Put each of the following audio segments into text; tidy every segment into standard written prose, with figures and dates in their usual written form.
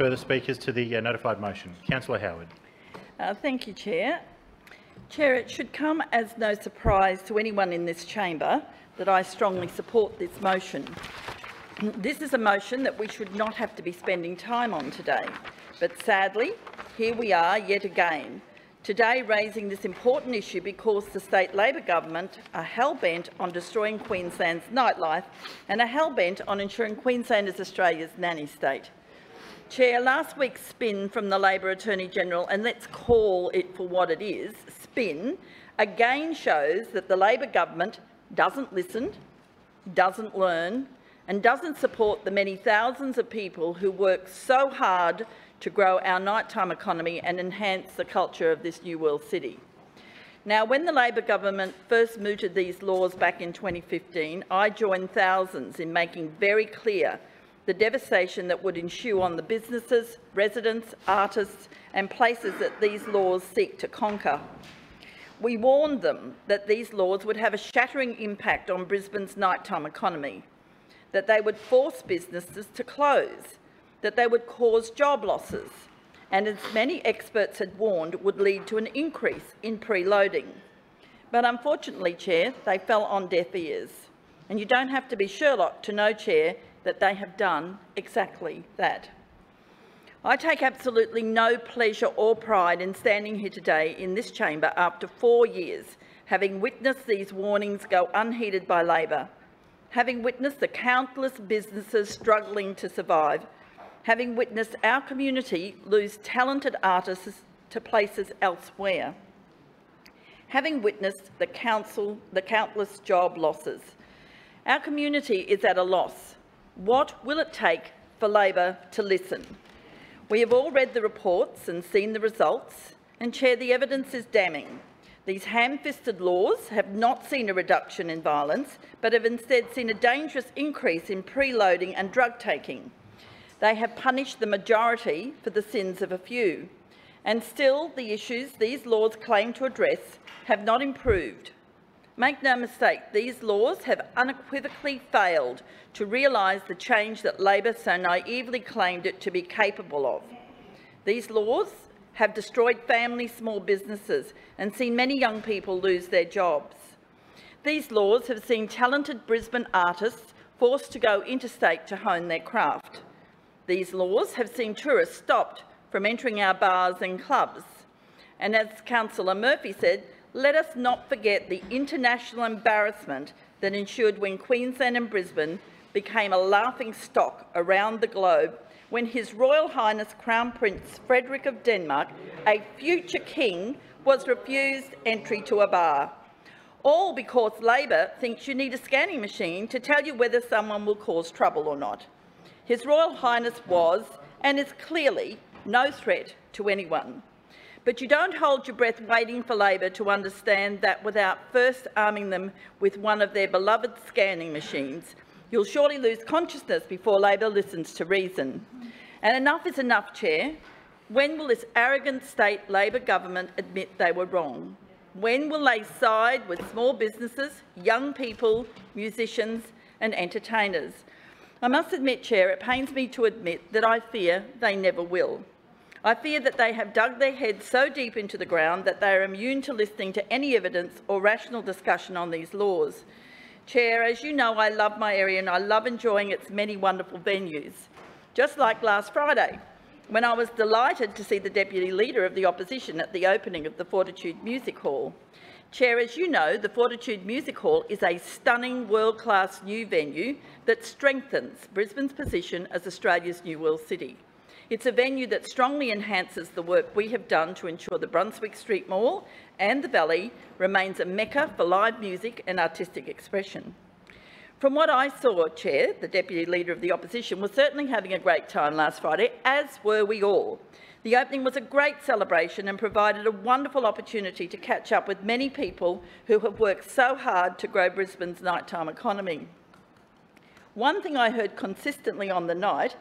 Further speakers to the notified motion? Councillor Howard. Thank you, Chair. Chair, it should come as no surprise to anyone in this chamber that I strongly support this motion. This is a motion that we should not have to be spending time on today. But sadly, here we are yet again, today raising this important issue because the state Labor government are hell-bent on destroying Queensland's nightlife and are hell-bent on ensuring Queensland is Australia's nanny state. Chair, last week's spin from the Labor Attorney-General, and let's call it for what it is, spin, again shows that the Labor government doesn't listen, doesn't learn, and doesn't support the many thousands of people who work so hard to grow our nighttime economy and enhance the culture of this new world city. Now, when the Labor government first mooted these laws back in 2015, I joined thousands in making very clear the devastation that would ensue on the businesses, residents, artists, and places that these laws seek to conquer. We warned them that these laws would have a shattering impact on Brisbane's nighttime economy, that they would force businesses to close, that they would cause job losses, and as many experts had warned, would lead to an increase in preloading. But unfortunately, Chair, they fell on deaf ears. And you don't have to be Sherlock to know, Chair, that they have done exactly that. I take absolutely no pleasure or pride in standing here today in this chamber after 4 years, having witnessed these warnings go unheeded by Labor, having witnessed the countless businesses struggling to survive, having witnessed our community lose talented artists to places elsewhere, having witnessed the countless job losses. Our community is at a loss. What will it take for Labor to listen? We have all read the reports and seen the results, and Chair, the evidence is damning. These ham-fisted laws have not seen a reduction in violence, but have instead seen a dangerous increase in preloading and drug-taking. They have punished the majority for the sins of a few. And still, the issues these laws claim to address have not improved. Make no mistake, these laws have unequivocally failed to realise the change that Labor so naively claimed it to be capable of. These laws have destroyed family small businesses and seen many young people lose their jobs. These laws have seen talented Brisbane artists forced to go interstate to hone their craft. These laws have seen tourists stopped from entering our bars and clubs. And as Councillor Murphy said, let us not forget the international embarrassment that ensued when Queensland and Brisbane became a laughing stock around the globe when His Royal Highness Crown Prince Frederick of Denmark, a future king, was refused entry to a bar. All because Labor thinks you need a scanning machine to tell you whether someone will cause trouble or not. His Royal Highness was, and is clearly, no threat to anyone. But you don't hold your breath waiting for Labor to understand that without first arming them with one of their beloved scanning machines, you'll surely lose consciousness before Labor listens to reason. And enough is enough, Chair. When will this arrogant state Labor government admit they were wrong? When will they side with small businesses, young people, musicians and entertainers? I must admit, Chair, it pains me to admit that I fear they never will. I fear that they have dug their heads so deep into the ground that they are immune to listening to any evidence or rational discussion on these laws. Chair, as you know, I love my area and I love enjoying its many wonderful venues. Just like last Friday, when I was delighted to see the Deputy Leader of the Opposition at the opening of the Fortitude Music Hall. Chair, as you know, the Fortitude Music Hall is a stunning world-class new venue that strengthens Brisbane's position as Australia's New World City. It's a venue that strongly enhances the work we have done to ensure the Brunswick Street Mall and the Valley remains a mecca for live music and artistic expression. From what I saw, Chair, the Deputy Leader of the Opposition was certainly having a great time last Friday, as were we all. The opening was a great celebration and provided a wonderful opportunity to catch up with many people who have worked so hard to grow Brisbane's nighttime economy. One thing I heard consistently on the night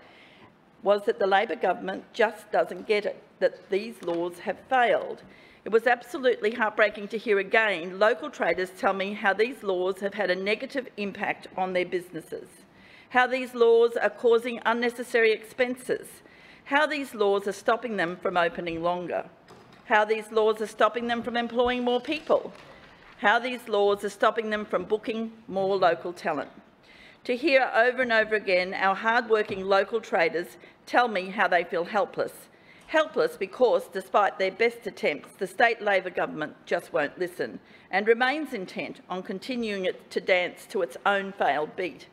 was that the Labor government just doesn't get it, that these laws have failed. It was absolutely heartbreaking to hear again local traders tell me how these laws have had a negative impact on their businesses, how these laws are causing unnecessary expenses, how these laws are stopping them from opening longer, how these laws are stopping them from employing more people, how these laws are stopping them from booking more local talent. To hear over and over again our hard-working local traders tell me how they feel helpless. Helpless because, despite their best attempts, the state Labor government just won't listen and remains intent on continuing it to dance to its own failed beat.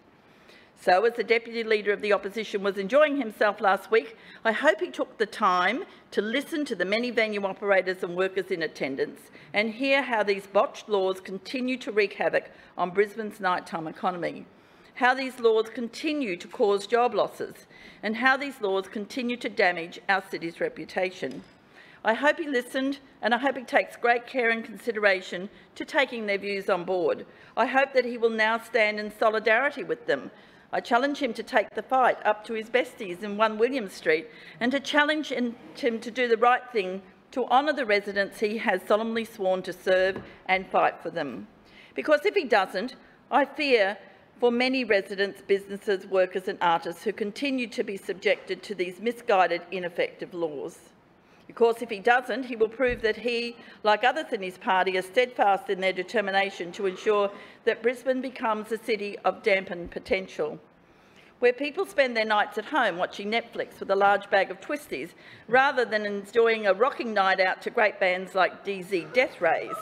So, as the Deputy Leader of the Opposition was enjoying himself last week, I hope he took the time to listen to the many venue operators and workers in attendance and hear how these botched laws continue to wreak havoc on Brisbane's nighttime economy, how these laws continue to cause job losses, and how these laws continue to damage our city's reputation. I hope he listened, and I hope he takes great care and consideration to taking their views on board. I hope that he will now stand in solidarity with them. I challenge him to take the fight up to his besties in 1 William Street and to challenge him to do the right thing, to honour the residents he has solemnly sworn to serve and fight for them. Because if he doesn't, I fear for many residents, businesses, workers and artists who continue to be subjected to these misguided, ineffective laws. Of course, if he doesn't, he will prove that he, like others in his party, are steadfast in their determination to ensure that Brisbane becomes a city of dampened potential, where people spend their nights at home watching Netflix with a large bag of twisties, rather than enjoying a rocking night out to great bands like DZ Death Rays.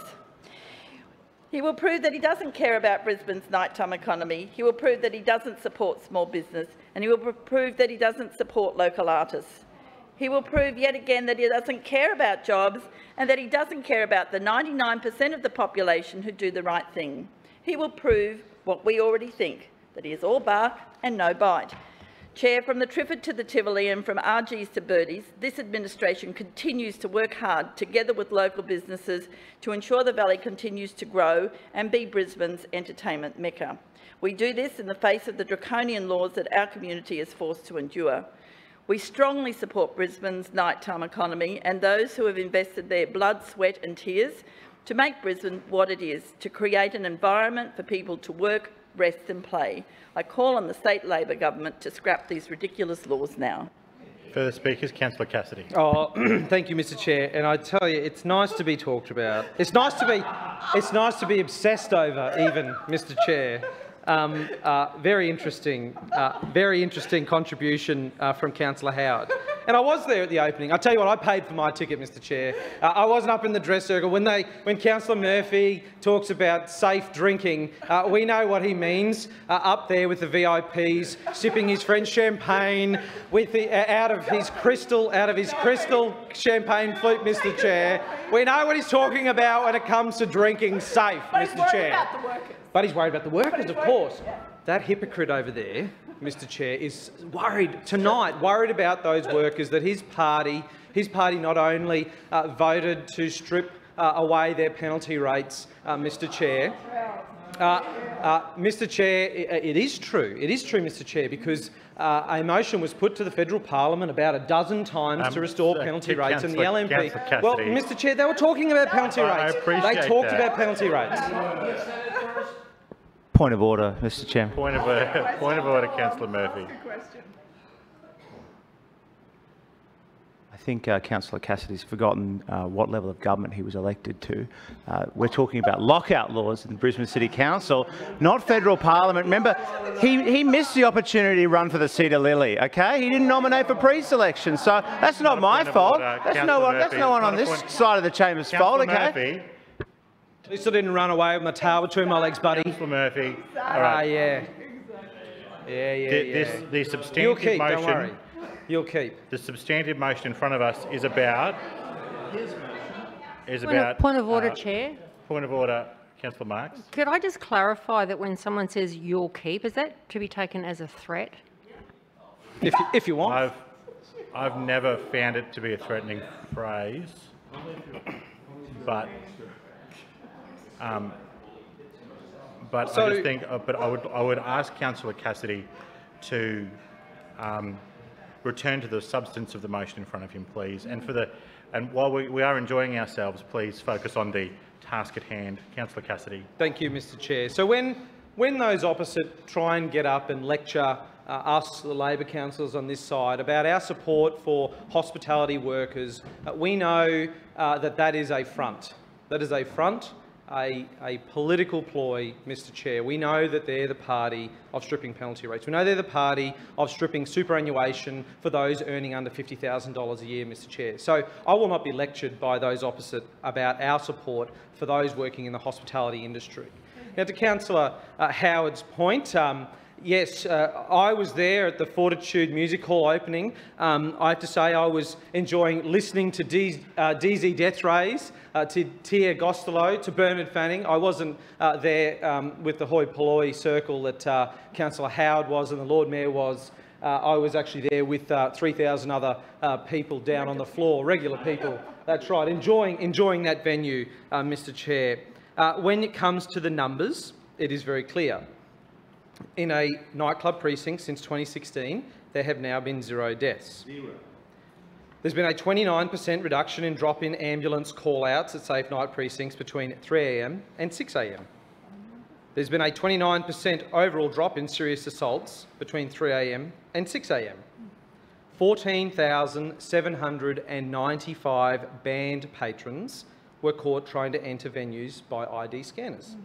He will prove that he doesn't care about Brisbane's nighttime economy. He will prove that he doesn't support small business, and he will prove that he doesn't support local artists. He will prove yet again that he doesn't care about jobs and that he doesn't care about the 99% of the population who do the right thing. He will prove what we already think, that he is all bark and no bite. Chair, from the Triffid to the Tivoli and from RGs to Birdies, this administration continues to work hard together with local businesses to ensure the Valley continues to grow and be Brisbane's entertainment mecca. We do this in the face of the draconian laws that our community is forced to endure. We strongly support Brisbane's nighttime economy and those who have invested their blood, sweat and tears to make Brisbane what it is, to create an environment for people to work, rest and play. I call on the state Labor government to scrap these ridiculous laws now. Further speakers, Councillor Cassidy. Oh, thank you, Mr. Chair. And I tell you, it's nice to be talked about. It's nice to be obsessed over, even, Mr. Chair. Very interesting contribution from Councillor Howard. And I was there at the opening. I tell you what, I paid for my ticket, Mr. Chair. I wasn't up in the dress circle when Councillor Murphy talks about safe drinking. We know what he means. Up there with the VIPs, sipping his French champagne with the, out of his crystal champagne flute, Mr. Chair. We know what he's talking about when it comes to drinking safe, Mr. Chair. But he's worried about the workers, of course. That hypocrite over there, Mr. Chair, is worried tonight, worried about those workers that his party not only voted to strip away their penalty rates, Mr. Chair. Mr. Chair, it is true, Mr. Chair, because a motion was put to the federal parliament about a dozen times to restore penalty rates in the LNP. Well, Mr. Chair, they were talking about penalty rates. They talked about penalty rates. Point of order, Mr. Chairman. Point of order, Councillor Murphy. I think Councillor Cassidy's forgotten what level of government he was elected to. We're talking about lockout laws in the Brisbane City Council, not federal parliament. Remember, he missed the opportunity to run for the Cedar Lily. Okay, he didn't nominate for pre-selection, so that's not my fault. That's no one on this side of the chamber's fault. Okay. At least I didn't run away with my tail between my legs, buddy. Councillor Murphy. All right. The substantive You'll keep, motion. Don't worry. You'll keep. The substantive motion in front of us is about. Point of order, Chair. Point of order, Councillor Marks. Could I just clarify that when someone says "you'll keep," is that to be taken as a threat? If you want. I've never found it to be a threatening phrase, but. I would ask Councillor Cassidy to return to the substance of the motion in front of him, please. And while we are enjoying ourselves, please focus on the task at hand. Councillor Cassidy. Thank you, Mr. Chair. So when those opposite try and get up and lecture us, the Labor councillors on this side, about our support for hospitality workers. We know that is a front. That is a front, a political ploy, Mr Chair. We know that they're the party of stripping penalty rates. We know they're the party of stripping superannuation for those earning under $50,000 a year, Mr Chair. So I will not be lectured by those opposite about our support for those working in the hospitality industry. Now, to Councillor Howard's point, yes, I was there at the Fortitude Music Hall opening. I have to say I was enjoying listening to DZ Death Rays, to Tia Gostolo, to Bernard Fanning. I wasn't there with the hoi polloi circle that Councillor Howard was and the Lord Mayor was. I was actually there with 3,000 other people down on the floor, regular people. That's right, enjoying that venue, Mr Chair. When it comes to the numbers, it is very clear. In a nightclub precinct since 2016, there have now been 0 deaths. Zero. There's been a 29% reduction in drop-in ambulance call-outs at safe night precincts between 3 AM and 6 AM. There's been a 29% overall drop in serious assaults between 3 AM and 6 AM. 14,795 banned patrons were caught trying to enter venues by ID scanners.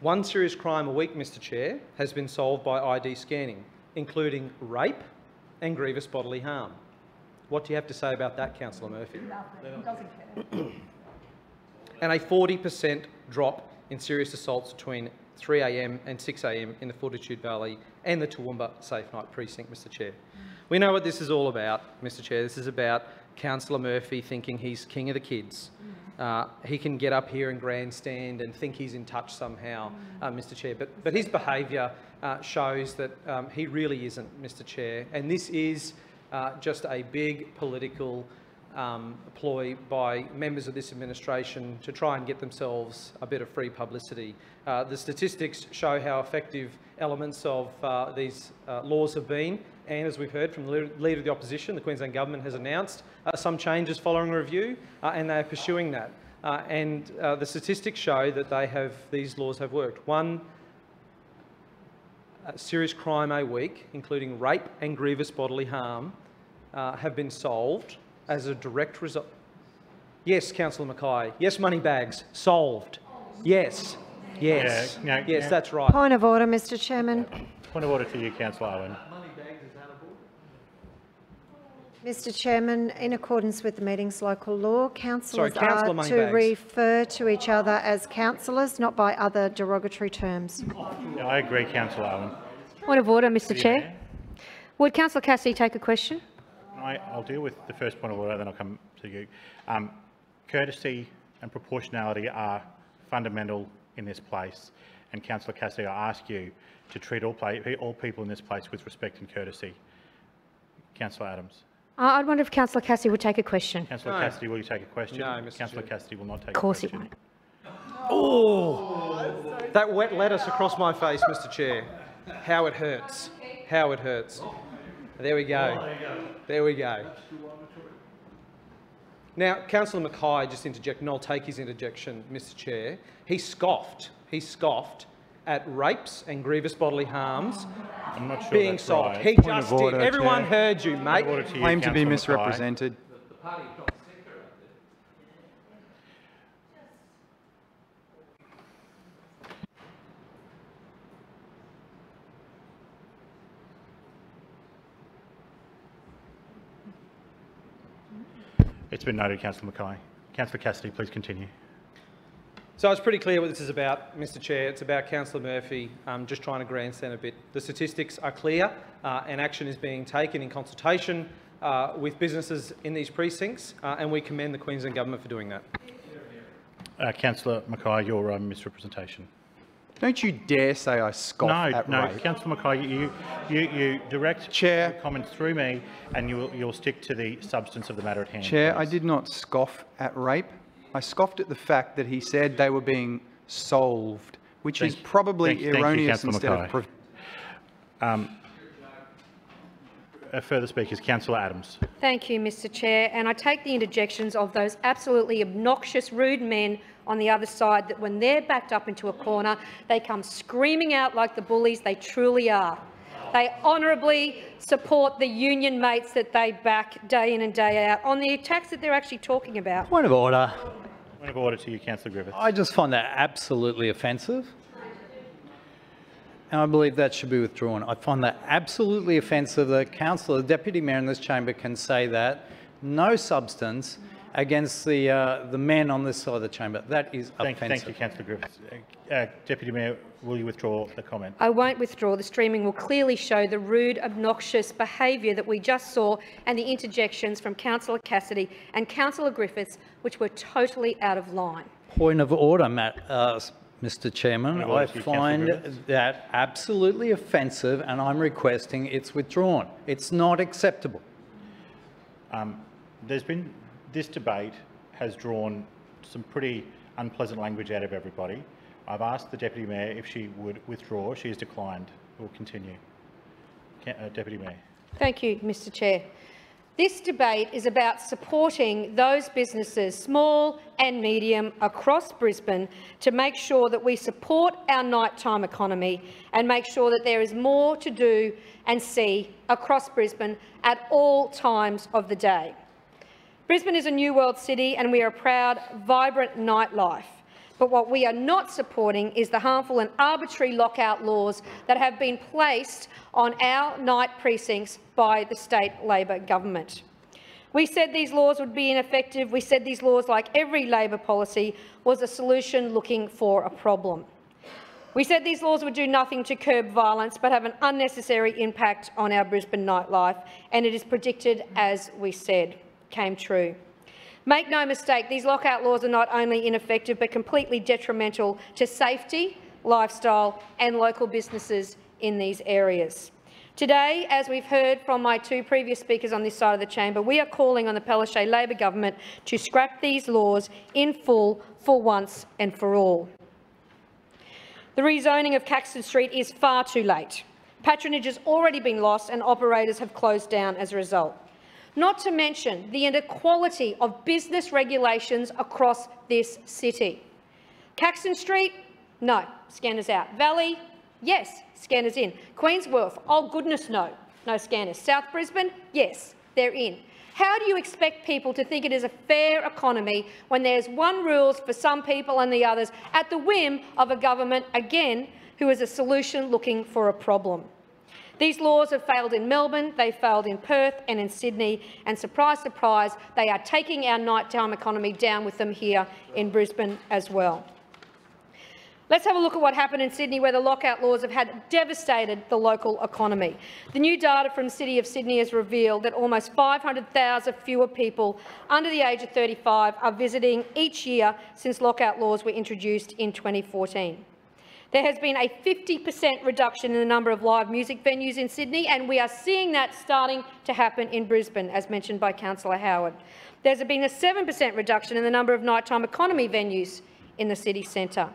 One serious crime a week, Mr Chair, has been solved by ID scanning, including rape and grievous bodily harm. What do you have to say about that, Councillor Murphy? Nothing. Doesn't care. And a 40% drop in serious assaults between 3 AM and 6 AM in the Fortitude Valley and the Toowoomba Safe Night precinct, Mr Chair. We know what this is all about, Mr Chair. This is about Councillor Murphy thinking he's king of the kids. He can get up here and grandstand and think he's in touch somehow, Mr Chair. But his behaviour shows that he really isn't, Mr Chair. And this is just a big political ploy by members of this administration to try and get themselves a bit of free publicity. The statistics show how effective elements of these laws have been. And as we've heard from the Leader of the Opposition, the Queensland Government has announced some changes following a review, and they are pursuing that. The statistics show that these laws have worked. One serious crime a week, including rape and grievous bodily harm, have been solved as a direct result. Yes, Councillor Mackay. Yes, money bags. Solved. Yes. Yes. Yeah, no, yes, no. That's right. Point of order, Mr Chairman. Point of order to you, Councillor Owen. Mr Chairman, in accordance with the meeting's local law, councillors are to refer to each other as councillors, not by other derogatory terms. No, I agree, Councillor Owen. Point of order, Mr Chair. Would Councillor Cassidy take a question? I'll deal with the first point of order, then I'll come to you. Courtesy and proportionality are fundamental in this place, and Councillor Cassidy, I ask you to treat all people in this place with respect and courtesy. Councillor Adams. I wonder if Councillor Cassidy would take a question. Councillor Cassidy, will you take a question? No, Mr. Councillor Cassidy will not take a question. Of course it won't. Oh! That wet lettuce across my face, Mr Chair. How it hurts. How it hurts. There we go. There we go. Now, Councillor Mackay just interjected, and I'll take his interjection, Mr Chair. He scoffed at rapes and grievous bodily harms being solved. He just did. Everyone heard you, mate. Claim to be misrepresented. It's been noted, Councillor Mackay. Councillor Cassidy, please continue. So it's pretty clear what this is about, Mr Chair. It's about Councillor Murphy just trying to grandstand a bit. The statistics are clear and action is being taken in consultation with businesses in these precincts, and we commend the Queensland Government for doing that. Councillor Mackay, your misrepresentation. Don't you dare say I scoff at rape. No, Councillor Mackay, you direct your comments through me and you'll stick to the substance of the matter at hand. Chair, please. I did not scoff at rape. I scoffed at the fact that he said they were being solved, which is probably erroneous instead of... further speakers. Councillor Adams. Thank you, Mr Chair. And I take the interjections of those absolutely obnoxious, rude men on the other side that when they're backed up into a corner, they come screaming out like the bullies they truly are. They honourably support the union mates that they back day in and day out on the attacks that they're actually talking about. Point of order. Point of order to you, Councillor Griffiths. I just find that absolutely offensive. And I believe that should be withdrawn. I find that absolutely offensive that councillor, the deputy mayor in this chamber, can say that no substance against the men on this side of the chamber. That is offensive. Thank you, Councillor Griffiths. Deputy Mayor, will you withdraw the comment? I won't withdraw. The streaming will clearly show the rude, obnoxious behaviour that we just saw, and the interjections from Councillor Cassidy and Councillor Griffiths, which were totally out of line. Point of order, Mr Chairman, I find that absolutely offensive and I'm requesting it's withdrawn. It's not acceptable. This debate has drawn some pretty unpleasant language out of everybody. I've asked the Deputy Mayor if she would withdraw. She has declined. We'll continue. Deputy Mayor. Thank you, Mr Chair. This debate is about supporting those businesses, small and medium, across Brisbane to make sure that we support our nighttime economy and make sure that there is more to do and see across Brisbane at all times of the day. Brisbane is a new world city and we are a proud, vibrant nightlife. But what we are not supporting is the harmful and arbitrary lockout laws that have been placed on our night precincts by the state Labor government. We said these laws would be ineffective. We said these laws, like every Labor policy, was a solution looking for a problem. We said these laws would do nothing to curb violence but have an unnecessary impact on our Brisbane nightlife, and it is predicted, as we said, came true. Make no mistake, these lockout laws are not only ineffective but completely detrimental to safety, lifestyle and local businesses in these areas. Today, as we've heard from my two previous speakers on this side of the chamber, we are calling on the Palaszczuk Labor government to scrap these laws in full for once and for all. The rezoning of Caxton Street is far too late. Patronage has already been lost and operators have closed down as a result. Not to mention the inequality of business regulations across this city. Caxton Street? No. Scanners out. Valley? Yes. Scanners in. Queens Wharf? Oh, goodness no. No scanners. South Brisbane? Yes. They're in. How do you expect people to think it is a fair economy when there's one rules for some people and the others at the whim of a government, again, who is a solution looking for a problem? These laws have failed in Melbourne, they failed in Perth and in Sydney, and surprise, surprise, they are taking our nighttime economy down with them here in Brisbane as well. Let's have a look at what happened in Sydney, where the lockout laws have devastated the local economy. The new data from City of Sydney has revealed that almost 500,000 fewer people under the age of 35 are visiting each year since lockout laws were introduced in 2014. There has been a 50% reduction in the number of live music venues in Sydney, and we are seeing that starting to happen in Brisbane, as mentioned by Councillor Howard. There's been a 7% reduction in the number of nighttime economy venues in the city centre,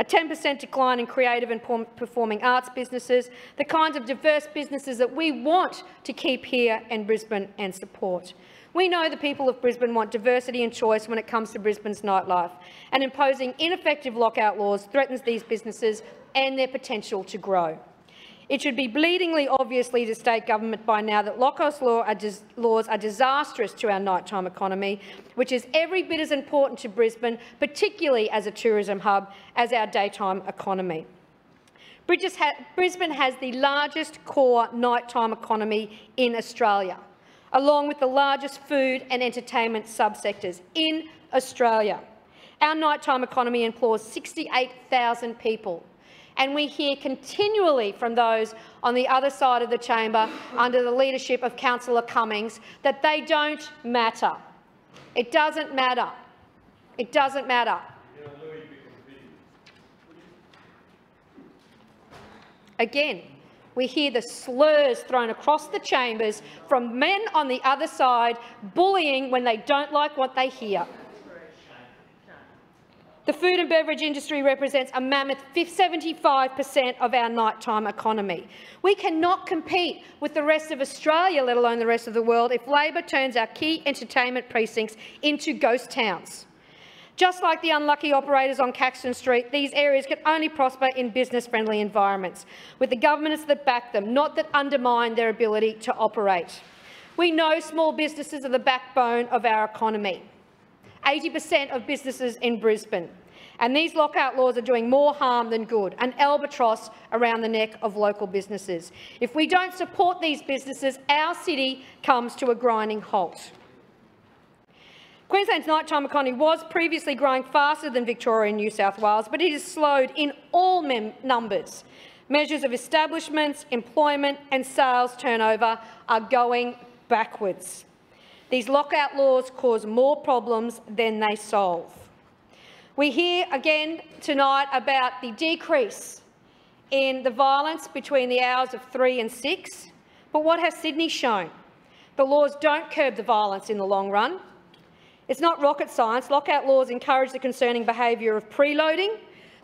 a 10% decline in creative and performing arts businesses, the kinds of diverse businesses that we want to keep here in Brisbane and support. We know the people of Brisbane want diversity and choice when it comes to Brisbane's nightlife, and imposing ineffective lockout laws threatens these businesses and their potential to grow. It should be bleedingly obviously to state government by now that lockout laws are disastrous to our nighttime economy, which is every bit as important to Brisbane, particularly as a tourism hub, as our daytime economy. Brisbane has the largest core nighttime economy in Australia, along with the largest food and entertainment subsectors in Australia. Our nighttime economy employs 68,000 people, and we hear continually from those on the other side of the chamber under the leadership of Councillor Cummings that they don't matter. It doesn't matter. It doesn't matter. Again, we hear the slurs thrown across the chambers from men on the other side bullying when they don't like what they hear. The food and beverage industry represents a mammoth 75% of our nighttime economy. We cannot compete with the rest of Australia, let alone the rest of the world, if Labor turns our key entertainment precincts into ghost towns. Just like the unlucky operators on Caxton Street, these areas can only prosper in business-friendly environments, with the governments that back them, not that undermine their ability to operate. We know small businesses are the backbone of our economy. 80% of businesses in Brisbane. And these lockout laws are doing more harm than good, an albatross around the neck of local businesses. If we don't support these businesses, our city comes to a grinding halt. Queensland's nighttime economy was previously growing faster than Victoria and New South Wales, but it has slowed in all numbers. Measures of establishments, employment and sales turnover are going backwards. These lockout laws cause more problems than they solve. We hear again tonight about the decrease in the violence between the hours of 3 and 6, but what has Sydney shown? The laws don't curb the violence in the long run. It's not rocket science. Lockout laws encourage the concerning behaviour of preloading.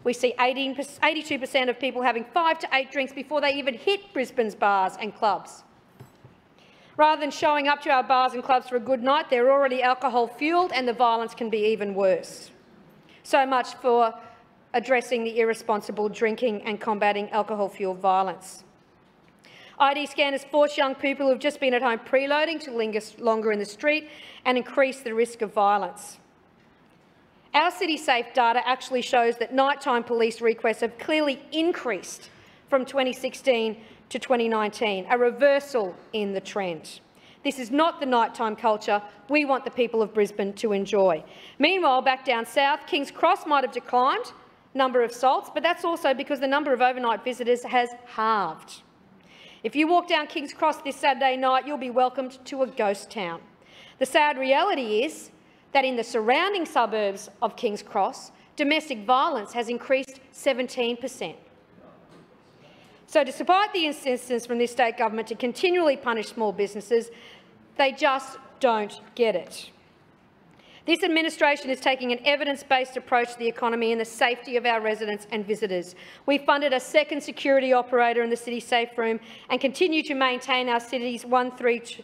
We see 82% of people having 5 to 8 drinks before they even hit Brisbane's bars and clubs. Rather than showing up to our bars and clubs for a good night, they're already alcohol-fuelled and the violence can be even worse. So much for addressing the irresponsible drinking and combating alcohol-fuelled violence. ID scanners force young people who have just been at home preloading to linger longer in the street and increase the risk of violence. Our City Safe data actually shows that nighttime police requests have clearly increased from 2016 to 2019, a reversal in the trend. This is not the nighttime culture we want the people of Brisbane to enjoy. Meanwhile, back down south, King's Cross might have declined number of assaults, but that's also because the number of overnight visitors has halved. If you walk down King's Cross this Saturday night, you'll be welcomed to a ghost town. The sad reality is that in the surrounding suburbs of King's Cross, domestic violence has increased 17%. So despite the insistence from this state government to continually punish small businesses, they just don't get it. This administration is taking an evidence-based approach to the economy and the safety of our residents and visitors. We funded a second security operator in the City Safe Room and continue to maintain our city's 132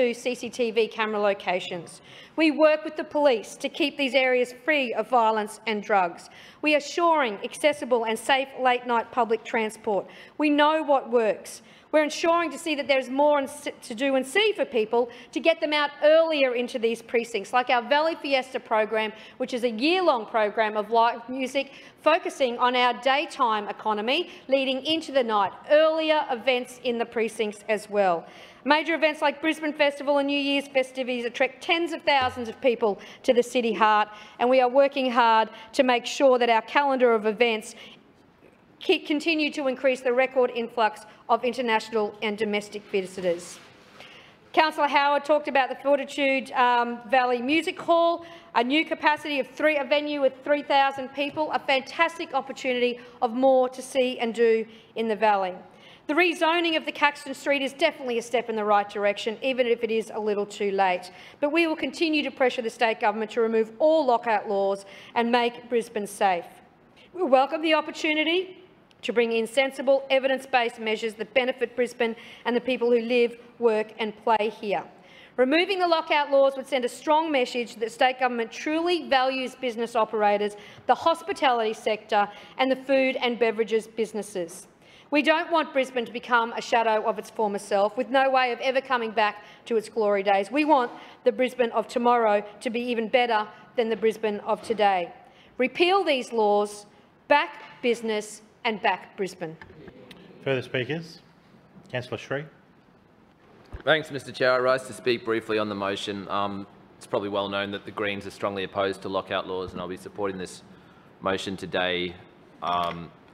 CCTV camera locations. We work with the police to keep these areas free of violence and drugs. We are ensuring accessible and safe late-night public transport. We know what works. We're ensuring to see that there's more to do and see for people to get them out earlier into these precincts, like our Valley Fiesta program, which is a year-long program of live music focusing on our daytime economy, leading into the night, earlier events in the precincts as well. Major events like Brisbane Festival and New Year's festivities attract tens of thousands of people to the city heart, and we are working hard to make sure that our calendar of events continue to increase the record influx of international and domestic visitors. Councillor Howard talked about the Fortitude Valley Music Hall, a new capacity of a venue with 3,000 people, a fantastic opportunity of more to see and do in the Valley. The rezoning of the Caxton Street is definitely a step in the right direction, even if it is a little too late. But we will continue to pressure the state government to remove all lockout laws and make Brisbane safe. We welcome the opportunity to bring in sensible, evidence-based measures that benefit Brisbane and the people who live, work and play here. Removing the lockout laws would send a strong message that state government truly values business operators, the hospitality sector and the food and beverages businesses. We don't want Brisbane to become a shadow of its former self, with no way of ever coming back to its glory days. We want the Brisbane of tomorrow to be even better than the Brisbane of today. Repeal these laws, back business and back Brisbane. Further speakers? Councillor Shree. Thanks, Mr Chair. I rise to speak briefly on the motion. It's probably well known that the Greens are strongly opposed to lockout laws, and I'll be supporting this motion today.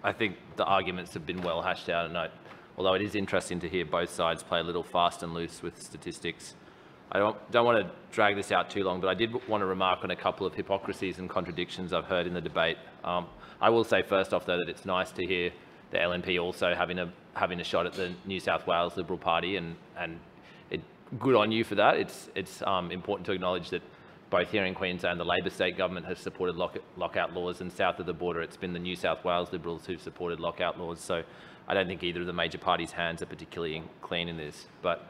I think the arguments have been well hashed out, and although it is interesting to hear both sides play a little fast and loose with statistics. I don't want to drag this out too long, but I did want to remark on a couple of hypocrisies and contradictions I've heard in the debate. I will say first off, though, that it's nice to hear the LNP also having a shot at the New South Wales Liberal Party, and good on you for that. It's important to acknowledge that Both here in Queensland, the Labor state government has supported lockout laws, and south of the border, it's been the New South Wales Liberals who've supported lockout laws. So I don't think either of the major parties' hands are particularly clean in this. But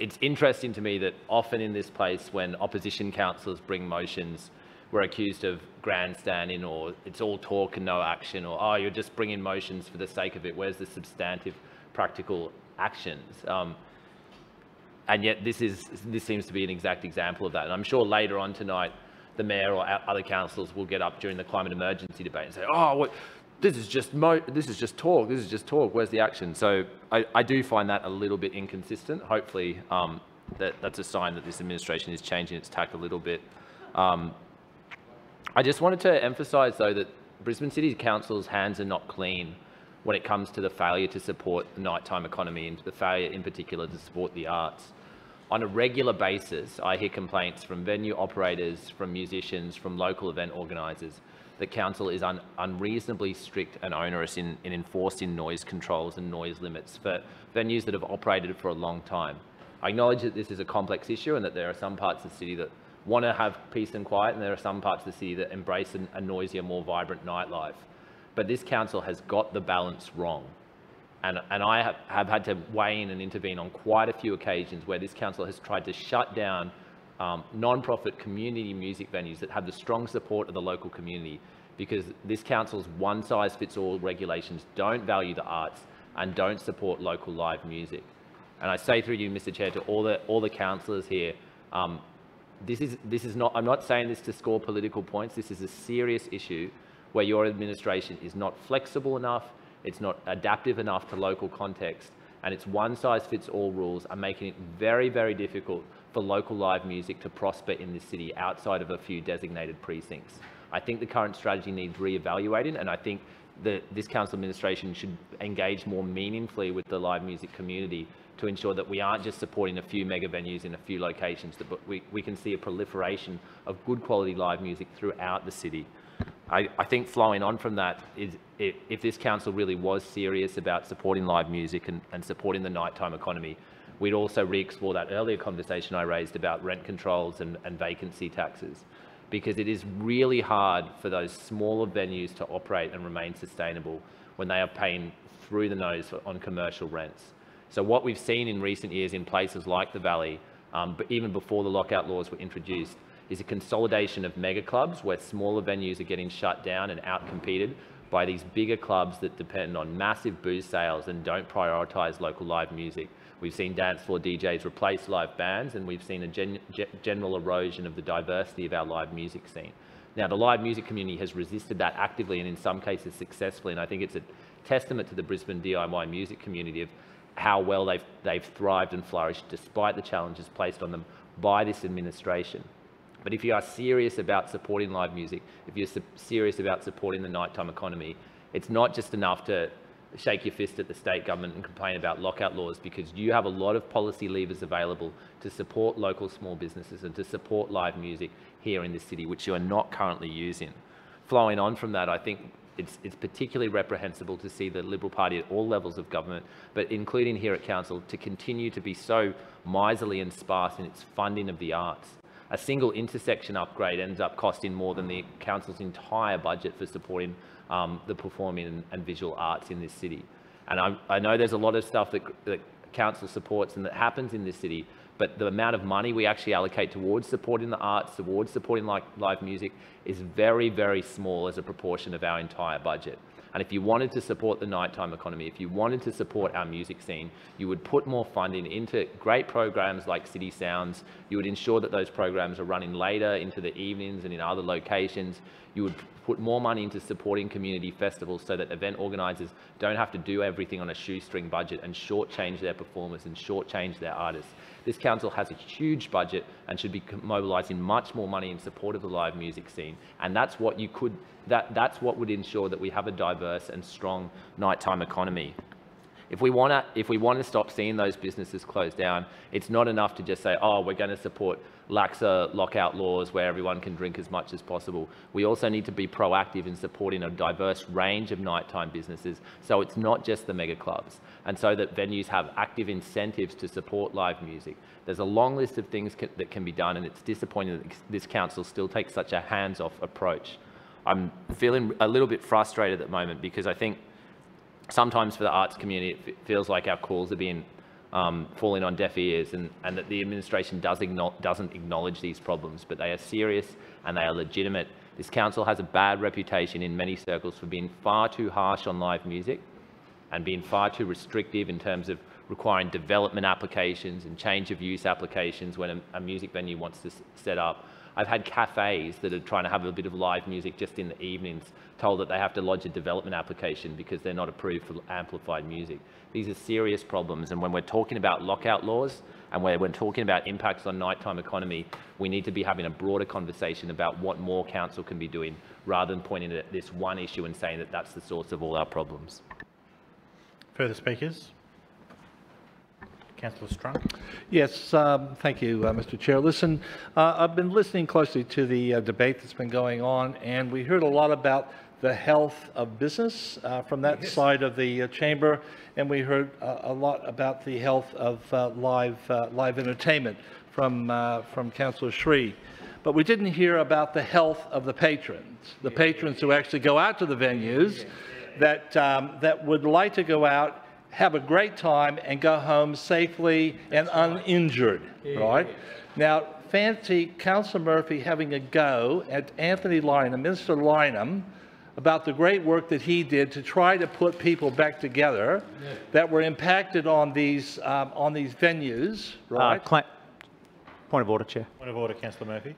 it's interesting to me that often in this place, when opposition councillors bring motions, we're accused of grandstanding, or it's all talk and no action, or, oh, you're just bringing motions for the sake of it. Where's the substantive, practical actions? And yet this seems to be an exact example of that. And I'm sure later on tonight, the mayor or other councillors will get up during the climate emergency debate and say, oh, what, this is just talk, where's the action? So I do find that a little bit inconsistent. Hopefully that's a sign that this administration is changing its tack a little bit. I just wanted to emphasise, though, that Brisbane City Council's hands are not clean when it comes to the failure to support the nighttime economy and the failure in particular to support the arts. On a regular basis, I hear complaints from venue operators, from musicians, from local event organisers that council is unreasonably strict and onerous in enforcing noise controls and noise limits for venues that have operated for a long time. I acknowledge that this is a complex issue and that there are some parts of the city that want to have peace and quiet, and there are some parts of the city that embrace a noisier, more vibrant nightlife. But this council has got the balance wrong. And I have had to weigh in and intervene on quite a few occasions where this council has tried to shut down non-profit community music venues that have the strong support of the local community, because this council's one-size-fits-all regulations don't value the arts and don't support local live music. And I say through you, Mr. Chair, to all the councillors here, this is not, I'm not saying this to score political points, this is a serious issue where your administration is not flexible enough, it's not adaptive enough to local context, and its one-size-fits-all rules are making it very, very difficult for local live music to prosper in this city outside of a few designated precincts. I think the current strategy needs re-evaluating, and I think that this council administration should engage more meaningfully with the live music community to ensure that we aren't just supporting a few mega venues in a few locations, but we can see a proliferation of good quality live music throughout the city. I think flowing on from that is, if this council really was serious about supporting live music and supporting the nighttime economy, we'd also re-explore that earlier conversation I raised about rent controls and vacancy taxes, because it is really hard for those smaller venues to operate and remain sustainable when they are paying through the nose on commercial rents. So what we've seen in recent years in places like the Valley, but even before the lockout laws were introduced, is a consolidation of mega clubs where smaller venues are getting shut down and outcompeted by these bigger clubs that depend on massive booze sales and don't prioritise local live music. We've seen dance floor DJs replace live bands, and we've seen a general erosion of the diversity of our live music scene. Now, the live music community has resisted that actively and in some cases successfully, and I think it's a testament to the Brisbane DIY music community of how well they've thrived and flourished despite the challenges placed on them by this administration. But if you are serious about supporting live music, if you're serious about supporting the nighttime economy, it's not just enough to shake your fist at the state government and complain about lockout laws, because you have a lot of policy levers available to support local small businesses and to support live music here in this city, which you are not currently using. Flowing on from that, I think it's particularly reprehensible to see the Liberal Party at all levels of government, but including here at Council, to continue to be so miserly and sparse in its funding of the arts. A single intersection upgrade ends up costing more than the council's entire budget for supporting the performing and visual arts in this city. And I know there's a lot of stuff that council supports and that happens in this city, but the amount of money we actually allocate towards supporting the arts, towards supporting live music, is very, very small as a proportion of our entire budget. And if you wanted to support the nighttime economy, if you wanted to support our music scene, you would put more funding into great programs like City Sounds. You would ensure that those programs are running later into the evenings and in other locations. You would put more money into supporting community festivals so that event organisers don't have to do everything on a shoestring budget and shortchange their performers and shortchange their artists. This council has a huge budget and should be mobilising much more money in support of the live music scene. And that's what you could, that's what would ensure that we have a diverse and strong nighttime economy. If we want to stop seeing those businesses close down, it's not enough to just say, oh, we're going to support laxer lockout laws where everyone can drink as much as possible. We also need to be proactive in supporting a diverse range of nighttime businesses, so it's not just the mega clubs, and so that venues have active incentives to support live music. There's a long list of things that can be done, and it's disappointing that this council still takes such a hands-off approach. I'm feeling a little bit frustrated at the moment because I think sometimes for the arts community it feels like our calls are being falling on deaf ears, and that the administration doesn't acknowledge these problems, but they are serious and they are legitimate. This council has a bad reputation in many circles for being far too harsh on live music and being far too restrictive in terms of requiring development applications and change of use applications when a music venue wants to set up. I've had cafes that are trying to have a bit of live music just in the evenings told that they have to lodge a development application because they're not approved for amplified music. These are serious problems, and when we're talking about lockout laws and when we're talking about impacts on nighttime economy, we need to be having a broader conversation about what more council can be doing rather than pointing at this one issue and saying that that's the source of all our problems. Further speakers? Councillor Strunk. Yes, thank you, Mr. Chair. Listen, I've been listening closely to the debate that's been going on, and we heard a lot about the health of business from that side of the chamber, and we heard a lot about the health of live entertainment from Councillor Shree. But we didn't hear about the health of the patrons who actually go out to the venues that would like to go out, have a great time, and go home safely and uninjured, right? Now, fancy Councillor Murphy having a go at Anthony Lynham, Minister Lynham, about the great work that he did to try to put people back together that were impacted on these venues, right? Point of order, Chair. Point of order, Councillor Murphy.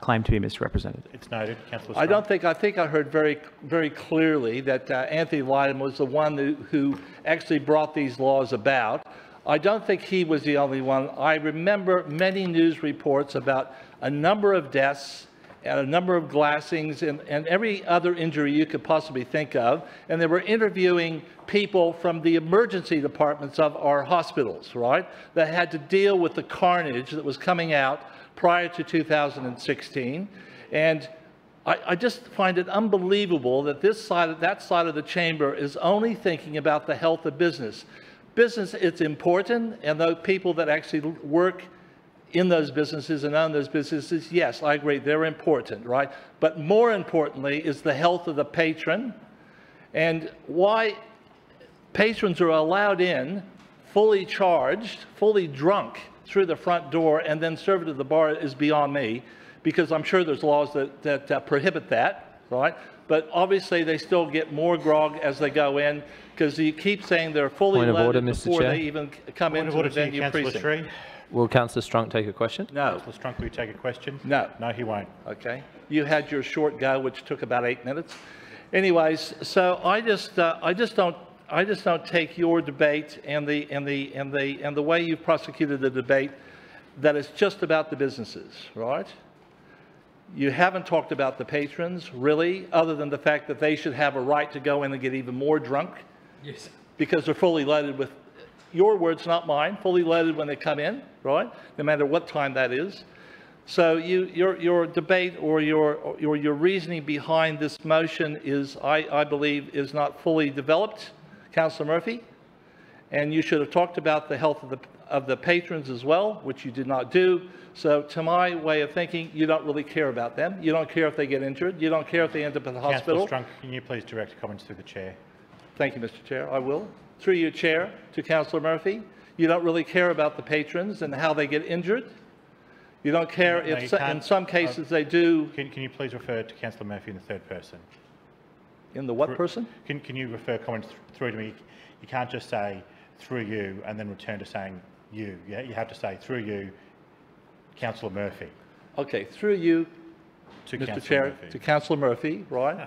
Claim to be misrepresented. It's noted, Councillor Strunk. I think I heard very clearly that Anthony Lynham was the one who actually brought these laws about. I don't think he was the only one. I remember many news reports about a number of deaths and a number of glassings and every other injury you could possibly think of, and they were interviewing people from the emergency departments of our hospitals, right, that had to deal with the carnage that was coming out prior to 2016. And I just find it unbelievable that that side of the chamber is only thinking about the health of business. Business, it's important, and the people that actually work in those businesses and on those businesses, yes, I agree, they're important, right? But more importantly is the health of the patron, and why patrons are allowed in fully charged, fully drunk through the front door and then served to the bar is beyond me, because I'm sure there's laws that prohibit that, right? But obviously they still get more grog as they go in, because you keep saying they're fully loaded before they even come into the venue precinct. Will Councillor Strunk take a question? No. Councillor Strunk, will you take a question? No. No, he won't. Okay. You had your short go, which took about 8 minutes. Anyways, so I just don't take your debate and the way you've prosecuted the debate that it's just about the businesses, right? You haven't talked about the patrons really, other than the fact that they should have a right to go in and get even more drunk. Yes. Because they're fully loaded with. Your words, not mine, fully loaded when they come in, right? No matter what time that is. So your debate or your reasoning behind this motion is, I believe, is not fully developed, Councillor Murphy. And you should have talked about the health of the patrons as well, which you did not do. So to my way of thinking, you don't really care about them. You don't care if they get injured. You don't care if they end up in the hospital. Councillor Strunk, can you please direct comments through the chair? Thank you, Mr. Chair. I will. Through your chair to Councillor Murphy, you don't really care about the patrons and how they get injured. You don't care if in some cases they do. Can you please refer to Councillor Murphy in the third person? In the what person? Can you refer comments through to me? You can't just say through you and then return to saying you. You have to say through you, Councillor Murphy. Okay, through you, to Mr. Chair, to Councillor Murphy, right? No.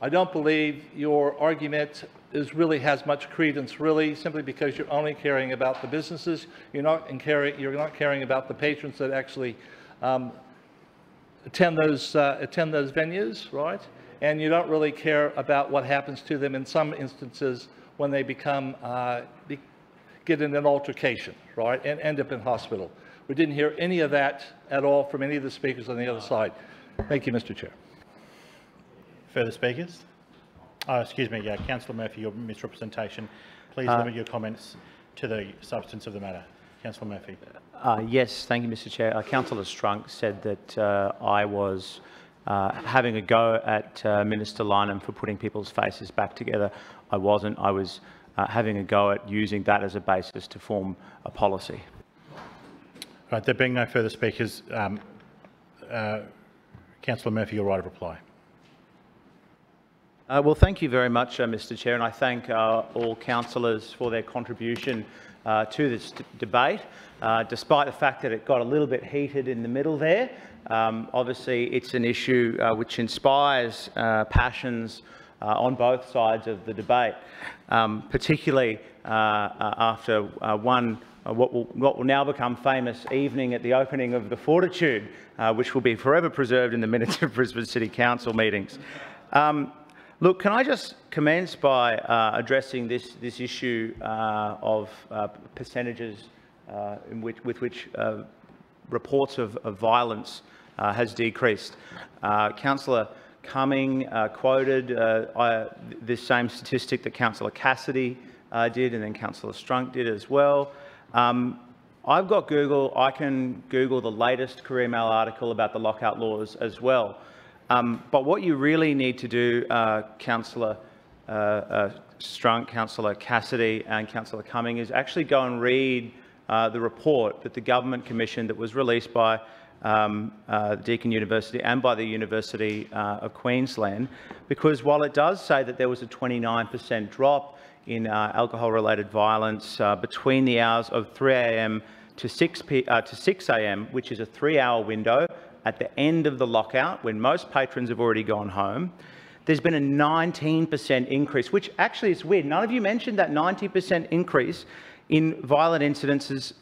I don't believe your argument really has much credence, really, simply because you're only caring about the businesses. You're not caring about the patrons that actually attend those venues, right? And you don't really care about what happens to them in some instances when they become, get in an altercation, right, and end up in hospital. We didn't hear any of that at all from any of the speakers on the other side. Thank you, Mr. Chair. Further speakers? Oh, excuse me, yeah, Councillor Murphy, your misrepresentation. Please limit your comments to the substance of the matter. Councillor Murphy. Yes, thank you, Mr. Chair. Councillor Strunk said that I was having a go at Minister Lynham for putting people's faces back together. I wasn't. I was having a go at using that as a basis to form a policy. Right, there being no further speakers, Councillor Murphy, your right of reply. Well, thank you very much, Mr. Chair, and I thank all councillors for their contribution to this debate. Despite the fact that it got a little bit heated in the middle there, obviously it's an issue which inspires passions on both sides of the debate, particularly after one what will now become famous evening at the opening of the Fortitude, which will be forever preserved in the minutes of Brisbane City Council meetings. Look, can I just commence by addressing this issue of percentages with which reports of violence has decreased? Councillor Cumming quoted this same statistic that Councillor Cassidy did, and then Councillor Strunk did as well. I've got Google. I can Google the latest Courier Mail article about the lockout laws as well. But what you really need to do, Councillor Strunk, Councillor Cassidy and Councillor Cumming, is actually go and read the report that the government commissioned that was released by Deakin University and by the University of Queensland, because while it does say that there was a 29% drop in alcohol-related violence between the hours of 3 a.m. to 6 a.m, which is a 3-hour window at the end of the lockout, when most patrons have already gone home, there's been a 19% increase, which actually is weird. None of you mentioned that 90% increase in violent incidences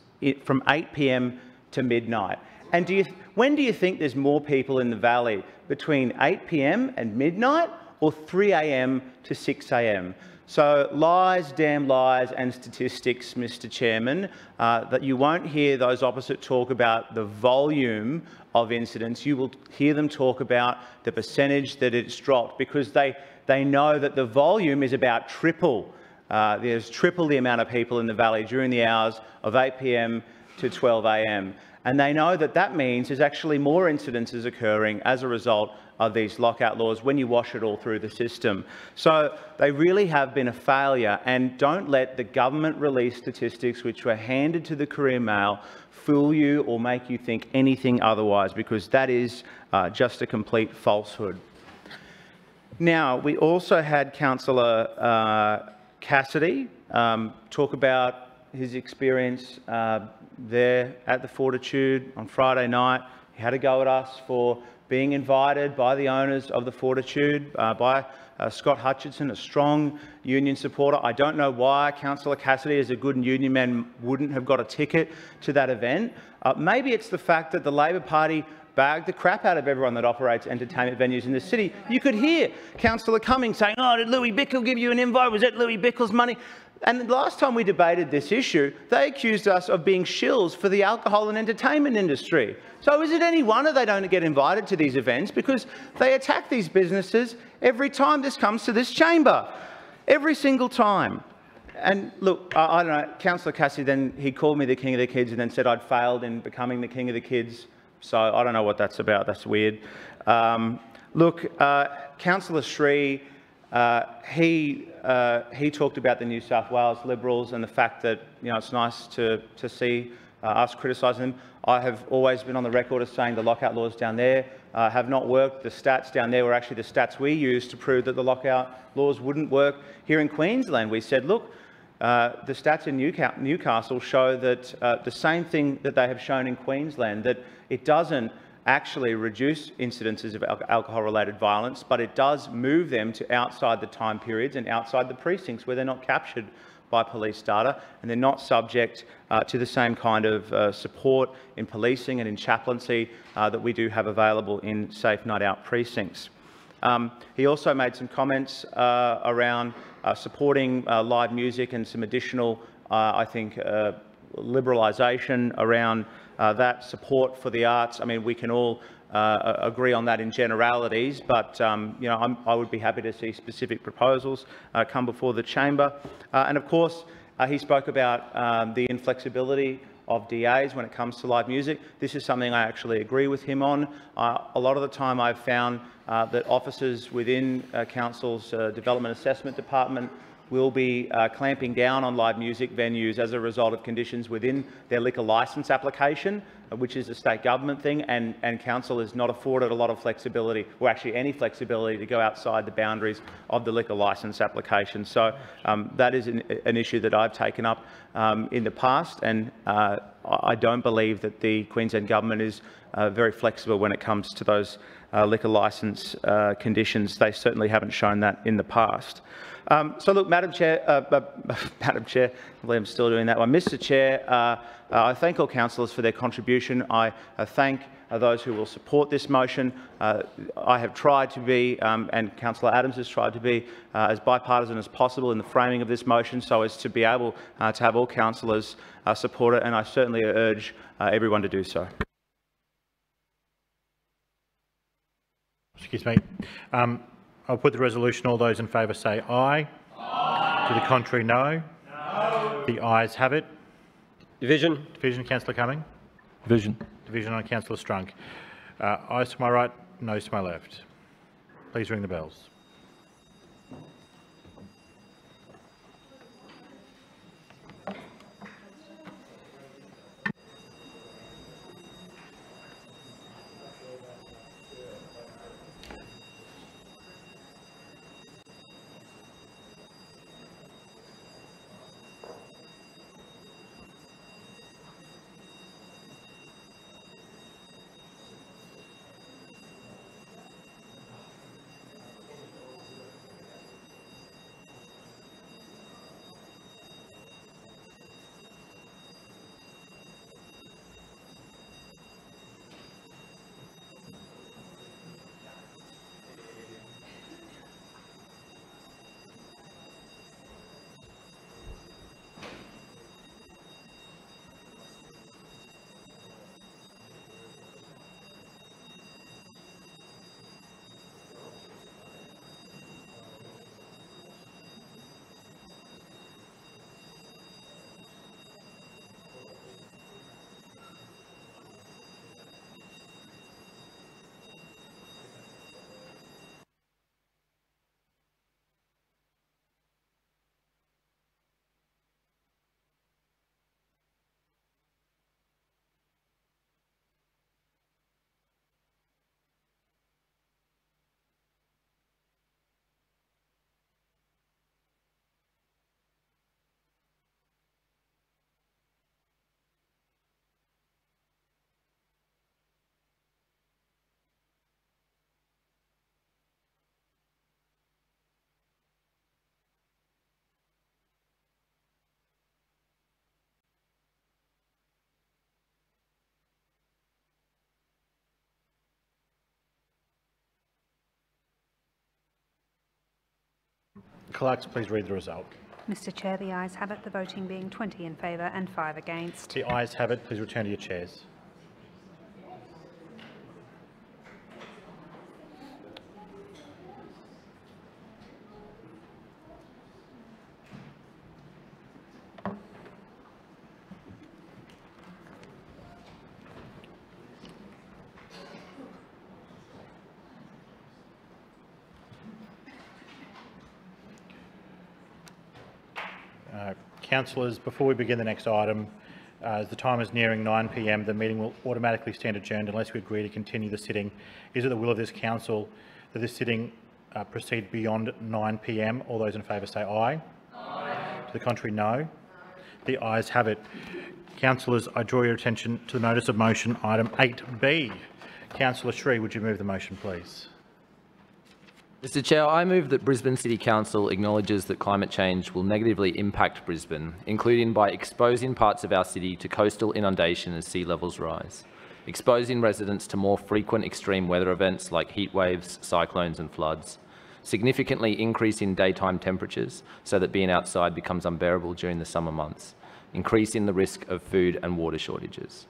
from 8 p.m. to midnight. And when do you think there's more people in the Valley, between 8 p.m. and midnight or 3 a.m. to 6 a.m? So lies, damn lies, and statistics, Mr. Chairman, that you won't hear those opposite talk about the volume of incidents. You will hear them talk about the percentage that it's dropped, because they know that the volume is about triple. There's triple the amount of people in the Valley during the hours of 8 p.m. to 12 a.m. And they know that that means there's actually more incidences occurring as a result of these lockout laws when you wash it all through the system. So they really have been a failure, and don't let the government release statistics which were handed to the Courier Mail fool you or make you think anything otherwise, because that is just a complete falsehood. Now, we also had Councillor Cassidy talk about his experience there at the Fortitude on Friday night. He had a go at us for being invited by the owners of the Fortitude, by Scott Hutchinson, a strong union supporter. I don't know why Councillor Cassidy, as a good union man, wouldn't have got a ticket to that event. Maybe it's the fact that the Labor Party bagged the crap out of everyone that operates entertainment venues in the city. You could hear Councillor Cumming saying, oh, did Louis Bickel give you an invite? Was it Louis Bickel's money? And the last time we debated this issue, they accused us of being shills for the alcohol and entertainment industry. So is it any wonder they don't get invited to these events? Because they attack these businesses every time this comes to this chamber. Every single time. And look, I don't know, Councillor Cassidy then, he called me the King of the Kids and then said I'd failed in becoming the King of the Kids. So I don't know what that's about. That's weird. Look, Councillor Shree, he talked about the New South Wales Liberals and the fact that, you know, it's nice to see us criticising them. I have always been on the record as saying the lockout laws down there have not worked. The stats down there were actually the stats we used to prove that the lockout laws wouldn't work. Here in Queensland, we said, look, the stats in Newcastle show that the same thing that they have shown in Queensland, that it doesn't actually reduce incidences of alcohol-related violence, but it does move them to outside the time periods and outside the precincts where they're not captured by police data, and they're not subject to the same kind of support in policing and in chaplaincy that we do have available in safe night out precincts. He also made some comments around supporting live music and some additional, I think, liberalisation around that support for the arts. I mean, we can all agree on that in generalities, but you know, I would be happy to see specific proposals come before the chamber. And of course, he spoke about the inflexibility of DAs when it comes to live music. This is something I actually agree with him on. A lot of the time I've found that officers within Council's Development Assessment Department will be clamping down on live music venues as a result of conditions within their liquor licence application, which is a state government thing, and Council is not afforded a lot of flexibility, or actually any flexibility, to go outside the boundaries of the liquor licence application. So that is an issue that I've taken up in the past, and I don't believe that the Queensland Government is very flexible when it comes to those liquor licence conditions. They certainly haven't shown that in the past. So look, Madam Chair, I believe I'm still doing that one. Mr. Chair, I thank all councillors for their contribution. I thank those who will support this motion. I have tried to be, and Councillor Adams has tried to be, as bipartisan as possible in the framing of this motion, so as to be able to have all councillors support it, and I certainly urge everyone to do so. Excuse me. I'll put the resolution. All those in favour say aye. Aye. To the contrary, no. No. The ayes have it. Division. Division, Councillor Cumming. Division. Division on Councillor Strunk. Ayes to my right, noes to my left. Please ring the bells. Clerks, please read the result. Mr. Chair, the ayes have it, the voting being 20 in favour and 5 against. The ayes have it. Please return to your chairs. Councillors, before we begin the next item, as the time is nearing 9 PM, the meeting will automatically stand adjourned unless we agree to continue the sitting. Is it the will of this Council that this sitting proceed beyond 9 PM? All those in favour say aye. Aye. To the contrary, no. No. The ayes have it. Councillors, I draw your attention to the notice of motion, item 8B. Councillor Shree, would you move the motion, please? Mr. Chair, I move that Brisbane City Council acknowledges that climate change will negatively impact Brisbane, including by exposing parts of our city to coastal inundation as sea levels rise, exposing residents to more frequent extreme weather events like heat waves, cyclones and floods, significantly increase in daytime temperatures so that being outside becomes unbearable during the summer months, increasing the risk of food and water shortages.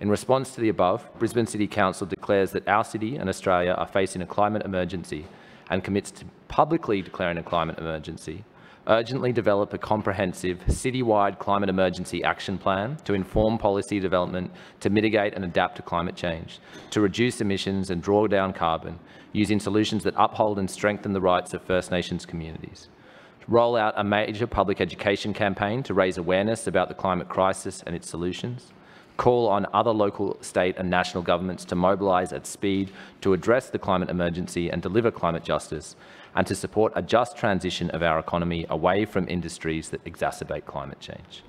In response to the above, Brisbane City Council declares that our city and Australia are facing a climate emergency and commits to publicly declaring a climate emergency, urgently develop a comprehensive citywide climate emergency action plan to inform policy development to mitigate and adapt to climate change, to reduce emissions and draw down carbon, using solutions that uphold and strengthen the rights of First Nations communities. Roll out a major public education campaign to raise awareness about the climate crisis and its solutions. Call on other local, state and national governments to mobilise at speed to address the climate emergency and deliver climate justice, and to support a just transition of our economy away from industries that exacerbate climate change.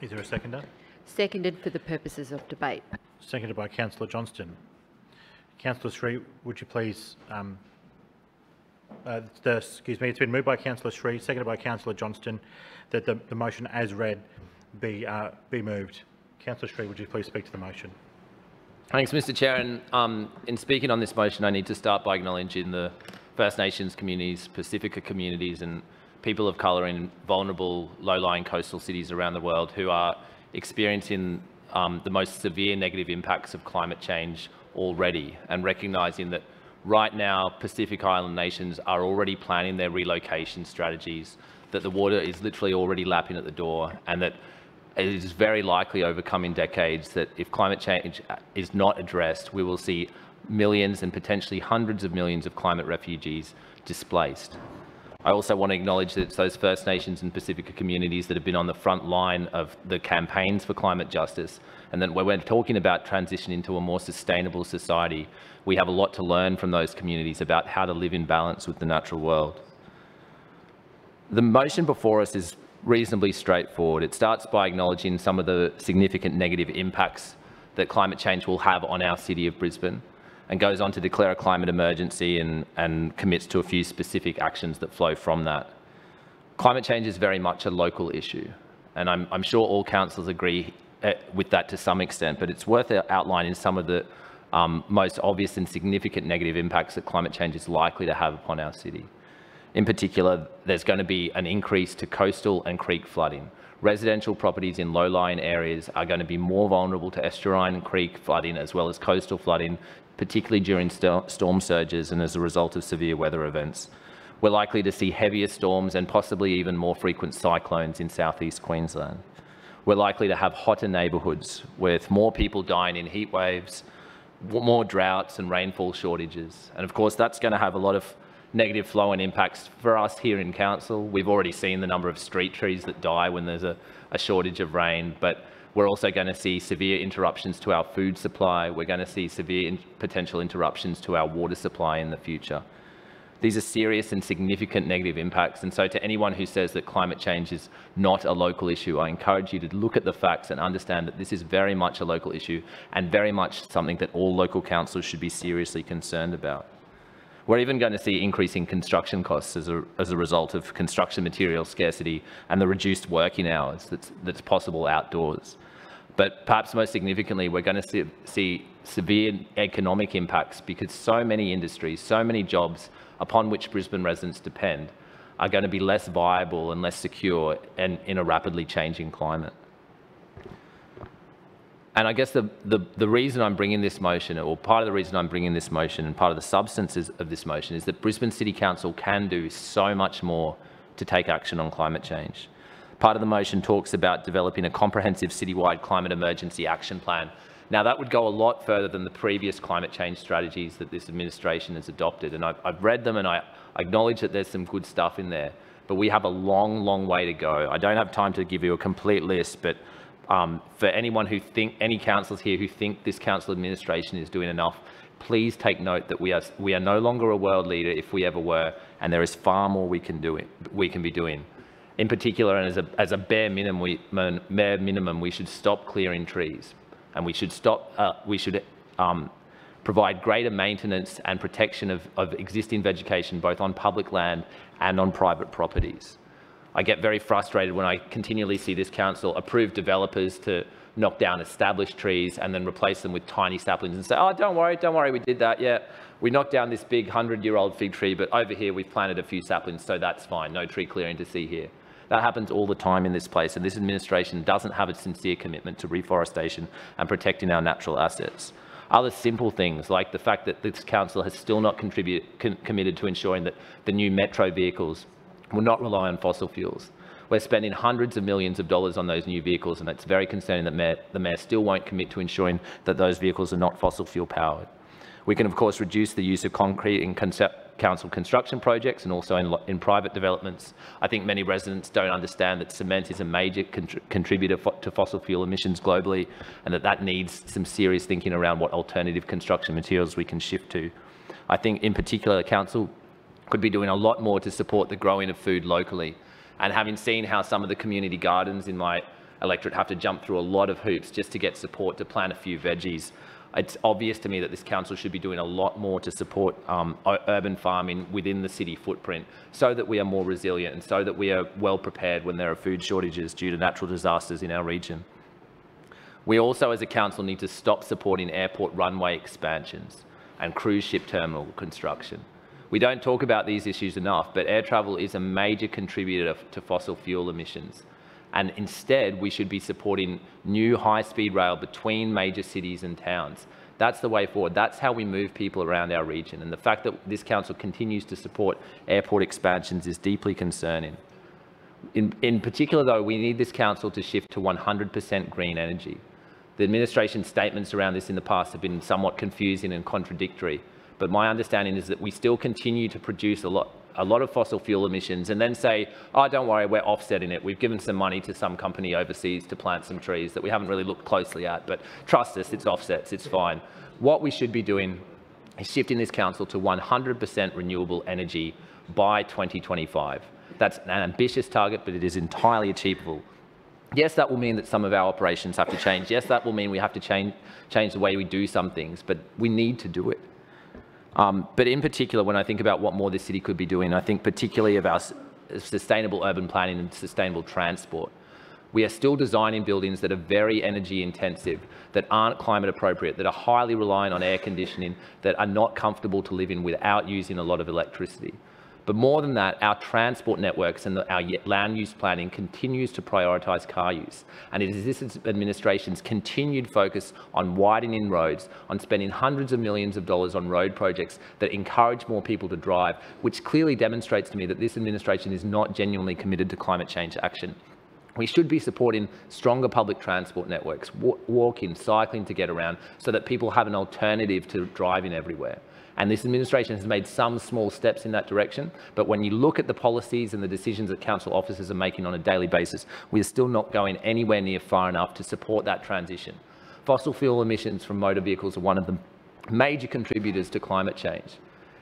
Is there a seconder? Seconded for the purposes of debate. Seconded by Councillor Johnston. Councillor Shree, would you please... it's been moved by Councillor Shree, seconded by Councillor Johnston, that the motion as read be moved. Councillor Shree, would you please speak to the motion? Thanks, Mr Chair. And, in speaking on this motion, I need to start by acknowledging the First Nations communities, Pacifica communities and people of colour in vulnerable, low-lying coastal cities around the world who are experiencing the most severe negative impacts of climate change already, and recognising that right now Pacific Island nations are already planning their relocation strategies, that the water is literally already lapping at the door, and that it is very likely over coming decades that if climate change is not addressed, we will see millions and potentially hundreds of millions of climate refugees displaced. I also want to acknowledge that it's those First Nations and Pacifica communities that have been on the front line of the campaigns for climate justice, and that when we're talking about transition into a more sustainable society, we have a lot to learn from those communities about how to live in balance with the natural world. The motion before us is reasonably straightforward. It starts by acknowledging some of the significant negative impacts that climate change will have on our city of Brisbane, and goes on to declare a climate emergency and commits to a few specific actions that flow from that. Climate change is very much a local issue, and I'm sure all councillors agree with that to some extent, but it's worth outlining some of the most obvious and significant negative impacts that climate change is likely to have upon our city. In particular, there's going to be an increase to coastal and creek flooding. Residential properties in low-lying areas are going to be more vulnerable to estuarine and creek flooding as well as coastal flooding, particularly during storm surges and as a result of severe weather events. We're likely to see heavier storms and possibly even more frequent cyclones in southeast Queensland. We're likely to have hotter neighbourhoods with more people dying in heat waves, more droughts and rainfall shortages. And of course, that's going to have a lot of negative flow and impacts for us here in council. We've already seen the number of street trees that die when there's a shortage of rain, but we're also going to see severe interruptions to our food supply. We're going to see severe potential interruptions to our water supply in the future. These are serious and significant negative impacts, and so to anyone who says that climate change is not a local issue, I encourage you to look at the facts and understand that this is very much a local issue and very much something that all local councils should be seriously concerned about. We're even going to see increasing construction costs as a result of construction material scarcity and the reduced working hours that's possible outdoors. But perhaps most significantly, we're going to see severe economic impacts, because so many industries, so many jobs upon which Brisbane residents depend are going to be less viable and less secure and in a rapidly changing climate. And I guess the reason I'm bringing this motion, or part of the reason I'm bringing this motion and part of the substance of this motion, is that Brisbane City Council can do so much more to take action on climate change. Part of the motion talks about developing a comprehensive citywide climate emergency action plan. Now, that would go a lot further than the previous climate change strategies that this administration has adopted. And I've read them, and I acknowledge that there's some good stuff in there, but we have a long, long way to go. I don't have time to give you a complete list, but for anyone who think, any councillors here who think this council administration is doing enough, please take note that we are no longer a world leader if we ever were, and there is far more we can be doing. In particular, and as a bare minimum, we should stop clearing trees, and we should provide greater maintenance and protection of existing vegetation, both on public land and on private properties. I get very frustrated when I continually see this council approve developers to knock down established trees and then replace them with tiny saplings and say, oh, don't worry, we did that, yeah. We knocked down this big 100-year-old fig tree, but over here we've planted a few saplings, so that's fine, no tree clearing to see here. That happens all the time in this place, and this administration doesn't have a sincere commitment to reforestation and protecting our natural assets. Other simple things, like the fact that this council has still not committed to ensuring that the new metro vehicles will not rely on fossil fuels. We're spending hundreds of millions of dollars on those new vehicles, and it's very concerning that the Mayor still won't commit to ensuring that those vehicles are not fossil fuel powered. We can, of course, reduce the use of concrete in council construction projects and also in private developments. I think many residents don't understand that cement is a major contributor to fossil fuel emissions globally, and that needs some serious thinking around what alternative construction materials we can shift to. I think in particular the council could be doing a lot more to support the growing of food locally. And having seen how some of the community gardens in my electorate have to jump through a lot of hoops just to get support to plant a few veggies, it's obvious to me that this council should be doing a lot more to support urban farming within the city footprint, so that we are more resilient and so that we are well prepared when there are food shortages due to natural disasters in our region. We also, as a council, need to stop supporting airport runway expansions and cruise ship terminal construction. We don't talk about these issues enough, but air travel is a major contributor to fossil fuel emissions. And instead, we should be supporting new high-speed rail between major cities and towns. That's the way forward. That's how we move people around our region. And the fact that this council continues to support airport expansions is deeply concerning. In particular, though, we need this council to shift to 100% green energy. The administration's statements around this in the past have been somewhat confusing and contradictory. But my understanding is that we still continue to produce a lot of fossil fuel emissions and then say, oh, don't worry, we're offsetting it. We've given some money to some company overseas to plant some trees that we haven't really looked closely at, but trust us, it's offsets, it's fine. What we should be doing is shifting this council to 100% renewable energy by 2025. That's an ambitious target, but it is entirely achievable. Yes, that will mean that some of our operations have to change. Yes, that will mean we have to change the way we do some things, but we need to do it. But in particular, when I think about what more this city could be doing, I think particularly about sustainable urban planning and sustainable transport. We are still designing buildings that are very energy intensive, that aren't climate appropriate, that are highly reliant on air conditioning, that are not comfortable to live in without using a lot of electricity. But more than that, our transport networks and our land use planning continues to prioritise car use. And it is this administration's continued focus on widening roads, on spending hundreds of millions of dollars on road projects that encourage more people to drive, which clearly demonstrates to me that this administration is not genuinely committed to climate change action. We should be supporting stronger public transport networks, walking, cycling to get around, so that people have an alternative to driving everywhere. And this administration has made some small steps in that direction, but when you look at the policies and the decisions that council officers are making on a daily basis, we're still not going anywhere near far enough to support that transition. Fossil fuel emissions from motor vehicles are one of the major contributors to climate change.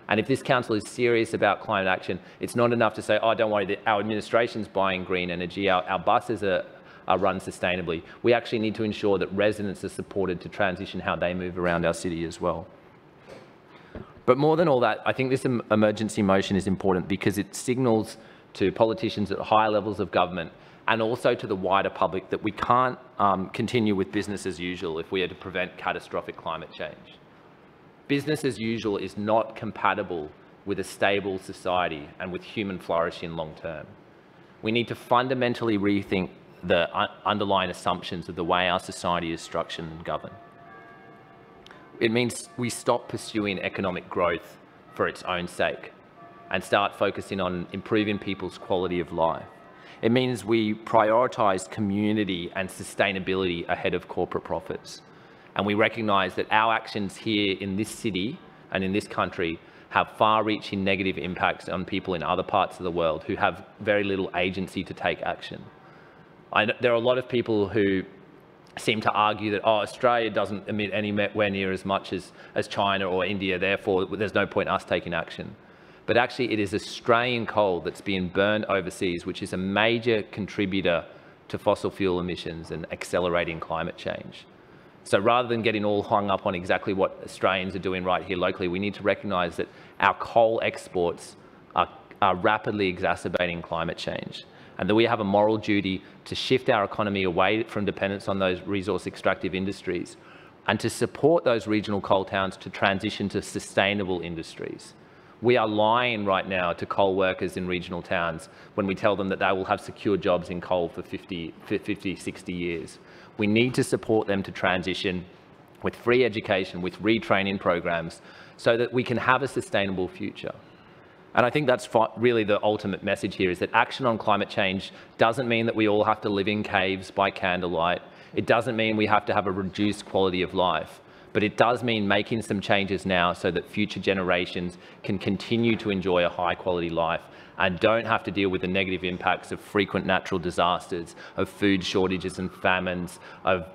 And if this council is serious about climate action, it's not enough to say, oh, don't worry, our administration's buying green energy, our buses are run sustainably. We actually need to ensure that residents are supported to transition how they move around our city as well. But more than all that, I think this emergency motion is important because it signals to politicians at higher levels of government and also to the wider public that we can't continue with business as usual if we are to prevent catastrophic climate change. Business as usual is not compatible with a stable society and with human flourishing long term. We need to fundamentally rethink the underlying assumptions of the way our society is structured and governed. It means we stop pursuing economic growth for its own sake and start focusing on improving people's quality of life. It means we prioritise community and sustainability ahead of corporate profits. And we recognise that our actions here in this city and in this country have far-reaching negative impacts on people in other parts of the world who have very little agency to take action. There are a lot of people who seem to argue that, oh, Australia doesn't emit anywhere near as much as China or India, therefore there's no point in us taking action. But actually it is Australian coal that's being burned overseas, which is a major contributor to fossil fuel emissions and accelerating climate change. So rather than getting all hung up on exactly what Australians are doing right here locally, we need to recognise that our coal exports are rapidly exacerbating climate change. and that we have a moral duty to shift our economy away from dependence on those resource-extractive industries and to support those regional coal towns to transition to sustainable industries. We are lying right now to coal workers in regional towns when we tell them that they will have secure jobs in coal for 50, 60 years. We need to support them to transition with free education, with retraining programs, so that we can have a sustainable future. And I think that's really the ultimate message here, is that action on climate change doesn't mean that we all have to live in caves by candlelight. It doesn't mean we have to have a reduced quality of life. But it does mean making some changes now so that future generations can continue to enjoy a high-quality life and don't have to deal with the negative impacts of frequent natural disasters, of food shortages and famines, of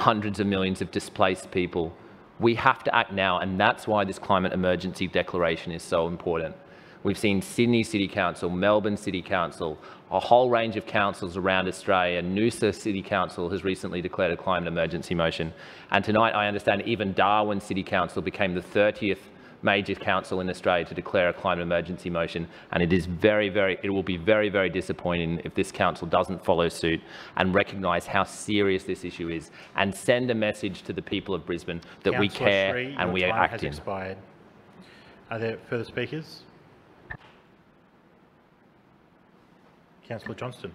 hundreds of millions of displaced people. We have to act now, and that's why this Climate Emergency Declaration is so important. We've seen Sydney City Council, Melbourne City Council, a whole range of councils around Australia. Noosa City Council has recently declared a climate emergency motion. And tonight, I understand even Darwin City Council became the 30th major council in Australia to declare a climate emergency motion. And it is it will be very, very disappointing if this council doesn't follow suit and recognise how serious this issue is and send a message to the people of Brisbane that Councillor we care Shree, and we are acting. Expired. Are there further speakers? Councillor Johnston.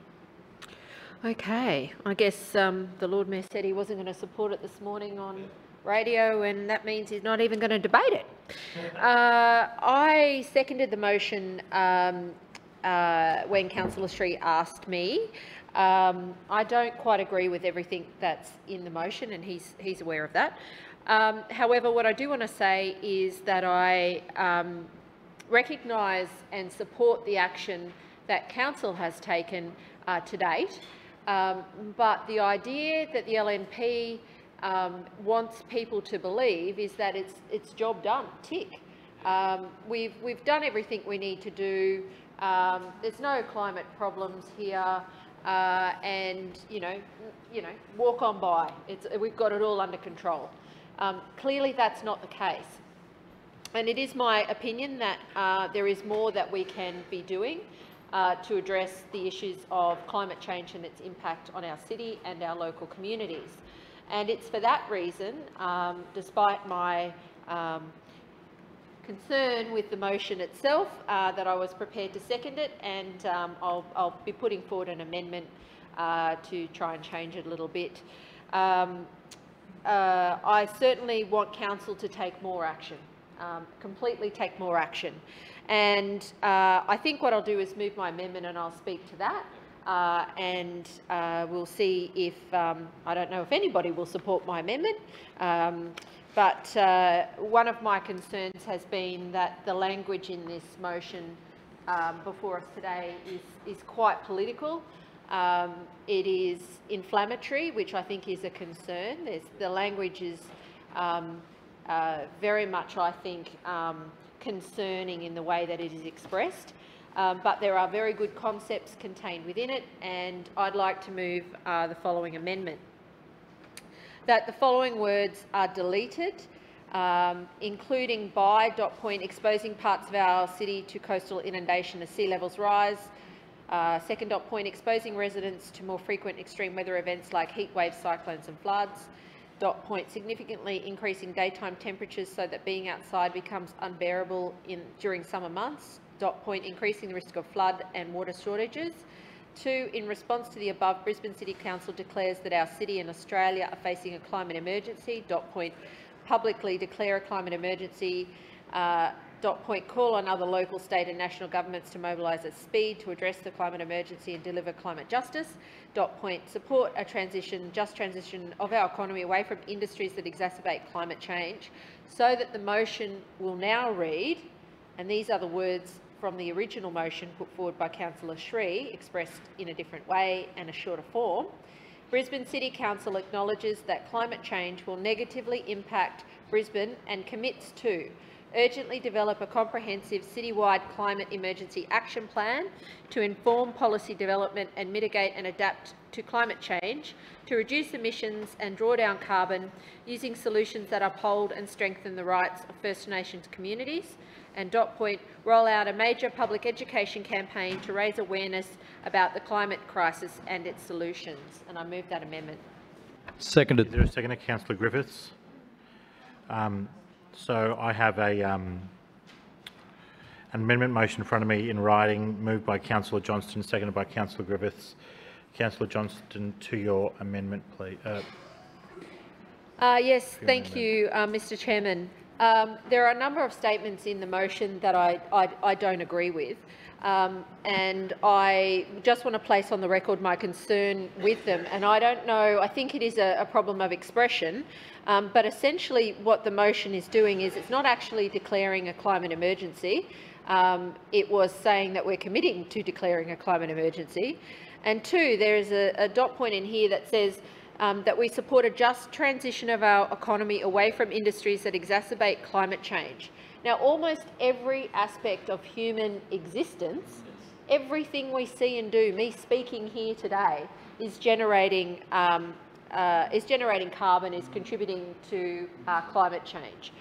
Okay, I guess the Lord Mayor said he wasn't going to support it this morning on radio, and that means he's not even going to debate it. I seconded the motion when Councillor Shree asked me. I don't quite agree with everything that's in the motion, and he's aware of that. However, what I do want to say is that I recognise and support the action that council has taken to date, but the idea that the LNP wants people to believe is that it's job done, tick. We've done everything we need to do. There's no climate problems here, and you know, walk on by. We've got it all under control. Clearly, that's not the case, and it is my opinion that there is more that we can be doing to address the issues of climate change and its impact on our city and our local communities. And it's for that reason, despite my concern with the motion itself, that I was prepared to second it, and I'll be putting forward an amendment to try and change it a little bit. I certainly want council to take more action, completely take more action. And I think what I'll do is move my amendment, and I'll speak to that. We'll see if, I don't know if anybody will support my amendment, but one of my concerns has been that the language in this motion before us today is quite political. It is inflammatory, which I think is a concern. The language is very much, I think, concerning in the way that it is expressed, but there are very good concepts contained within it, and I'd like to move the following amendment. That the following words are deleted, including by : exposing parts of our city to coastal inundation as sea levels rise. Second : exposing residents to more frequent extreme weather events like heat waves, cyclones and floods. : significantly increasing daytime temperatures so that being outside becomes unbearable during summer months. : increasing the risk of flood and water shortages. 2, in response to the above, Brisbane City Council declares that our city and Australia are facing a climate emergency. : publicly declare a climate emergency. : call on other local, state and national governments to mobilise at speed to address the climate emergency and deliver climate justice. : support a just transition of our economy away from industries that exacerbate climate change, so that the motion will now read, and these are the words from the original motion put forward by Councillor Shree, expressed in a different way and a shorter form. Brisbane City Council acknowledges that climate change will negatively impact Brisbane and commits to urgently develop a comprehensive citywide climate emergency action plan to inform policy development and mitigate and adapt to climate change, to reduce emissions and draw down carbon using solutions that uphold and strengthen the rights of First Nations communities, and : roll out a major public education campaign to raise awareness about the climate crisis and its solutions. And I move that amendment. Seconded. Is there a seconder? Councillor Griffiths. So I have an amendment motion in front of me in writing, moved by Councillor Johnston, seconded by Councillor Griffiths. Councillor Johnston, to your amendment, please. Yes, thank you, Mr. Chairman. There are a number of statements in the motion that I don't agree with, and I just want to place on the record my concern with them. And I don't know, I think it is a problem of expression, but essentially what the motion is doing is it's not actually declaring a climate emergency. It was saying that we're committing to declaring a climate emergency. And two, there is a : in here that says that we support a just transition of our economy away from industries that exacerbate climate change. Now, almost every aspect of human existence, everything we see and do, me speaking here today, is generating carbon, is contributing to climate change.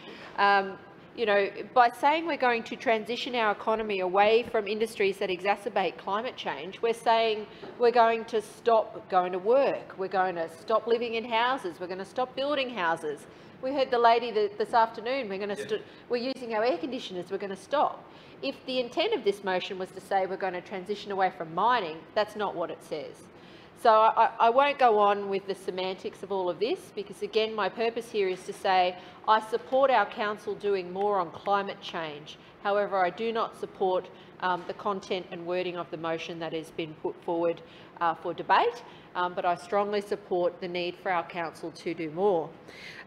You know, by saying we're going to transition our economy away from industries that exacerbate climate change, we're saying we're going to stop going to work, we're going to stop living in houses, we're going to stop building houses. We heard the lady this afternoon, we're going to we're using our air conditioners, we're going to stop. If the intent of this motion was to say we're going to transition away from mining, that's not what it says. So I won't go on with the semantics of all of this, because again, my purpose here is to say I support our council doing more on climate change. However, I do not support the content and wording of the motion that has been put forward for debate, but I strongly support the need for our council to do more.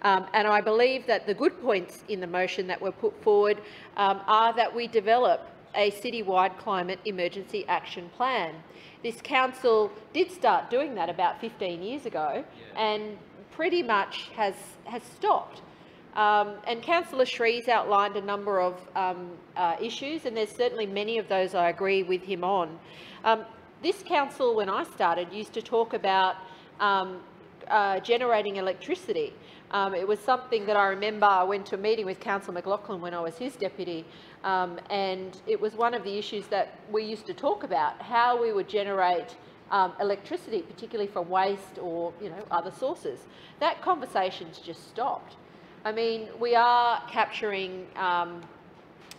And I believe that the good points in the motion that were put forward are that we develop a citywide climate emergency action plan. This council did start doing that about 15 years ago and pretty much has stopped. And Councillor Shree's outlined a number of issues, and there's certainly many of those I agree with him on. This council, when I started, used to talk about generating electricity. It was something that I remember I went to a meeting with Councillor McLaughlin when I was his deputy, and it was one of the issues that we used to talk about, how we would generate electricity, particularly from waste or other sources. That conversation's just stopped. I mean, we are capturing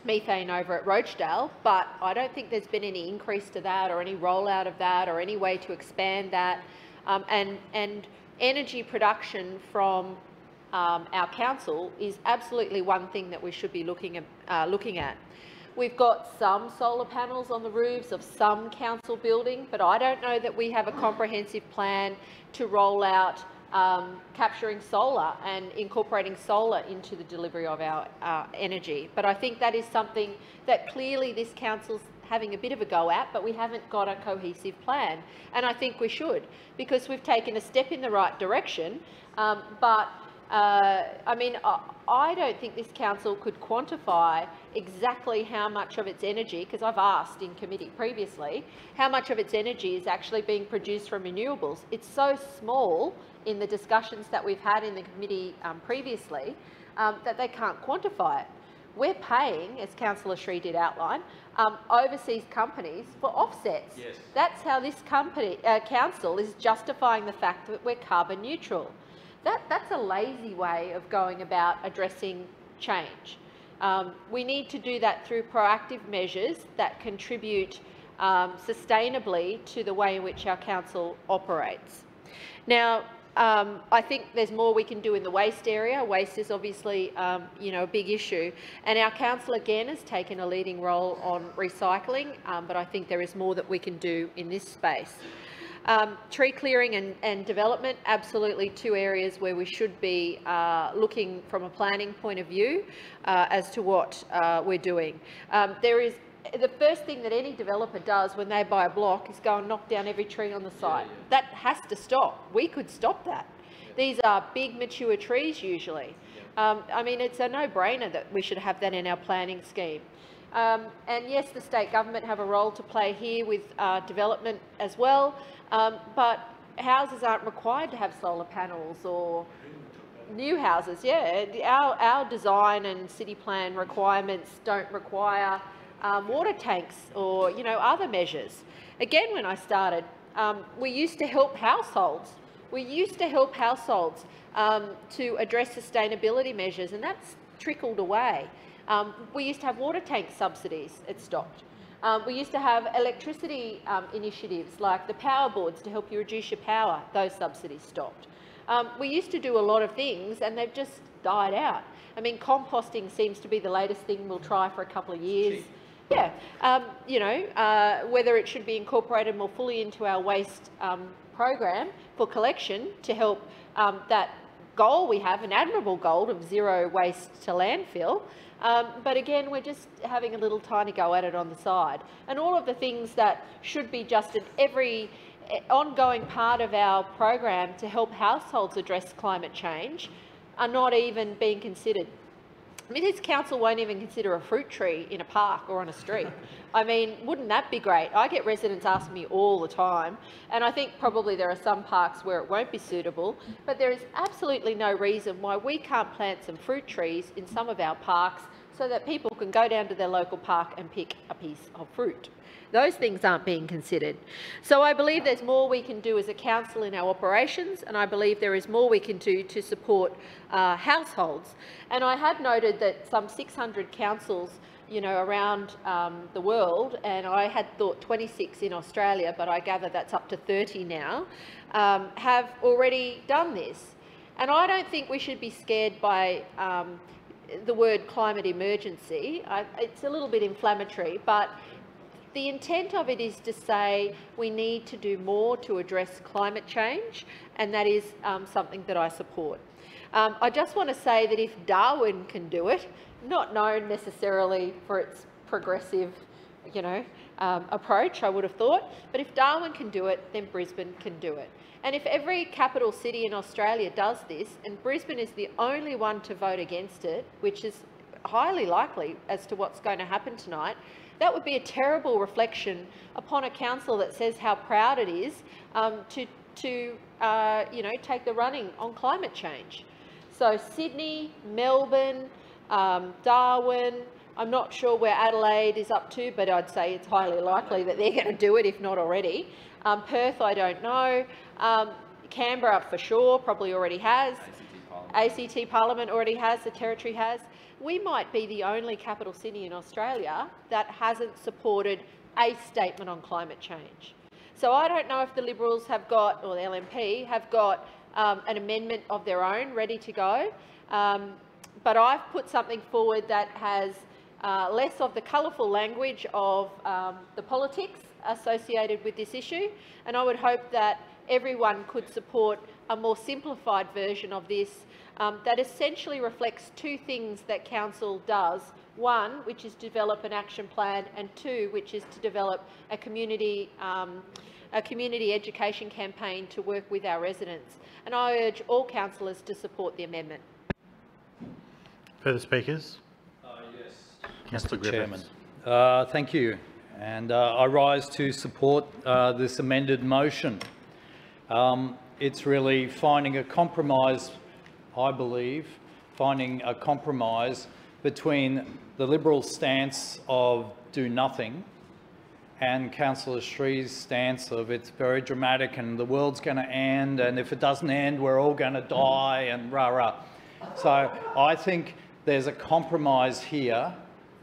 methane over at Rochedale, but I don't think there's been any increase to that or any rollout of that or any way to expand that. And energy production from our council is absolutely one thing that we should be looking at. We've got some solar panels on the roofs of some council building, but I don't know that we have a comprehensive plan to roll out capturing solar and incorporating solar into the delivery of our energy. But I think that is something that clearly this council's having a bit of a go at, but we haven't got a cohesive plan. And I think we should, because we've taken a step in the right direction, I mean, I don't think this council could quantify exactly how much of its energy, because I've asked in committee previously, how much of its energy is actually being produced from renewables. It's so small in the discussions that we've had in the committee previously that they can't quantify it. We're paying, as Councillor Shree did outline, overseas companies for offsets. Yes. That's how this council is justifying the fact that we're carbon neutral. That's a lazy way of going about addressing change. We need to do that through proactive measures that contribute sustainably to the way in which our council operates. Now, I think there's more we can do in the waste area. Waste is obviously a big issue, and our council again has taken a leading role on recycling, but I think there is more that we can do in this space. Tree clearing and development, absolutely two areas where we should be looking from a planning point of view as to what we're doing. The first thing that any developer does when they buy a block is go and knock down every tree on the site. Yeah. That has to stop. We could stop that. Yeah. These are big mature trees usually. I mean, it's a no-brainer that we should have that in our planning scheme. And yes, the state government have a role to play here with development as well, but houses aren't required to have solar panels or new houses. Yeah, our design and city plan requirements don't require water tanks or, you know, other measures. Again, when I started, we used to help households. We used to help households to address sustainability measures, and that's trickled away. We used to have water tank subsidies. It stopped. We used to have electricity initiatives like the power boards to help you reduce your power. Those subsidies stopped. We used to do a lot of things and they've just died out. I mean, composting seems to be the latest thing we'll try for a couple of years. Yeah, you know, whether it should be incorporated more fully into our waste program for collection to help that goal we have, an admirable goal of zero waste to landfill. But again, we're just having a little tiny go at it on the side. And all of the things that should be just in every ongoing part of our program to help households address climate change are not even being considered. I mean, this council won't even consider a fruit tree in a park or on a street. I mean, wouldn't that be great? I get residents asking me all the time, and I think probably there are some parks where it won't be suitable, but there is absolutely no reason why we can't plant some fruit trees in some of our parks so that people can go down to their local park and pick a piece of fruit. Those things aren't being considered. So I believe there's more we can do as a council in our operations, and I believe there is more we can do to support households. And I have noted that some 600 councils, you know, around the world, and I had thought 26 in Australia, but I gather that's up to 30 now, have already done this. And I don't think we should be scared by the word climate emergency. It's a little bit inflammatory, but the intent of it is to say we need to do more to address climate change, and that is something that I support. I just want to say that if Darwin can do it, not known necessarily for its progressive, you know, approach, I would have thought, but if Darwin can do it, then Brisbane can do it. And if every capital city in Australia does this, and Brisbane is the only one to vote against it, which is highly likely as to what's going to happen tonight, that would be a terrible reflection upon a council that says how proud it is to you know, take the running on climate change. So Sydney, Melbourne, Darwin, I'm not sure where Adelaide is up to, but I'd say it's highly likely that they're going to do it, if not already. Perth, I don't know. Canberra, for sure, probably already has. ACT Parliament already has, the Territory has. We might be the only capital city in Australia that hasn't supported a statement on climate change. So I don't know if the Liberals have got, or the LNP, have got an amendment of their own ready to go, but I've put something forward that has less of the colourful language of the politics associated with this issue, and I would hope that everyone could support a more simplified version of this that essentially reflects two things that council does. One, which is develop an action plan, and two, which is to develop a community education campaign to work with our residents. And I urge all councillors to support the amendment. Further speakers? Yes, Mr. Chairman. Thank you. And I rise to support this amended motion. It's really finding a compromise, I believe, finding a compromise between the Liberal stance of do nothing and Councillor Shree's stance of it's very dramatic and the world's going to end, and if it doesn't end, we're all going to die and rah-rah. So I think there's a compromise here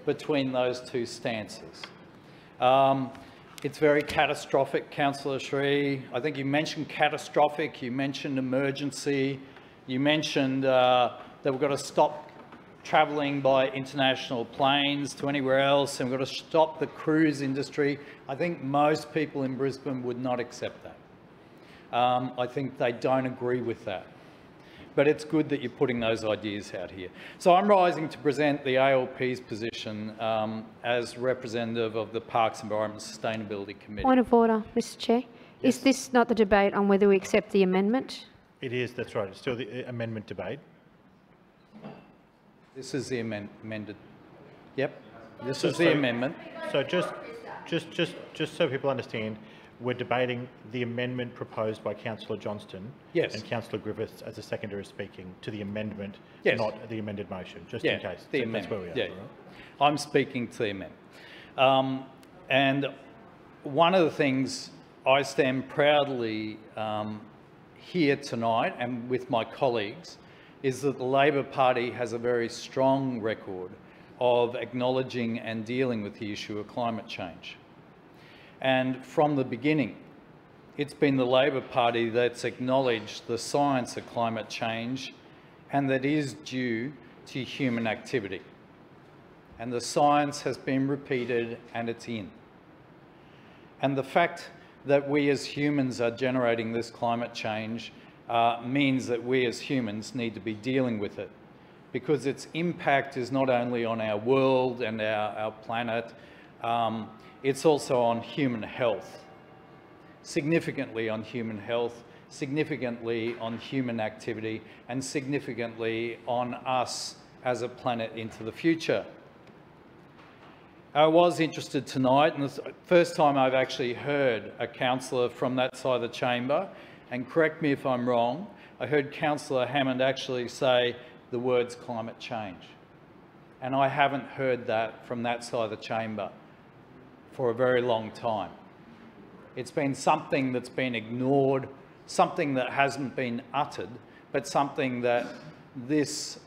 between those two stances. It's very catastrophic, Councillor Shree. I think you mentioned catastrophic, you mentioned emergency, you mentioned that we've got to stop travelling by international planes to anywhere else, and we've got to stop the cruise industry. I think most people in Brisbane would not accept that. I think they don't agree with that. But it's good that you're putting those ideas out here. So I'm rising to present the ALP's position as representative of the Parks, Environment and Sustainability Committee. Point of order, Mr. Chair. Yes. Is this not the debate on whether we accept the amendment? It is, that's right. It's still the amendment debate. This is the amended. Yep, this is the amendment. So just so people understand, we're debating the amendment proposed by Councillor Johnston and Councillor Griffiths as a seconder is speaking to the amendment, not the amended motion, just in case. The amendment. That's where we are. Yeah. Right? I'm speaking to the amendment. And one of the things I stand proudly here tonight and with my colleagues is that the Labor Party has a very strong record of acknowledging and dealing with the issue of climate change. And from the beginning, it's been the Labor Party that's acknowledged the science of climate change and that is due to human activity. And the science has been repeated and it's in. And the fact that we as humans are generating this climate change means that we as humans need to be dealing with it, because its impact is not only on our world and our planet, it's also on human health, significantly on human health, significantly on human activity, and significantly on us as a planet into the future. I was interested tonight, and it's the first time I've actually heard a councillor from that side of the chamber, and correct me if I'm wrong, I heard Councillor Hammond actually say the words climate change. And I haven't heard that from that side of the chamber for a very long time. It's been something that's been ignored, something that hasn't been uttered, but something that this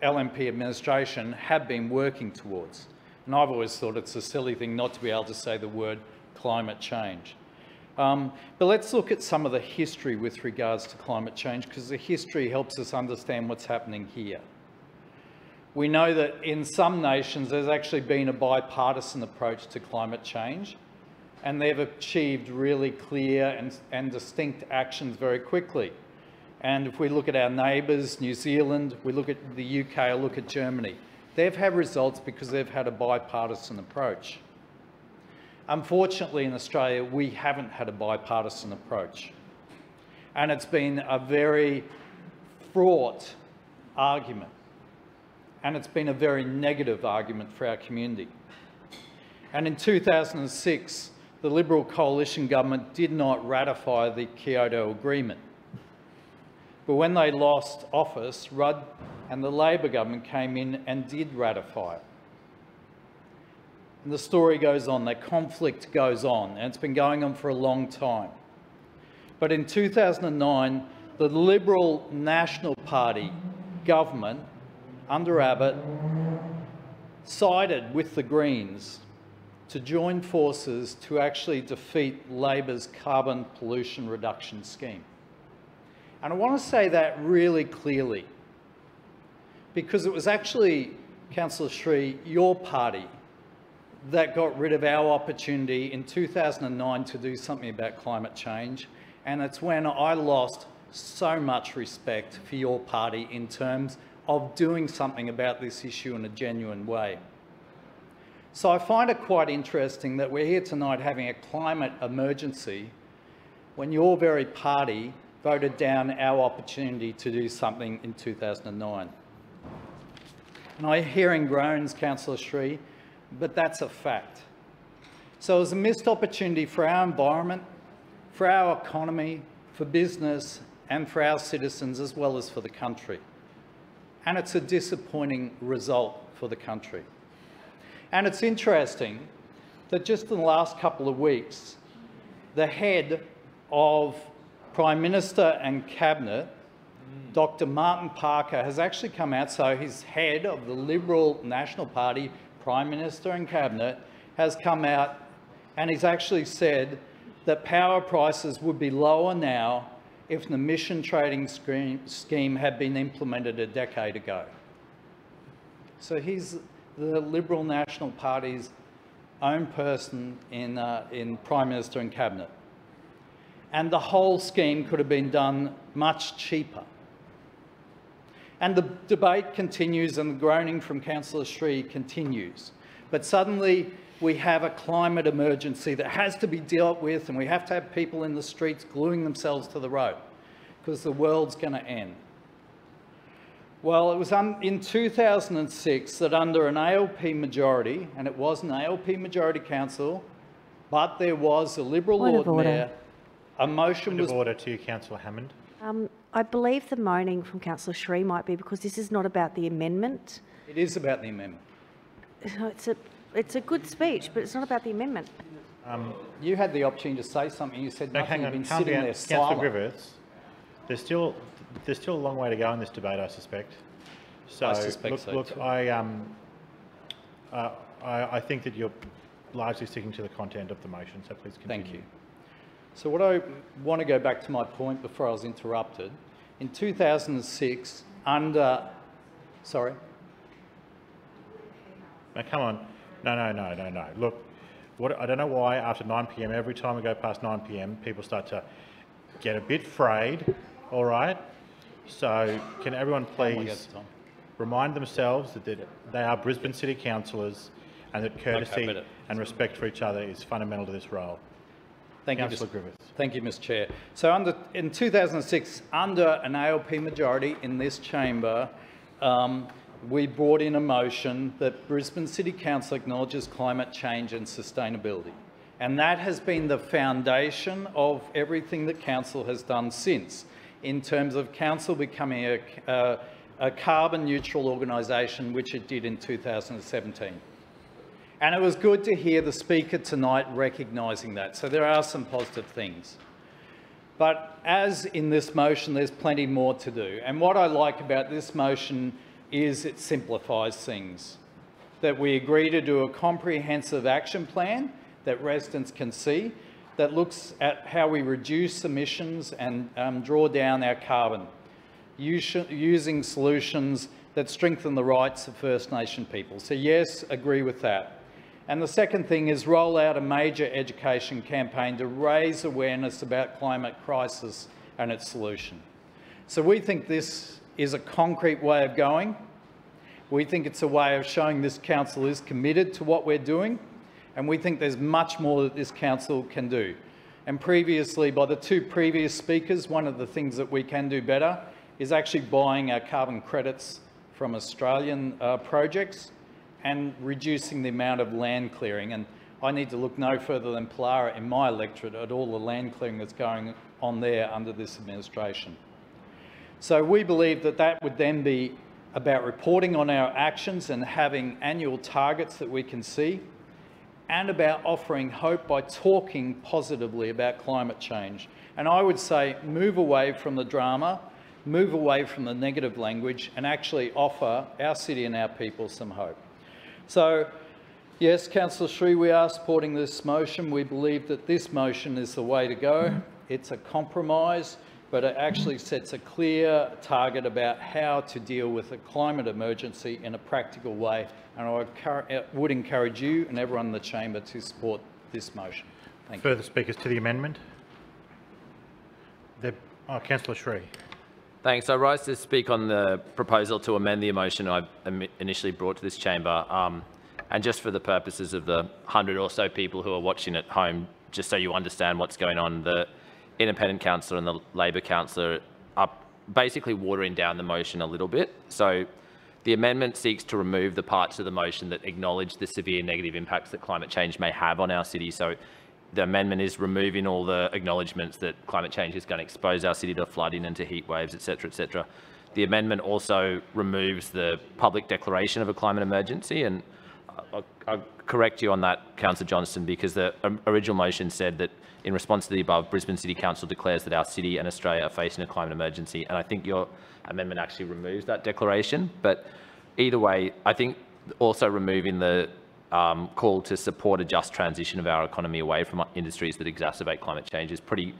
LNP administration have been working towards. And I've always thought it's a silly thing not to be able to say the word climate change. But let's look at some of the history with regards to climate change, because the history helps us understand what's happening here. We know that in some nations there's actually been a bipartisan approach to climate change, and they've achieved really clear and distinct actions very quickly. And if we look at our neighbours, New Zealand, we look at the UK, I look at Germany, they've had results because they've had a bipartisan approach. Unfortunately, in Australia, we haven't had a bipartisan approach. And it's been a very fraught argument. And it's been a very negative argument for our community. And in 2006, the Liberal coalition government did not ratify the Kyoto Agreement. But when they lost office, Rudd and the Labor government came in and did ratify it. And the story goes on, the conflict goes on, and it's been going on for a long time. But in 2009, the Liberal National Party government under Abbott sided with the Greens to join forces to actually defeat Labor's carbon pollution reduction scheme. And I want to say that really clearly, because it was actually, Councillor Shree, your party that got rid of our opportunity in 2009 to do something about climate change. And it's when I lost so much respect for your party in terms of doing something about this issue in a genuine way. So I find it quite interesting that we're here tonight having a climate emergency when your very party voted down our opportunity to do something in 2009. And I'm hearing groans, Councillor Shree, but that's a fact. So it was a missed opportunity for our environment, for our economy, for business, and for our citizens, as well as for the country. And it's a disappointing result for the country. And it's interesting that just in the last couple of weeks, the head of Prime Minister and Cabinet, Dr. Martin Parker, has actually come out, so he's head of the Liberal National Party, Prime Minister and Cabinet, has come out and he's actually said that power prices would be lower now if the emission trading scheme had been implemented a decade ago. So he's the Liberal National Party's own person in Prime Minister and Cabinet. And the whole scheme could have been done much cheaper. And the debate continues and the groaning from Councillor Shree continues. But suddenly we have a climate emergency that has to be dealt with, and we have to have people in the streets gluing themselves to the road because the world's going to end. Well, it was in 2006 that under an ALP majority, and it was an ALP majority council, but there was a Liberal Lord Mayor. A motion was... Point of order to Councillor Hammond. I believe the moaning from Councillor Shree might be because this is not about the amendment. It is about the amendment. It's a good speech, but it's not about the amendment. You had the opportunity to say something. You said nothing. You've been sitting there silent. Councillor Griffiths, there's still a long way to go in this debate, I suspect. So, look, I think that you're largely sticking to the content of the motion, so please continue. Thank you. So what I want to go back to my point before I was interrupted. In 2006, under... Sorry? Now, come on. No. Look, I don't know why after 9 p.m, every time we go past 9 p.m, people start to get a bit frayed, all right? So can everyone please remind themselves that they are Brisbane City Councillors and that courtesy and respect for each other is fundamental to this role. Thank you, Mr. Chair. So in 2006, under an ALP majority in this chamber, we brought in a motion that Brisbane City Council acknowledges climate change and sustainability. And that has been the foundation of everything that Council has done since, in terms of Council becoming a carbon neutral organisation, which it did in 2017. And it was good to hear the Speaker tonight recognising that. So there are some positive things. But as in this motion, there's plenty more to do. And what I like about this motion is it simplifies things. That we agree to do a comprehensive action plan that residents can see that looks at how we reduce emissions and draw down our carbon using solutions that strengthen the rights of First Nation people. So yes, agree with that. And the second thing is roll out a major education campaign to raise awareness about climate crisis and its solution. So we think this is a concrete way of going. We think it's a way of showing this council is committed to what we're doing, and we think there's much more that this council can do. And previously, by the two previous speakers, one of the things that we can do better is actually buying our carbon credits from Australian projects and reducing the amount of land clearing. And I need to look no further than Pallara in my electorate at all the land clearing that's going on there under this administration. So we believe that that would then be about reporting on our actions and having annual targets that we can see, and about offering hope by talking positively about climate change. And I would say move away from the drama, move away from the negative language, and actually offer our city and our people some hope. So, yes, Councillor Shree, we are supporting this motion. We believe that this motion is the way to go. It's a compromise, but it actually sets a clear target about how to deal with the climate emergency in a practical way. And I would encourage you and everyone in the chamber to support this motion. Thank you. Further speakers to the amendment? Councillor Shree. Thanks. I rise to speak on the proposal to amend the motion I initially brought to this chamber. And just for the purposes of the 100 or so people who are watching at home, just so you understand what's going on, the Independent Councillor and the Labor Councillor are basically watering down the motion a little bit. So the amendment seeks to remove the parts of the motion that acknowledge the severe negative impacts that climate change may have on our city. So the amendment is removing all the acknowledgements that climate change is going to expose our city to flooding and to heat waves, etc., etc. The amendment also removes the public declaration of a climate emergency, and I'll correct you on that, Councillor Johnston, because the original motion said that in response to the above, Brisbane City Council declares that our city and Australia are facing a climate emergency, and I think your amendment actually removes that declaration. But either way, I think also removing the call to support a just transition of our economy away from industries that exacerbate climate change is pretty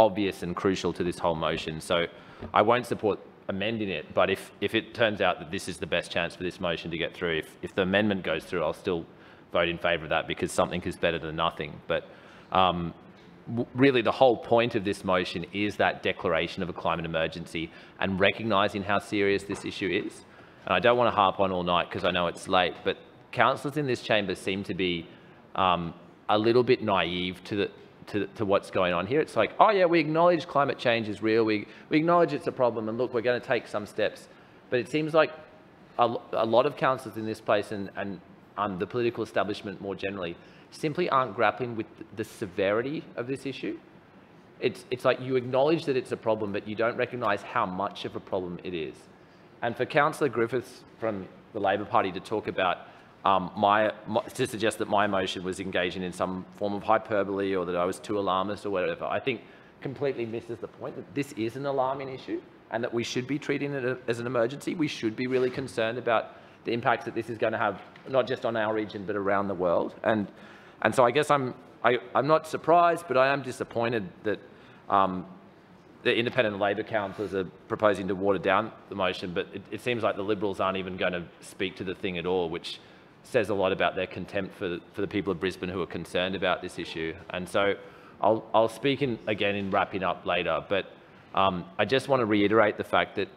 obvious and crucial to this whole motion. So I won't support amending it, but if it turns out that this is the best chance for this motion to get through, if the amendment goes through, I'll still vote in favour of that, because something is better than nothing. But really the whole point of this motion is that declaration of a climate emergency and recognising how serious this issue is. And I don't want to harp on all night because I know it's late, but councillors in this chamber seem to be a little bit naive to what's going on here. It's like, oh yeah, we acknowledge climate change is real, we acknowledge it's a problem, and look, we're going to take some steps. But it seems like a lot of councils in this place and the political establishment more generally simply aren't grappling with the severity of this issue. It's like you acknowledge that it's a problem, but you don't recognise how much of a problem it is. And for Councillor Griffiths from the Labor Party to talk about to suggest that my motion was engaging in some form of hyperbole or that I was too alarmist or whatever, I think completely misses the point that this is an alarming issue and that we should be treating it as an emergency. We should be really concerned about the impacts that this is going to have, not just on our region, but around the world. And so I guess I'm not surprised, but I am disappointed that the independent Labor councillors are proposing to water down the motion, but it seems like the Liberals aren't even going to speak to the thing at all, which says a lot about their contempt for the people of Brisbane who are concerned about this issue. And so I'll speak again in wrapping up later, but I just want to reiterate the fact that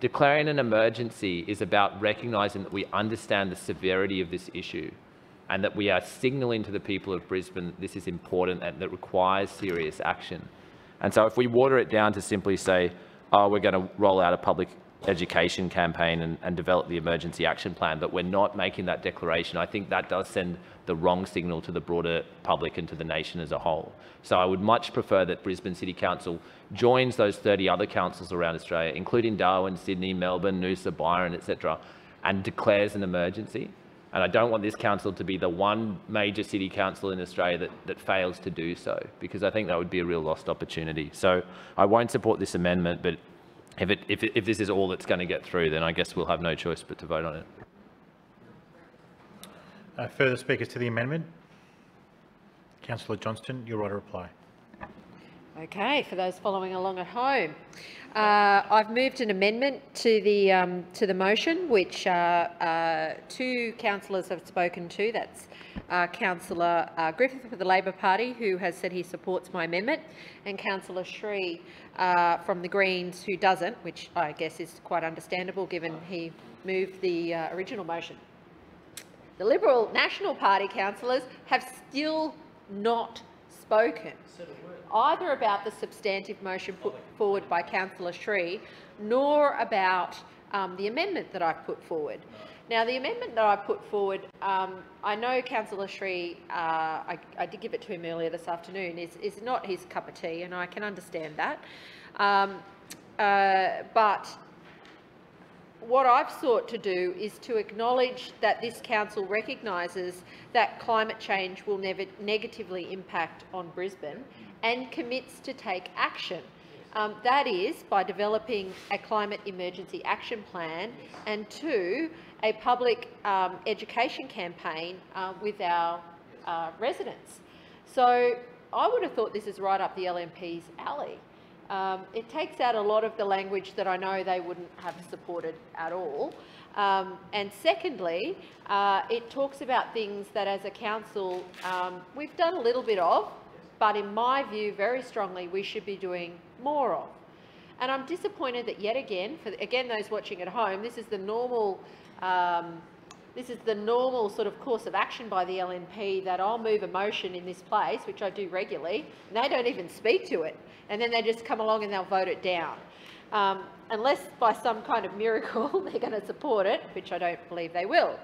declaring an emergency is about recognising that we understand the severity of this issue and that we are signalling to the people of Brisbane that this is important and that requires serious action. And so if we water it down to simply say, oh, we're going to roll out a public education campaign and develop the emergency action plan, but we're not making that declaration, I think that does send the wrong signal to the broader public and to the nation as a whole. So I would much prefer that Brisbane City Council joins those 30 other councils around Australia, including Darwin, Sydney, Melbourne, Noosa, Byron, etc., and declares an emergency. And I don't want this council to be the one major city council in Australia that fails to do so, because I think that would be a real lost opportunity. So I won't support this amendment, but if this is all that's going to get through, then I guess we'll have no choice but to vote on it. Further speakers to the amendment? Councillor Johnston, you're right to reply. Okay, for those following along at home, I've moved an amendment to the motion, which two councillors have spoken to. That's Councillor Griffith for the Labor Party, who has said he supports my amendment, and Councillor Shree from the Greens, who doesn't, which I guess is quite understandable given he moved the original motion. The Liberal National Party councillors have still not spoken either about the substantive motion put forward by Councillor Shree, nor about the amendment that I put forward. Now, the amendment that I put forward, I know Councillor Shree, I did give it to him earlier this afternoon, is not his cup of tea, and I can understand that. But what I've sought to do is to acknowledge that this council recognises that climate change will never negatively impact on Brisbane and commits to take action. That is, by developing a climate emergency action plan and, two, a public education campaign with our residents. So I would have thought this is right up the LNP's alley. It takes out a lot of the language that I know they wouldn't have supported at all. And secondly, it talks about things that as a council we've done a little bit of, but in my view, very strongly, we should be doing more of. And I'm disappointed that yet again, again those watching at home, this is the normal sort of course of action by the LNP, that I'll move a motion in this place, which I do regularly, and they don't even speak to it. And then they just come along and they'll vote it down. Unless by some kind of miracle they're going to support it, which I don't believe they will.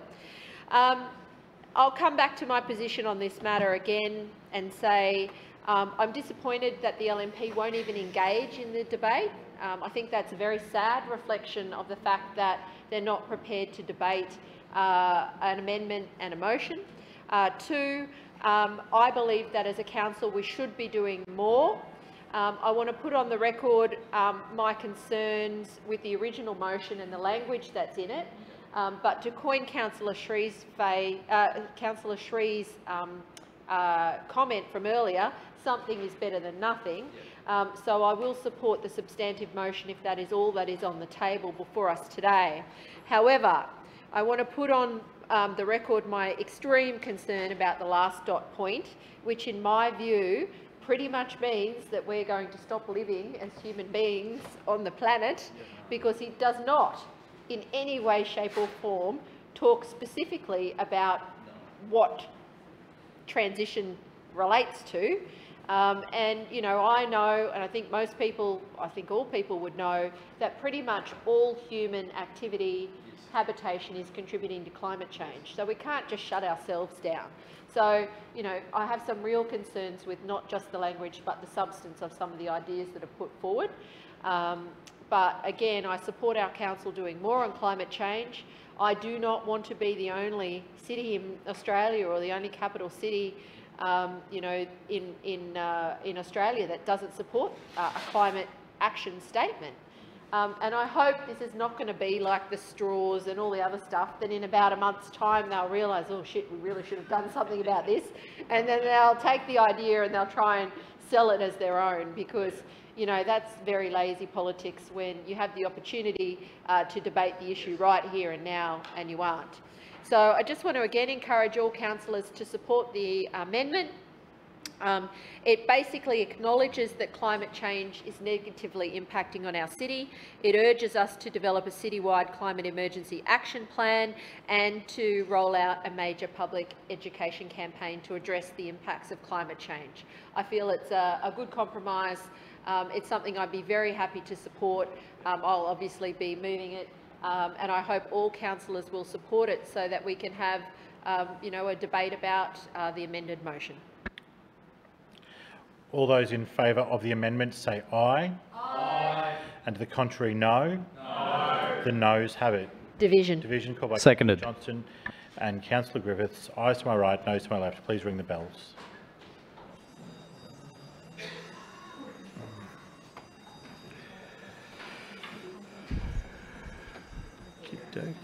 I'll come back to my position on this matter again and say I'm disappointed that the LNP won't even engage in the debate. I think that's a very sad reflection of the fact that they're not prepared to debate an amendment and a motion. Two, I believe that as a council we should be doing more. I want to put on the record my concerns with the original motion and the language that's in it. But to coin Councillor Shree's, comment from earlier, something is better than nothing. So I will support the substantive motion if that is all that is on the table before us today. However, I want to put on the record my extreme concern about the last dot point, which in my view pretty much means that we're going to stop living as human beings on the planet, because it does not in any way, shape or form talk specifically about what transition relates to. And, you know, I know, and I think most people, I think all people would know, that pretty much all human activity, habitation is contributing to climate change. So we can't just shut ourselves down. So, you know, I have some real concerns with not just the language, but the substance of some of the ideas that are put forward. But again, I support our council doing more on climate change. I do not want to be the only city in Australia or the only capital city you know, in Australia that doesn't support a climate action statement. And I hope this is not going to be like the straws and all the other stuff, that in about a month's time they'll realise, oh shit, we really should have done something about this. And then they'll take the idea and they'll try and sell it as their own, because, you know, that's very lazy politics when you have the opportunity to debate the issue right here and now and you aren't. So I just want to again encourage all councillors to support the amendment. It basically acknowledges that climate change is negatively impacting on our city. It urges us to develop a citywide climate emergency action plan and to roll out a major public education campaign to address the impacts of climate change. I feel it's a good compromise. It's something I'd be very happy to support. I'll obviously be moving it, and I hope all councillors will support it so that we can have you know, a debate about the amended motion. All those in favour of the amendment say aye. Aye. And to the contrary, no. No. The noes have it. Division. Division called by Seconded. Councillor Johnson and Councillor Griffiths. Ayes to my right, noes to my left. Please ring the bells. Okey-dokey.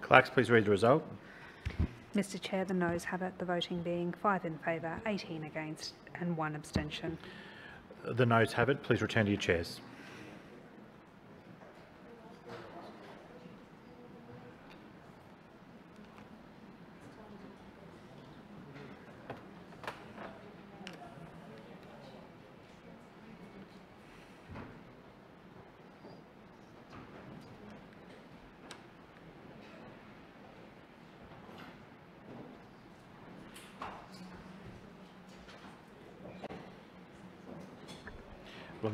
Clerks, please read the result. Mr. Chair, the noes have it, the voting being 5 in favour, 18 against and 1 abstention. The noes have it. Please return to your chairs.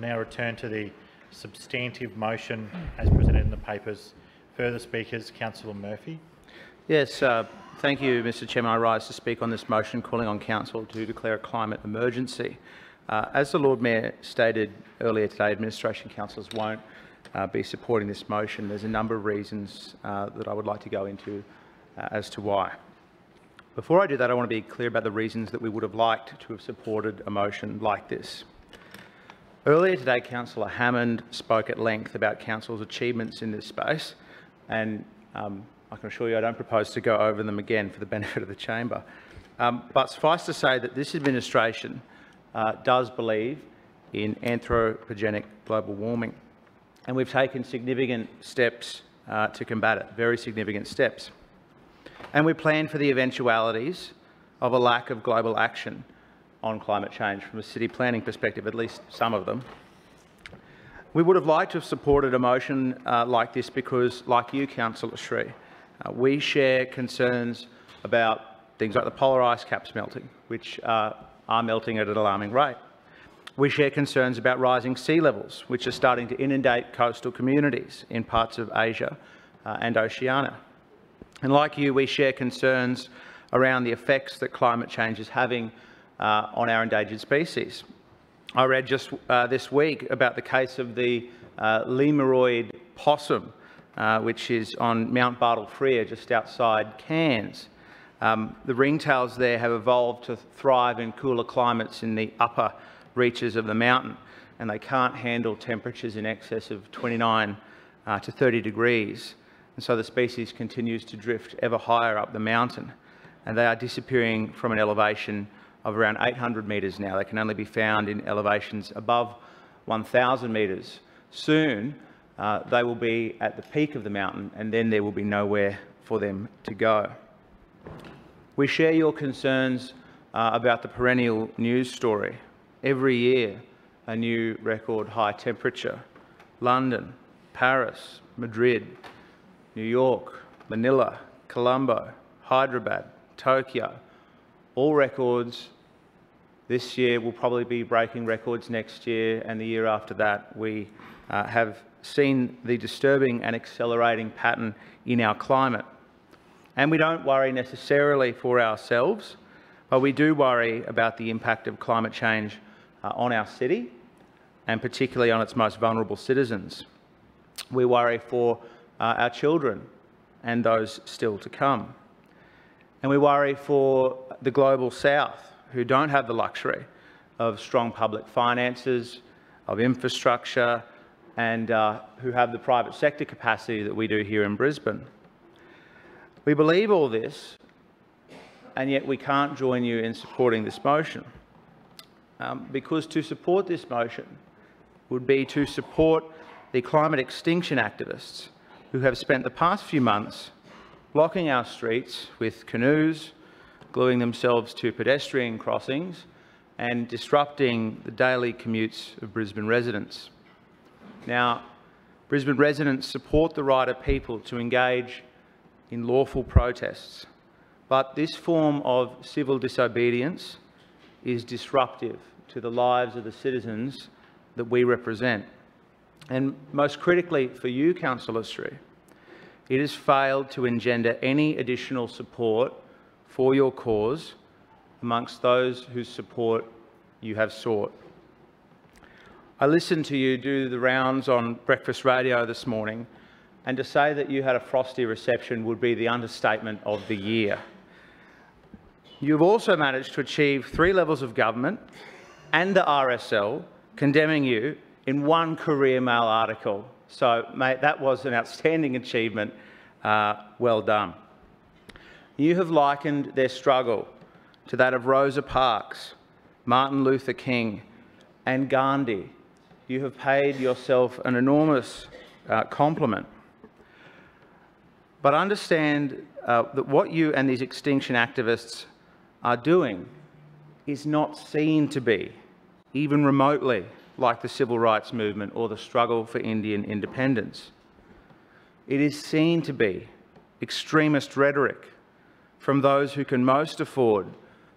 Now return to the substantive motion as presented in the papers. Further speakers, Councillor Murphy. Yes, thank you, Mr. Chairman. I rise to speak on this motion calling on Council to declare a climate emergency. As the Lord Mayor stated earlier today, administration councillors won't be supporting this motion. There's a number of reasons that I would like to go into as to why. Before I do that, I want to be clear about the reasons that we would have liked to have supported a motion like this. Earlier today, Councillor Hammond spoke at length about Council's achievements in this space, and I can assure you I don't propose to go over them again for the benefit of the Chamber. But suffice to say that this administration does believe in anthropogenic global warming, and we've taken significant steps to combat it, very significant steps. and we plan for the eventualities of a lack of global action on climate change from a city planning perspective, at least some of them. We would have liked to have supported a motion like this because, like you, Councillor Shree, we share concerns about things like the polar ice caps melting, which are melting at an alarming rate. We share concerns about rising sea levels, which are starting to inundate coastal communities in parts of Asia and Oceania. And like you, we share concerns around the effects that climate change is having on our endangered species. I read just this week about the case of the Lemuroid possum, which is on Mount Bartle Freer, just outside Cairns. The ringtails there have evolved to thrive in cooler climates in the upper reaches of the mountain, and they can't handle temperatures in excess of 29 to 30 degrees. And so the species continues to drift ever higher up the mountain, and they are disappearing from an elevation of around 800 metres now. They can only be found in elevations above 1,000 metres. Soon they will be at the peak of the mountain, and then there will be nowhere for them to go. We share your concerns about the perennial news story. Every year, a new record high temperature. London, Paris, Madrid, New York, Manila, Colombo, Hyderabad, Tokyo, all records this year. Will probably be breaking records next year and the year after that. We have seen the disturbing and accelerating pattern in our climate. And we don't worry necessarily for ourselves, but we do worry about the impact of climate change on our city and particularly on its most vulnerable citizens. We worry for our children and those still to come. And we worry for the global south, who don't have the luxury of strong public finances, of infrastructure, and who have the private sector capacity that we do here in Brisbane. We believe all this, and yet we can't join you in supporting this motion, because to support this motion would be to support the climate extinction activists who have spent the past few months blocking our streets with canoes, gluing themselves to pedestrian crossings and disrupting the daily commutes of Brisbane residents. Now, Brisbane residents support the right of people to engage in lawful protests, but this form of civil disobedience is disruptive to the lives of the citizens that we represent. And most critically for you, Councillor Shree, it has failed to engender any additional support for your cause amongst those whose support you have sought. I listened to you do the rounds on breakfast radio this morning, and to say that you had a frosty reception would be the understatement of the year. You've also managed to achieve three levels of government and the RSL condemning you in one Courier Mail article. So, mate, that was an outstanding achievement. Well done. You have likened their struggle to that of Rosa Parks, Martin Luther King, and Gandhi. You have paid yourself an enormous compliment. But understand that what you and these extinction activists are doing is not seen to be, even remotely, like the civil rights movement or the struggle for Indian independence. It is seen to be extremist rhetoric from those who can most afford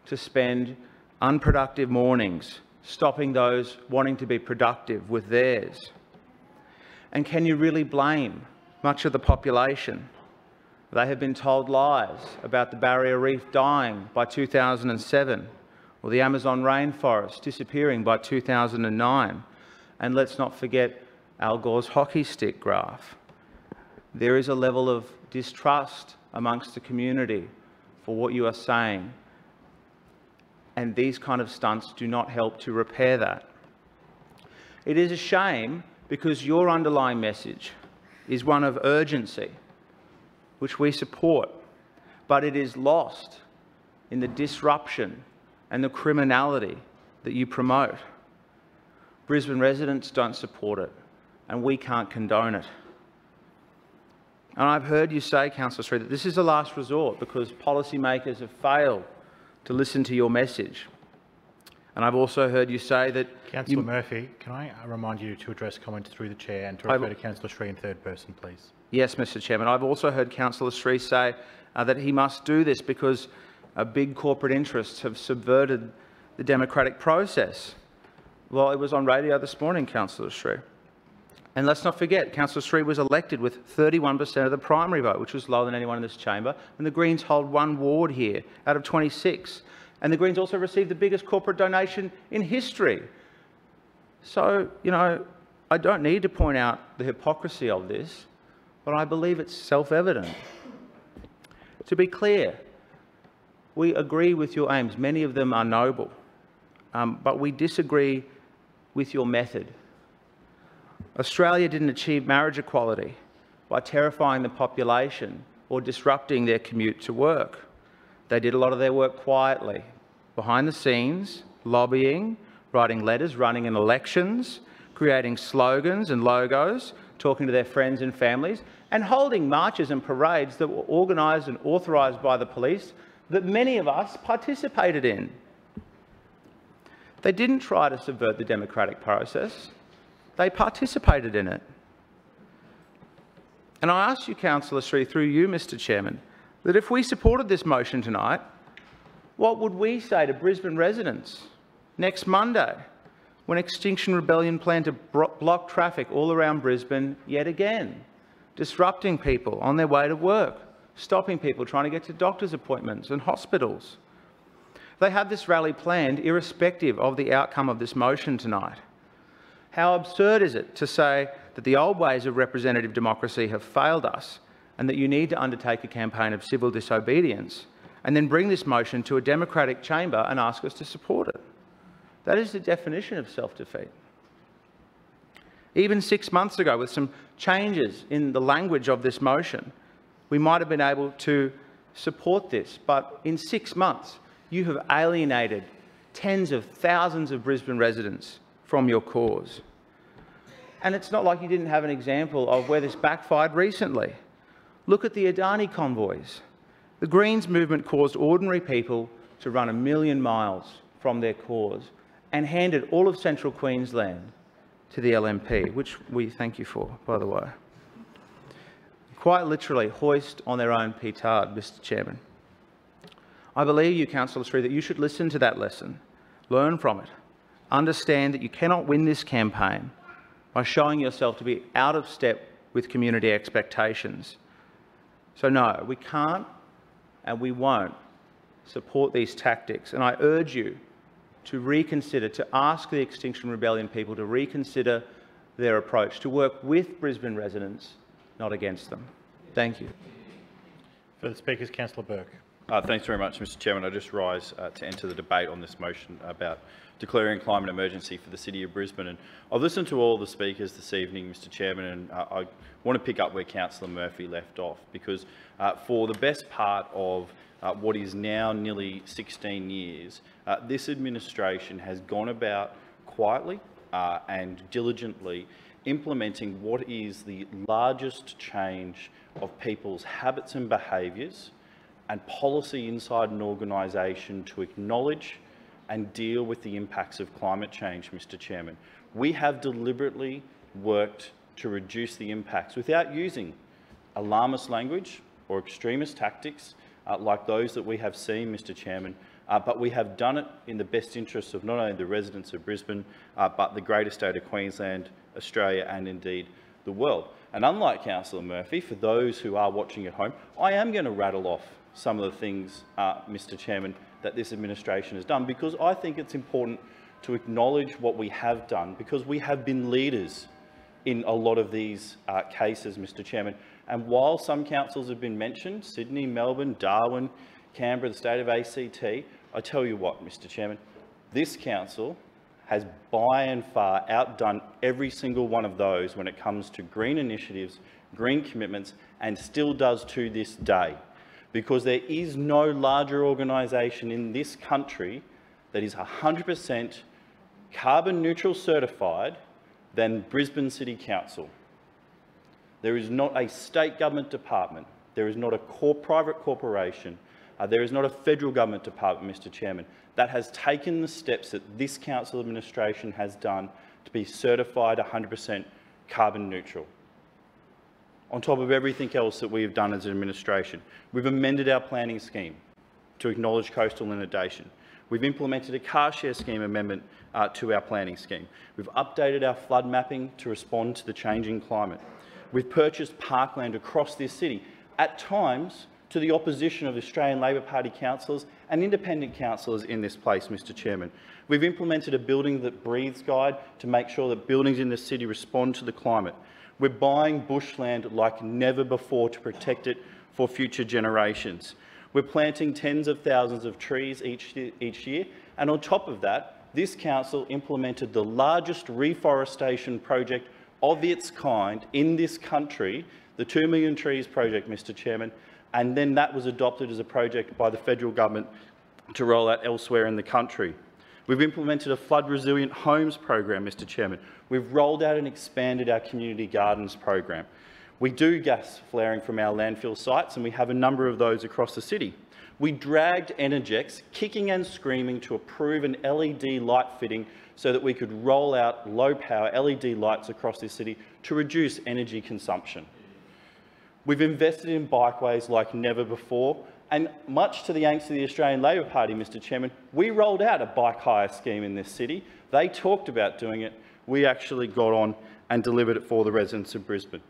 to spend unproductive mornings stopping those wanting to be productive with theirs. And can you really blame much of the population? They have been told lies about the barrier reef dying by 2007, or the Amazon rainforest disappearing by 2009. And let's not forget Al Gore's hockey stick graph. There is a level of distrust amongst the community for what you are saying, and these kind of stunts do not help to repair that. It is a shame because your underlying message is one of urgency, which we support, but it is lost in the disruption and the criminality that you promote. Brisbane residents don't support it, and we can't condone it. And I've heard you say, Councillor Sri, that this is a last resort because policymakers have failed to listen to your message. And I've also heard you say that... Councillor Murphy, can I remind you to address comments through the chair and to refer to Councillor Sri in third person, please? Yes, Mr Chairman. I've also heard Councillor Sri say that he must do this because big corporate interests have subverted the democratic process. Well, it was on radio this morning, Councillor Sri. And let's not forget, Councillor Sri was elected with 31% of the primary vote, which was lower than anyone in this chamber, and the Greens hold one ward here out of 26. And the Greens also received the biggest corporate donation in history. So, you know, I don't need to point out the hypocrisy of this, but I believe it's self-evident. To be clear, we agree with your aims. Many of them are noble, but we disagree with your method. Australia didn't achieve marriage equality by terrifying the population or disrupting their commute to work. They did a lot of their work quietly, behind the scenes, lobbying, writing letters, running in elections, creating slogans and logos, talking to their friends and families, and holding marches and parades that were organised and authorised by the police that many of us participated in. They didn't try to subvert the democratic process. They participated in it. And I ask you, Councillor Sri, through you, Mr Chairman, that if we supported this motion tonight, what would we say to Brisbane residents next Monday when Extinction Rebellion plan to block traffic all around Brisbane yet again, disrupting people on their way to work, stopping people trying to get to doctor's appointments and hospitals? They had this rally planned irrespective of the outcome of this motion tonight. How absurd is it to say that the old ways of representative democracy have failed us and that you need to undertake a campaign of civil disobedience and then bring this motion to a democratic chamber and ask us to support it? That is the definition of self-defeat. Even 6 months ago, with some changes in the language of this motion, we might have been able to support this, but in 6 months, you have alienated tens of thousands of Brisbane residents from your cause. And it's not like you didn't have an example of where this backfired recently. Look at the Adani convoys. The Greens movement caused ordinary people to run 1 million miles from their cause and handed all of central Queensland to the LNP, which we thank you for, by the way. Quite literally hoist on their own petard, Mr Chairman. I believe you, Councillor Sri, that you should listen to that lesson, learn from it, understand that you cannot win this campaign by showing yourself to be out of step with community expectations. So no, we can't and we won't support these tactics. And I urge you to reconsider, to ask the Extinction Rebellion people to reconsider their approach, to work with Brisbane residents, not against them. Thank you. For the Speaker, Councillor Burke. Thanks very much, Mr Chairman. I just rise to enter the debate on this motion about declaring climate emergency for the City of Brisbane. And I've listened to all the speakers this evening, Mr Chairman, and I want to pick up where Councillor Murphy left off, because for the best part of what is now nearly 16 years, this administration has gone about quietly and diligently implementing what is the largest change of people's habits and behaviours and policy inside an organisation to acknowledge and deal with the impacts of climate change, Mr Chairman. We have deliberately worked to reduce the impacts without using alarmist language or extremist tactics like those that we have seen, Mr Chairman, but we have done it in the best interests of not only the residents of Brisbane, but the greater state of Queensland, Australia and indeed the world. And unlike Councillor Murphy, for those who are watching at home, I am going to rattle off some of the things, Mr Chairman, that this administration has done, because I think it's important to acknowledge what we have done, because we have been leaders in a lot of these cases, Mr Chairman. And while some councils have been mentioned, Sydney, Melbourne, Darwin, Canberra, the state of ACT, I tell you what, Mr Chairman, this council has by and far outdone every single one of those when it comes to green initiatives, green commitments, and still does to this day. Because there is no larger organisation in this country that is 100% carbon neutral certified than Brisbane City Council. There is not a state government department. There is not a private corporation. There is not a federal government department, Mr. Chairman, that has taken the steps that this council administration has done to be certified 100% carbon neutral. On top of everything else that we have done as an administration, we've amended our planning scheme to acknowledge coastal inundation. We've implemented a car share scheme amendment to our planning scheme. We've updated our flood mapping to respond to the changing climate. We've purchased parkland across this city, at times to the opposition of Australian Labor Party councillors and independent councillors in this place, Mr. Chairman. We've implemented a Building That Breathes guide to make sure that buildings in the city respond to the climate. We're buying bushland like never before to protect it for future generations. We're planting tens of thousands of trees each year, and on top of that, this council implemented the largest reforestation project of its kind in this country, the 2 million trees project, Mr. Chairman, and then that was adopted as a project by the federal government to roll out elsewhere in the country. We've implemented a flood resilient homes program, Mr. Chairman. We've rolled out and expanded our community gardens program. We do gas flaring from our landfill sites, and we have a number of those across the city. We dragged Energex kicking and screaming to approve an LED light fitting so that we could roll out low power LED lights across this city to reduce energy consumption. We've invested in bikeways like never before, and much to the angst of the Australian Labor Party, Mr. Chairman, we rolled out a bike hire scheme in this city. They talked about doing it. We actually got on and delivered it for the residents of Brisbane.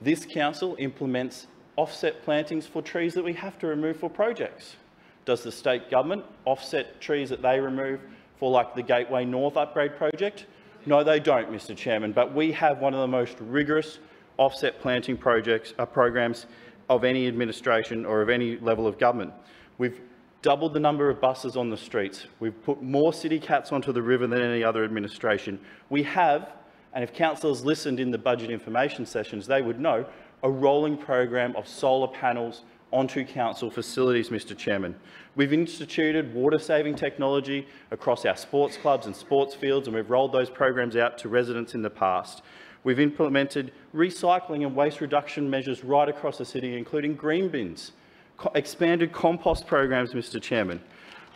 This council implements offset plantings for trees that we have to remove for projects. Does the state government offset trees that they remove for, like, the Gateway North upgrade project? No, they don't, Mr. Chairman, but we have one of the most rigorous offset planting programs of any administration or of any level of government. We've doubled the number of buses on the streets. We've put more city cats onto the river than any other administration. We have, and if councillors listened in the budget information sessions, they would know, a rolling program of solar panels onto council facilities, Mr. Chairman. We've instituted water-saving technology across our sports clubs and sports fields, and we've rolled those programs out to residents in the past. We've implemented recycling and waste reduction measures right across the city, including green bins, expanded compost programs, Mr. Chairman.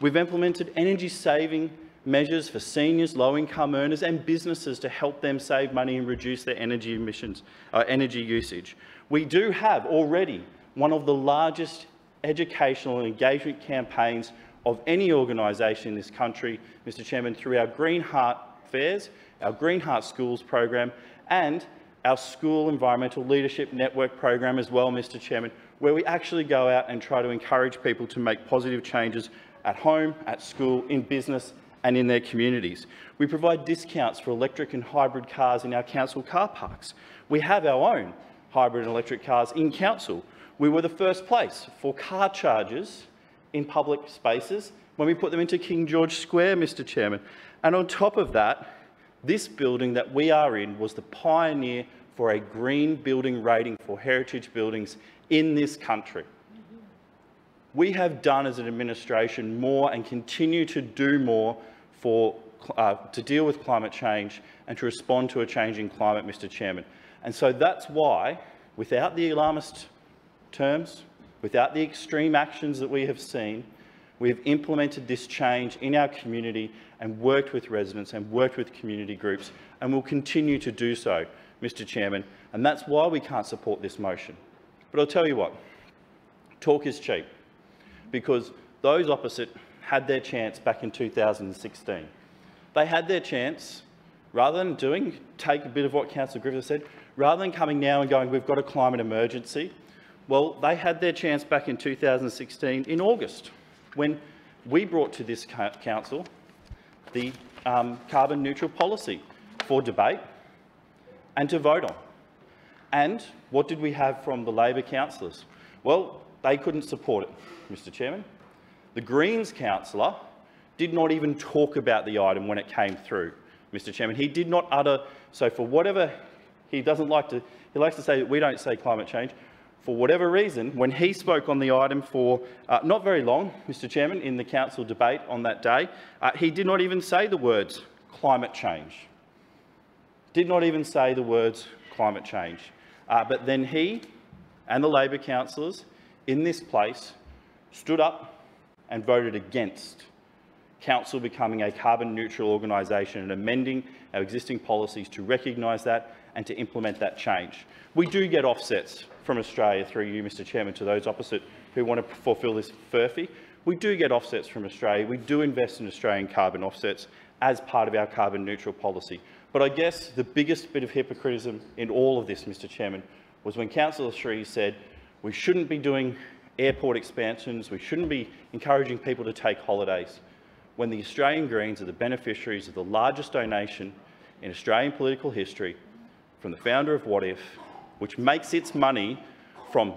We've implemented energy-saving measures for seniors, low-income earners and businesses to help them save money and reduce their energy emissions, energy usage. We do have already one of the largest educational and engagement campaigns of any organisation in this country, Mr. Chairman, through our Green Heart Fairs, our Green Heart Schools program and our School Environmental Leadership Network program as well, Mr. Chairman, where we actually go out and try to encourage people to make positive changes at home, at school, in business and in their communities. We provide discounts for electric and hybrid cars in our council car parks. We have our own hybrid and electric cars in council. We were the first place for car chargers in public spaces when we put them into King George Square, Mr. Chairman. And on top of that, this building that we are in was the pioneer for a green building rating for heritage buildings in this country. We have done as an administration more and continue to do more to deal with climate change and to respond to a changing climate, Mr. Chairman. And so that's why, without the alarmist terms, without the extreme actions that we have seen, we've implemented this change in our community and worked with residents and worked with community groups, and will continue to do so, Mr. Chairman. And that's why we can't support this motion. But I'll tell you what, talk is cheap, because those opposite had their chance back in 2016. They had their chance, rather than take a bit of what Councillor Griffith said, rather than coming now and going, we've got a climate emergency. Well, they had their chance back in 2016 in August, when we brought to this council the carbon neutral policy for debate and to vote on. And what did we have from the Labor councillors? Well, they couldn't support it, Mr. Chairman. The Greens councillor did not even talk about the item when it came through, Mr. Chairman. He did not utter, so for whatever he doesn't like to, he likes to say that we don't say climate change. For whatever reason, when he spoke on the item for not very long, Mr. Chairman, in the council debate on that day, he did not even say the words climate change. Did not even say the words climate change. But then he and the Labor councillors in this place stood up and voted against council becoming a carbon neutral organisation and amending our existing policies to recognise that and to implement that change. We do get offsets from Australia, through you, Mr Chairman, to those opposite who want to fulfil this furphy. We do get offsets from Australia. We do invest in Australian carbon offsets as part of our carbon neutral policy. But I guess the biggest bit of hypocritism in all of this, Mr Chairman, was when Councillor Shree said we shouldn't be doing airport expansions, we shouldn't be encouraging people to take holidays, when the Australian Greens are the beneficiaries of the largest donation in Australian political history from the founder of What If, which makes its money from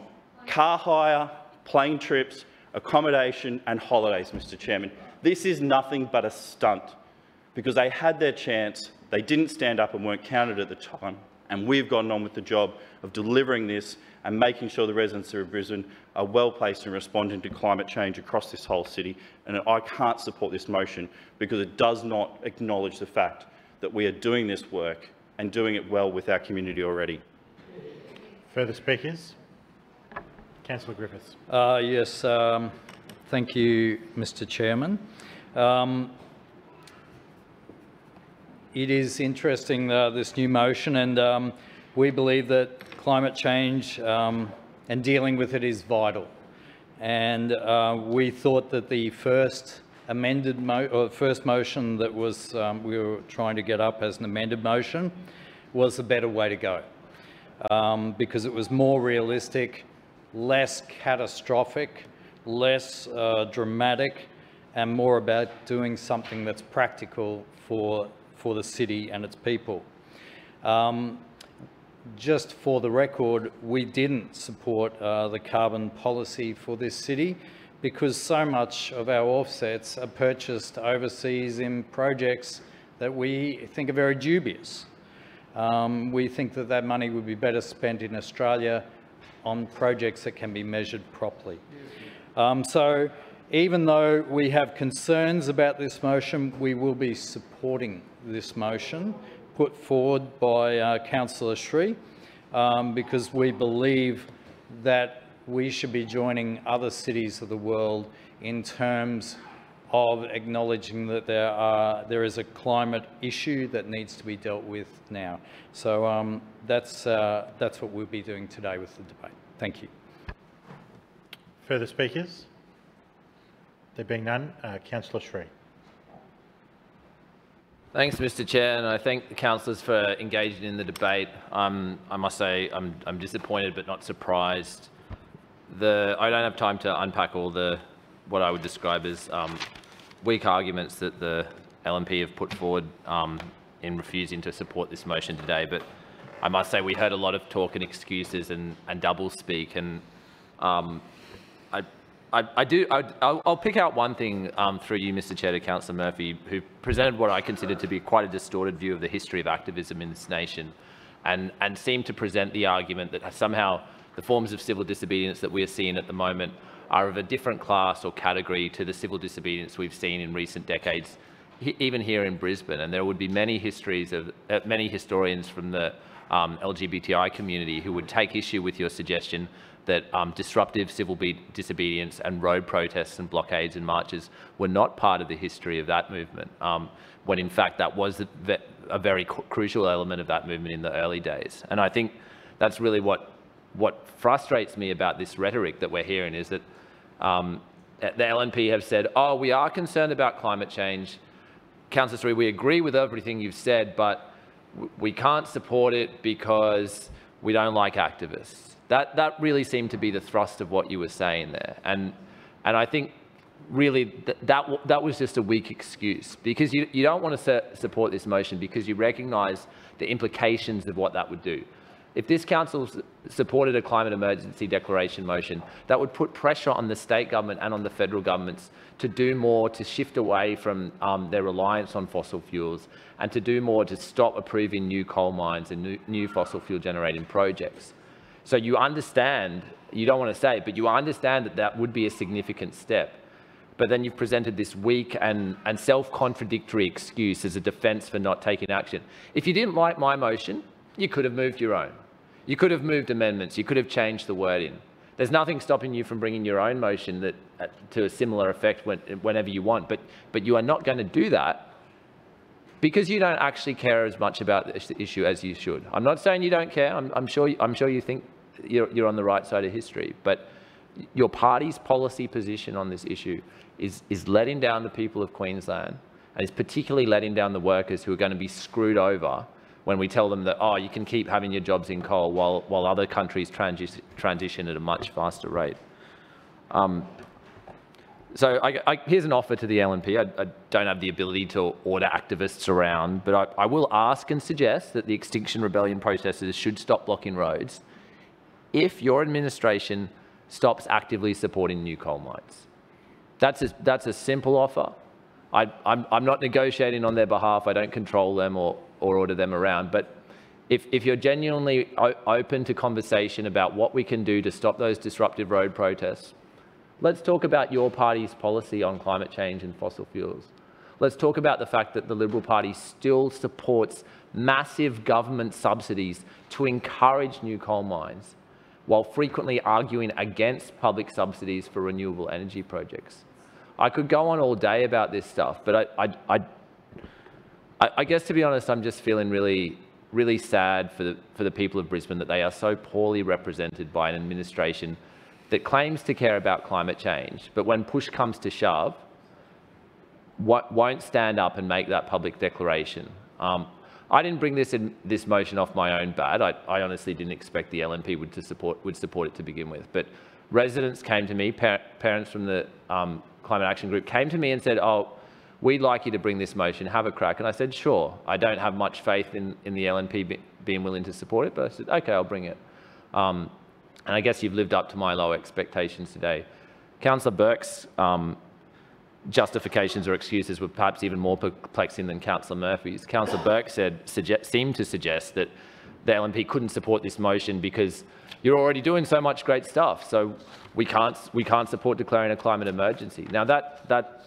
car hire, plane trips, accommodation and holidays, Mr Chairman. This is nothing but a stunt, because they had their chance, they didn't stand up and weren't counted at the time, and we've gone on with the job of delivering this and making sure the residents of Brisbane are well placed in responding to climate change across this whole city. And I can't support this motion because it does not acknowledge the fact that we are doing this work and doing it well with our community already. Further speakers? Councillor Griffiths. Yes, thank you, Mr Chairman. It is interesting, this new motion, and we believe that climate change and dealing with it is vital. And we thought that the first amended first motion that was we were trying to get up as an amended motion was the better way to go, because it was more realistic, less catastrophic, less dramatic, and more about doing something that's practical for the city and its people. Just for the record, we didn't support the carbon policy for this city because so much of our offsets are purchased overseas in projects that we think are very dubious. We think that that money would be better spent in Australia on projects that can be measured properly. So even though we have concerns about this motion, we will be supporting this motion put forward by Councillor Shree, because we believe that we should be joining other cities of the world in terms of acknowledging that there is a climate issue that needs to be dealt with now. So that's what we'll be doing today with the debate. Thank you. Further speakers? There being none, Councillor Shree. Thanks, Mr Chair, and I thank the councillors for engaging in the debate. I must say I'm disappointed but not surprised. I don't have time to unpack all the what I would describe as weak arguments that the LNP have put forward in refusing to support this motion today, but I must say we heard a lot of talk and excuses and double speak, and I'll pick out one thing through you, Mr Chair, to Councillor Murphy, who presented what I consider to be quite a distorted view of the history of activism in this nation, and seemed to present the argument that somehow the forms of civil disobedience that we are seeing at the moment are of a different class or category to the civil disobedience we've seen in recent decades, even here in Brisbane. And there would be many histories of many historians from the LGBTI community who would take issue with your suggestion that disruptive civil disobedience and road protests and blockades and marches were not part of the history of that movement, when in fact that was a very crucial element of that movement in the early days. And I think that's really what frustrates me about this rhetoric that we're hearing, is that the LNP have said, oh, we are concerned about climate change. Councillor Shree, we agree with everything you've said, but we can't support it because we don't like activists. That really seemed to be the thrust of what you were saying there, and I think really that was just a weak excuse, because you don't want to support this motion because you recognise the implications of what that would do. If this council supported a climate emergency declaration motion, that would put pressure on the state government and on the federal governments to do more to shift away from their reliance on fossil fuels, and to do more to stop approving new coal mines and new fossil fuel generating projects. So you understand, you don't want to say it, but you understand that that would be a significant step. But then you've presented this weak and self-contradictory excuse as a defence for not taking action. If you didn't like my motion, you could have moved your own. You could have moved amendments. You could have changed the word in. There's nothing stopping you from bringing your own motion that, to a similar effect whenever you want. But you are not going to do that because you don't actually care as much about the issue as you should. I'm not saying you don't care. I'm sure you think you're on the right side of history. But your party's policy position on this issue is letting down the people of Queensland, and is particularly letting down the workers who are going to be screwed over when we tell them that, oh, you can keep having your jobs in coal while other countries transition at a much faster rate. So here's an offer to the LNP. I don't have the ability to order activists around, but I will ask and suggest that the Extinction Rebellion protesters should stop blocking roads if your administration stops actively supporting new coal mines. That's a simple offer. I'm not negotiating on their behalf. I don't control them or order them around. But if you're genuinely open to conversation about what we can do to stop those disruptive road protests, let's talk about your party's policy on climate change and fossil fuels. Let's talk about the fact that the Liberal Party still supports massive government subsidies to encourage new coal mines, while frequently arguing against public subsidies for renewable energy projects. I could go on all day about this stuff, but I guess, to be honest, I'm just feeling really, really sad for the people of Brisbane that they are so poorly represented by an administration that claims to care about climate change, but when push comes to shove, won't stand up and make that public declaration. I didn't bring this motion off my own bat. I honestly didn't expect the LNP would support it to begin with. But residents came to me, parents from the Climate Action Group came to me and said, oh, we'd like you to bring this motion, have a crack. And I said, sure. I don't have much faith in the LNP being willing to support it, but I said, okay, I'll bring it. And I guess you've lived up to my low expectations today. Councillor Burke's justifications or excuses were perhaps even more perplexing than Councillor Murphy's. Councillor Burke seemed to suggest that the LNP couldn't support this motion because you're already doing so much great stuff, so we can't support declaring a climate emergency. Now that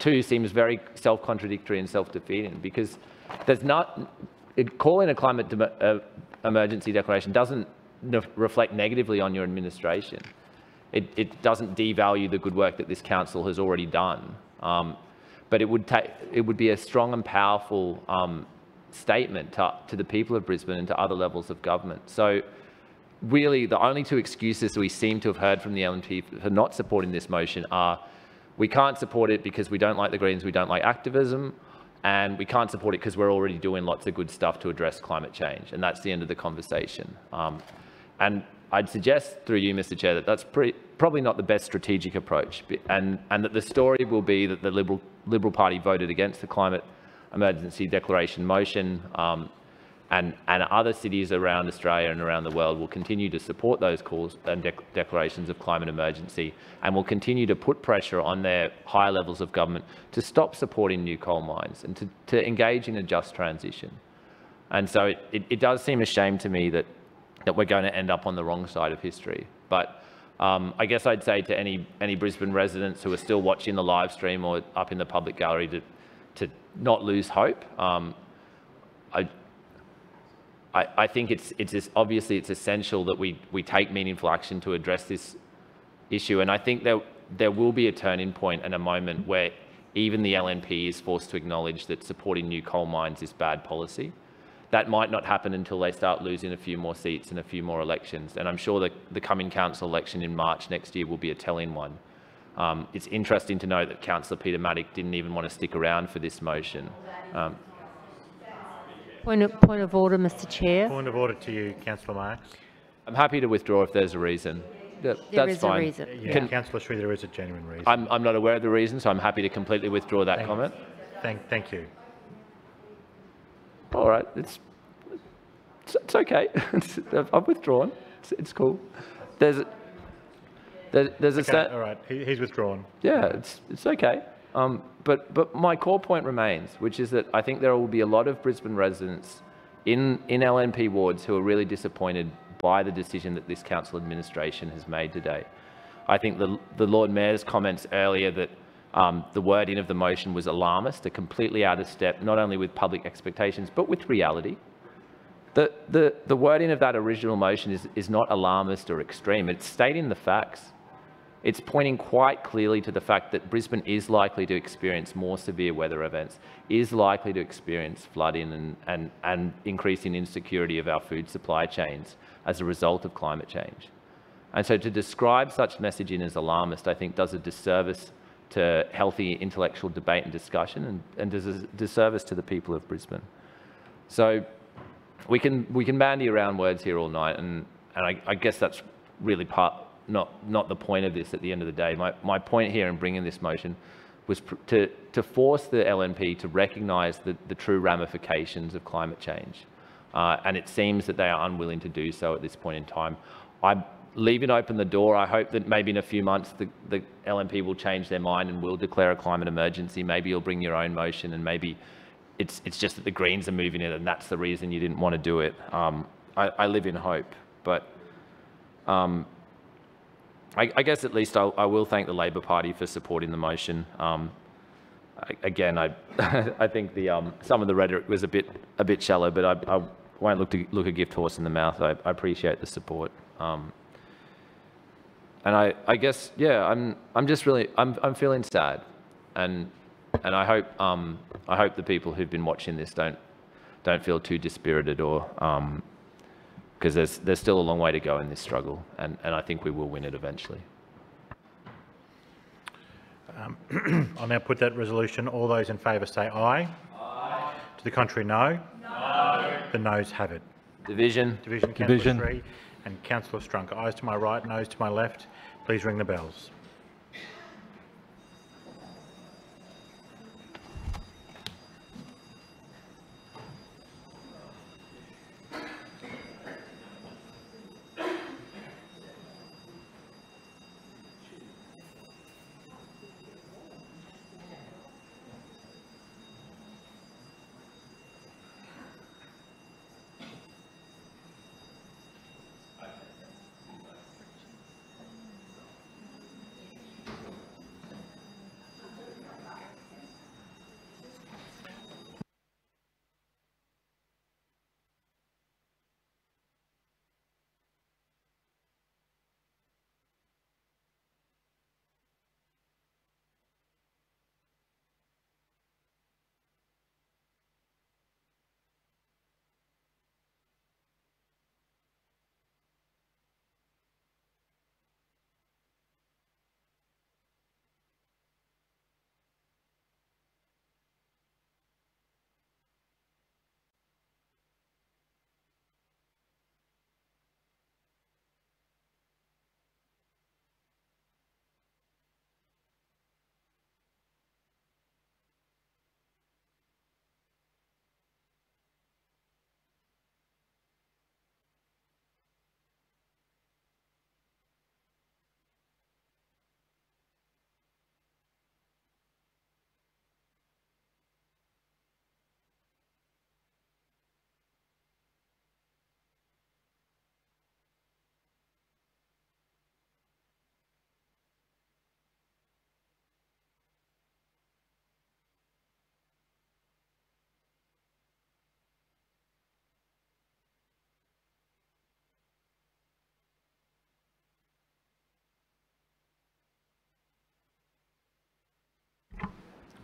too seems very self-contradictory and self-defeating, because there's calling a climate emergency declaration doesn't reflect negatively on your administration. It doesn't devalue the good work that this council has already done, but it would be a strong and powerful statement to the people of Brisbane and to other levels of government. So really, the only two excuses we seem to have heard from the LNP for not supporting this motion are: we can't support it because we don't like the Greens, we don't like activism, and we can't support it because we're already doing lots of good stuff to address climate change. And that's the end of the conversation. And I'd suggest, through you, Mr. Chair, that that's probably not the best strategic approach, and that the story will be that the Liberal Party voted against the Climate Emergency Declaration motion, and other cities around Australia and around the world will continue to support those calls and declarations of climate emergency, and will continue to put pressure on their high levels of government to stop supporting new coal mines and to engage in a just transition. And so it does seem a shame to me that we're going to end up on the wrong side of history. But I guess I'd say to any Brisbane residents who are still watching the live stream or up in the public gallery to not lose hope. I think it's essential that we take meaningful action to address this issue. And I think there will be a turning point and a moment where even the LNP is forced to acknowledge that supporting new coal mines is bad policy. That might not happen until they start losing a few more seats and a few more elections. And I'm sure the coming council election in March next year will be a telling one. It's interesting to know that Councillor Peter Maddick didn't even want to stick around for this motion. Point of order, Mr. Chair. Point of order to you, Councillor Marks. I'm happy to withdraw if there's a reason. That's fine. There is a reason. Yeah, Councillor Shree, there is a genuine reason. I'm not aware of the reason, so I'm happy to completely withdraw that comment. Thank you. All right, it's okay. I've withdrawn. It's cool. There's okay, all right, he's withdrawn. Yeah, it's okay. But my core point remains, which is that I think there will be a lot of Brisbane residents in LNP wards who are really disappointed by the decision that this council administration has made today. I think the Lord Mayor's comments earlier that the wording of the motion was alarmist, a completely out of step, not only with public expectations, but with reality. The wording of that original motion is not alarmist or extreme. It's stating the facts. It's pointing quite clearly to the fact that Brisbane is likely to experience more severe weather events, is likely to experience flooding and increasing insecurity of our food supply chains as a result of climate change. And so to describe such messaging as alarmist, I think, does a disservice to healthy intellectual debate and discussion, and does a disservice to the people of Brisbane. So we can bandy around words here all night, and I guess that's really not the point of this at the end of the day. My point here in bringing this motion was to force the LNP to recognise the true ramifications of climate change. And it seems that they are unwilling to do so at this point in time. I'm leaving open the door. I hope that maybe in a few months the LNP will change their mind and will declare a climate emergency. Maybe you'll bring your own motion, and maybe it's just that the Greens are moving it and that's the reason you didn't want to do it. I live in hope, but I guess at least I will thank the Labor Party for supporting the motion. Again, I I think some of the rhetoric was a bit shallow, but I won't look a gift horse in the mouth. I appreciate the support, and I guess, yeah, I'm just really I'm feeling sad, and I hope the people who've been watching this don't feel too dispirited, or because there's still a long way to go in this struggle, and I think we will win it eventually. I'll now put that resolution. All those in favour say aye. Aye. To the contrary, no. No. The noes have it. Division. Division. Division. Councillor Shree and Councillor Strunk. Ayes to my right, noes to my left. Please ring the bells.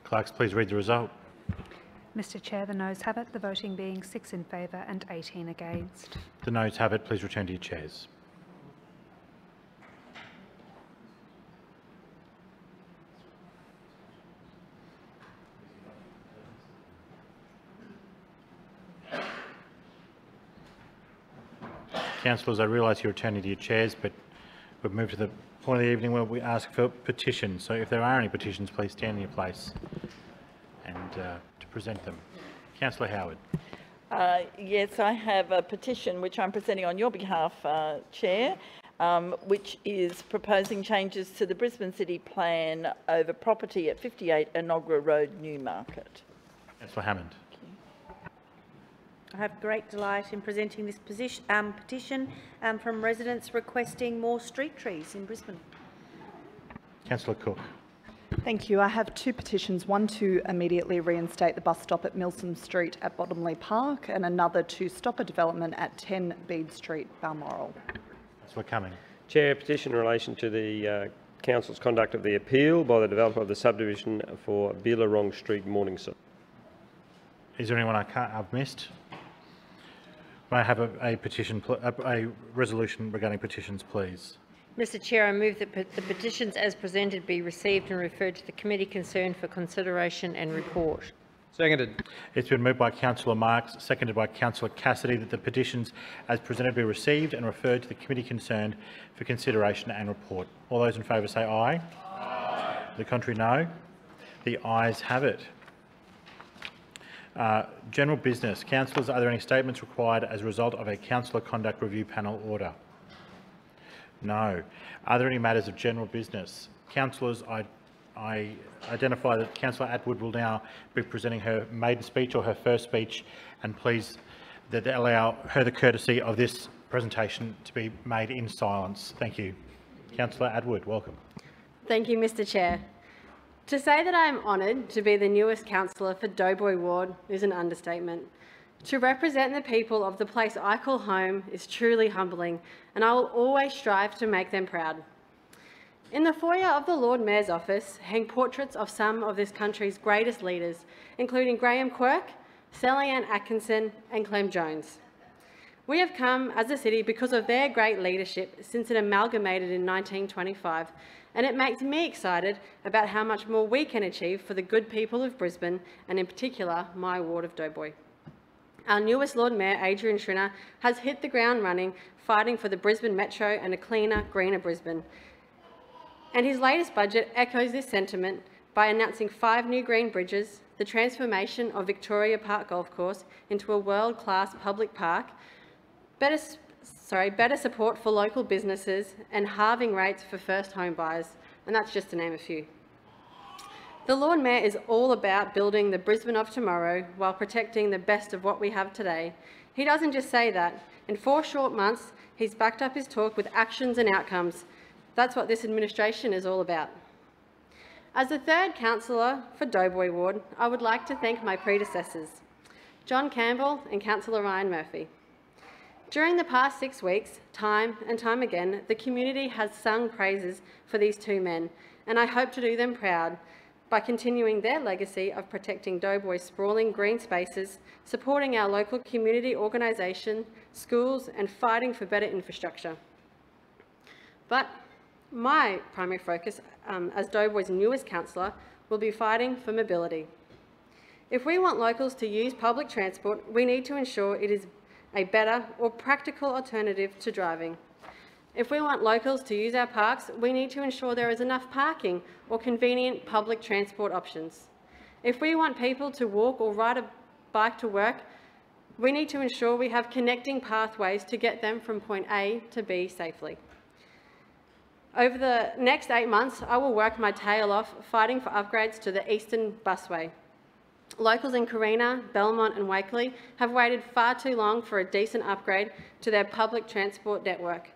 Clerks, please read the result. Mr. Chair, the noes have it, the voting being 6 in favour and 18 against. The noes have it. Please return to your chairs. Councillors, I realise you're returning to your chairs, but we've moved to the point of the evening where we ask for petitions. So if there are any petitions, please stand in your place and to present them. Councillor Howard. Yes, I have a petition which I'm presenting on your behalf, Chair, which is proposing changes to the Brisbane City Plan over property at 58 Inaugura Road, Newmarket. Councillor Hammond. I have great delight in presenting this petition from residents requesting more street trees in Brisbane. Councillor Cook. Thank you. I have two petitions, one to immediately reinstate the bus stop at Milsom Street at Bottomley Park and another to stop a development at 10 Bede Street, Balmoral. That's what coming. Chair, petition in relation to the Council's conduct of the appeal by the developer of the subdivision for Beelarong Street, Morningside. Is there anyone I've missed? May I have a resolution regarding petitions, please? Mr. Chair, I move that the petitions as presented be received and referred to the committee concerned for consideration and report. Seconded. It's been moved by Councillor Marks, seconded by Councillor Cassidy, that the petitions as presented be received and referred to the committee concerned for consideration and report. All those in favour say aye. Aye. The contrary, no. The ayes have it. General business. Councillors, are there any statements required as a result of a Councillor Conduct Review Panel order? No. Are there any matters of general business? Councillors, I identify that Councillor Atwood will now be presenting her maiden speech or her first speech, and please that they allow her the courtesy of this presentation to be made in silence. Thank you. Councillor Atwood, welcome. Thank you, Mr. Chair. To say that I am honoured to be the newest councillor for Doughboy Ward is an understatement. To represent the people of the place I call home is truly humbling, and I will always strive to make them proud. In the foyer of the Lord Mayor's office hang portraits of some of this country's greatest leaders, including Graham Quirk, Sally Ann Atkinson and Clem Jones. We have come as a city because of their great leadership since it amalgamated in 1925, and it makes me excited about how much more we can achieve for the good people of Brisbane, and in particular my ward of Doughboy. Our newest Lord Mayor, Adrian Schrinner, has hit the ground running, fighting for the Brisbane Metro and a cleaner, greener Brisbane. And his latest budget echoes this sentiment by announcing 5 new green bridges, the transformation of Victoria Park Golf Course into a world-class public park, better support for local businesses and halving rates for first home buyers. And that's just to name a few. The Lord Mayor is all about building the Brisbane of tomorrow while protecting the best of what we have today. He doesn't just say that. In 4 short months, he's backed up his talk with actions and outcomes. That's what this administration is all about. As the third councillor for Doughboy Ward, I would like to thank my predecessors, John Campbell and Councillor Ryan Murphy. During the past 6 weeks, time and time again, the community has sung praises for these 2 men, and I hope to do them proud by continuing their legacy of protecting Doughboy's sprawling green spaces, supporting our local community organisation, schools, and fighting for better infrastructure. But my primary focus as Doughboy's newest councillor will be fighting for mobility. If we want locals to use public transport, we need to ensure it is a better or practical alternative to driving. If we want locals to use our parks, we need to ensure there is enough parking or convenient public transport options. If we want people to walk or ride a bike to work, we need to ensure we have connecting pathways to get them from point A to B safely. Over the next 8 months, I will work my tail off fighting for upgrades to the Eastern Busway. Locals in Carina, Belmont and Wakeley have waited far too long for a decent upgrade to their public transport network.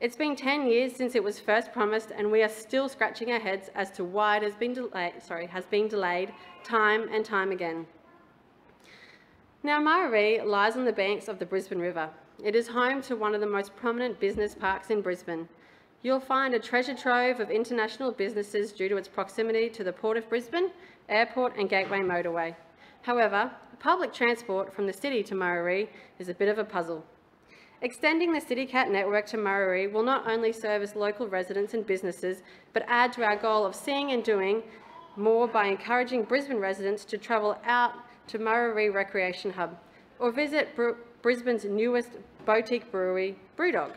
It's been 10 years since it was first promised, and we are still scratching our heads as to why it has been delayed time and time again. Now, Murarrie lies on the banks of the Brisbane River. It is home to one of the most prominent business parks in Brisbane. You'll find a treasure trove of international businesses due to its proximity to the Port of Brisbane, Airport and Gateway Motorway. However, public transport from the city to Murarrie is a bit of a puzzle. Extending the CityCat network to Murarrie will not only service local residents and businesses, but add to our goal of seeing and doing more by encouraging Brisbane residents to travel out to Murarrie Recreation Hub or visit Brisbane's newest boutique brewery, Brewdog.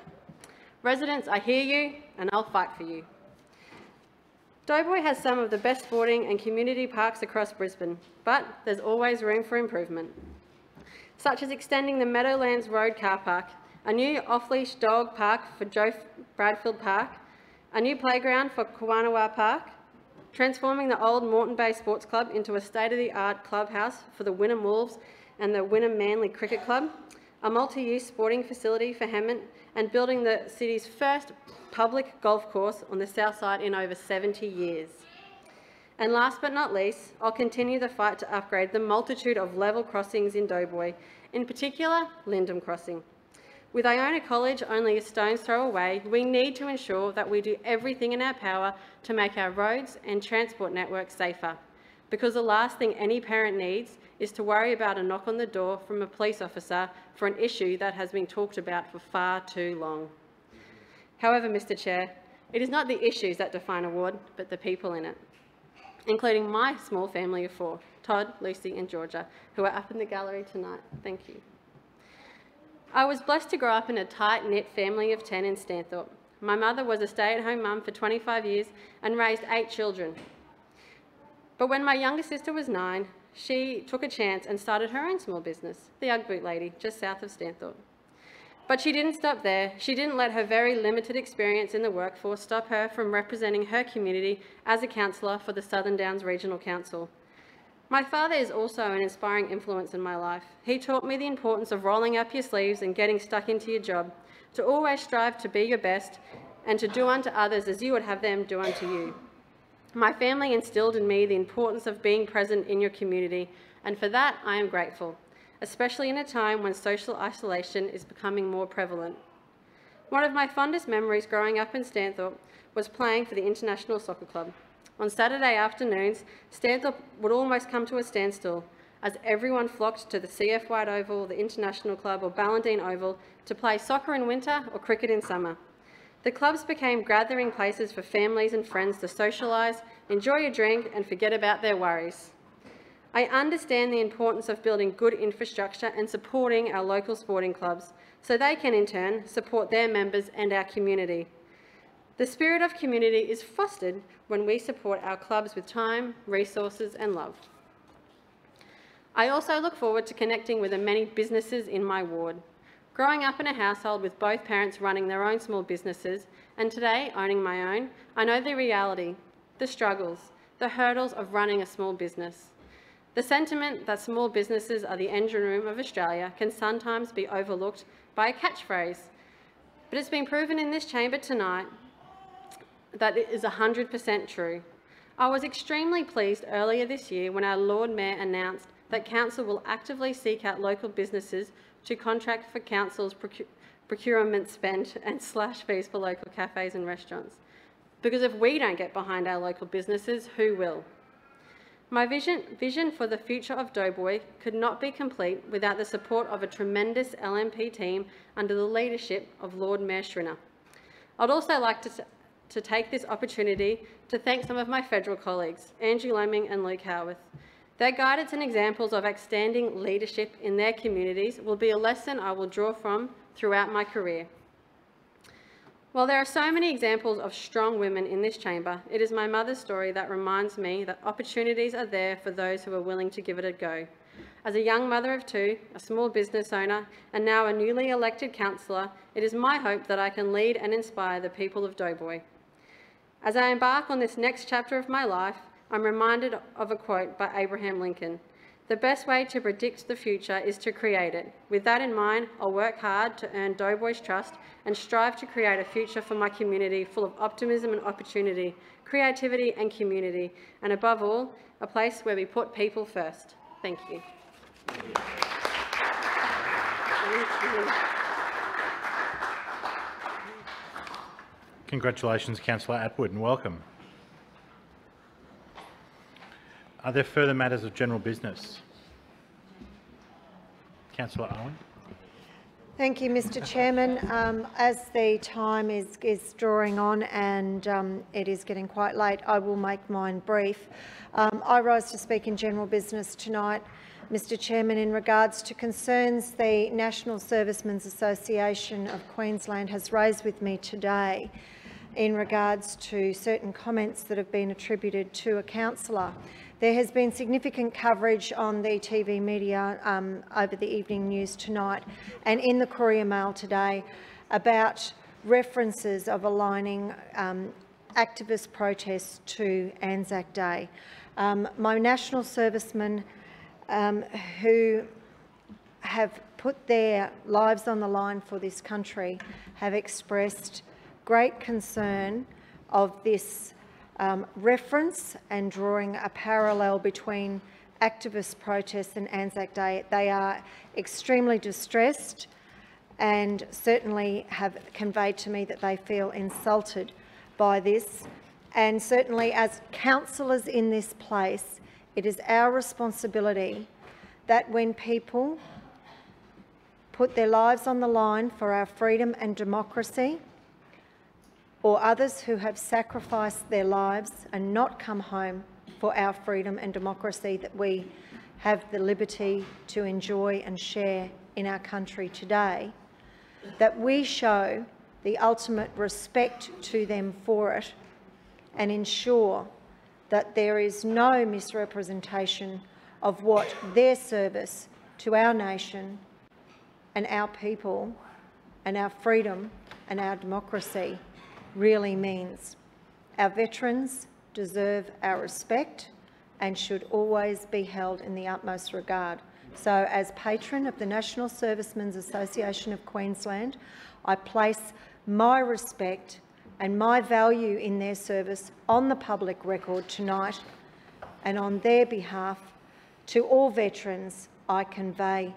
Residents, I hear you and I'll fight for you. Doughboy has some of the best sporting and community parks across Brisbane, but there's always room for improvement, such as extending the Meadowlands Road car park, a new off-leash dog park for Joe Bradfield Park, a new playground for Kawanawa Park, transforming the old Moreton Bay Sports Club into a state-of-the-art clubhouse for the Wynnum Wolves and the Wynnum Manly Cricket Club, a multi-use sporting facility for Hammond, and building the city's first public golf course on the south side in over 70 years. And last but not least, I'll continue the fight to upgrade the multitude of level crossings in Doughboy, in particular Lindum Crossing. With Iona College only a stone's throw away, we need to ensure that we do everything in our power to make our roads and transport network safer, because the last thing any parent needs is to worry about a knock on the door from a police officer for an issue that has been talked about for far too long. However, Mr. Chair, it is not the issues that define a ward, but the people in it, including my small family of four, Todd, Lucy and Georgia, who are up in the gallery tonight. Thank you. I was blessed to grow up in a tight-knit family of 10 in Stanthorpe. My mother was a stay-at-home mum for 25 years and raised 8 children. But when my younger sister was 9, she took a chance and started her own small business, the Ugg Boot Lady, just south of Stanthorpe. But she didn't stop there. She didn't let her very limited experience in the workforce stop her from representing her community as a councillor for the Southern Downs Regional Council. My father is also an inspiring influence in my life. He taught me the importance of rolling up your sleeves and getting stuck into your job, to always strive to be your best and to do unto others as you would have them do unto you. My family instilled in me the importance of being present in your community, and for that I am grateful, especially in a time when social isolation is becoming more prevalent. One of my fondest memories growing up in Stanthorpe was playing for the International Soccer Club. On Saturday afternoons, Stanthorpe would almost come to a standstill as everyone flocked to the CF White Oval, the International Club or Ballandine Oval to play soccer in winter or cricket in summer. The clubs became gathering places for families and friends to socialise, enjoy a drink and forget about their worries. I understand the importance of building good infrastructure and supporting our local sporting clubs, so they can in turn support their members and our community. The spirit of community is fostered when we support our clubs with time, resources and love. I also look forward to connecting with the many businesses in my ward. Growing up in a household with both parents running their own small businesses, and today owning my own, I know the reality, the struggles, the hurdles of running a small business. The sentiment that small businesses are the engine room of Australia can sometimes be overlooked by a catchphrase, but it's been proven in this chamber tonight that it is 100% true. I was extremely pleased earlier this year when our Lord Mayor announced that Council will actively seek out local businesses to contract for Council's procurement spend and slash fees for local cafes and restaurants. Because if we don't get behind our local businesses, who will? My vision for the future of Doughboy could not be complete without the support of a tremendous LNP team under the leadership of Lord Mayor Schrinner. I'd also like to take this opportunity to thank some of my federal colleagues, Angie Lemming and Luke Howarth. Their guidance and examples of outstanding leadership in their communities will be a lesson I will draw from throughout my career. While there are so many examples of strong women in this chamber, it is my mother's story that reminds me that opportunities are there for those who are willing to give it a go. As a young mother of 2, a small business owner, and now a newly elected councillor, it is my hope that I can lead and inspire the people of Doughboy. As I embark on this next chapter of my life, I'm reminded of a quote by Abraham Lincoln. The best way to predict the future is to create it. With that in mind, I'll work hard to earn Doughboy's trust and strive to create a future for my community full of optimism and opportunity, creativity and community, and above all, a place where we put people first. Thank you. Congratulations, Councillor Atwood, and welcome. Are there further matters of general business? Councillor Owen. Thank you, Mr. Chairman. As the time is drawing on and it is getting quite late, I will make mine brief. I rise to speak in general business tonight, Mr. Chairman, in regards to concerns the National Servicemen's Association of Queensland has raised with me today in regards to certain comments that have been attributed to a councillor. There has been significant coverage on the TV media over the evening news tonight and in the Courier Mail today about references of aligning activist protests to Anzac Day. My national servicemen who have put their lives on the line for this country have expressed great concern of this reference and drawing a parallel between activist protests and Anzac Day. They are extremely distressed and certainly have conveyed to me that they feel insulted by this. And certainly as councillors in this place, it is our responsibility that when people put their lives on the line for our freedom and democracy, or others who have sacrificed their lives and not come home for our freedom and democracy, that we have the liberty to enjoy and share in our country today, that we show the ultimate respect to them for it and ensure that there is no misrepresentation of what their service to our nation and our people and our freedom and our democracy really means. Our veterans deserve our respect and should always be held in the utmost regard. So as patron of the National Servicemen's Association of Queensland, I place my respect and my value in their service on the public record tonight, and on their behalf to all veterans I convey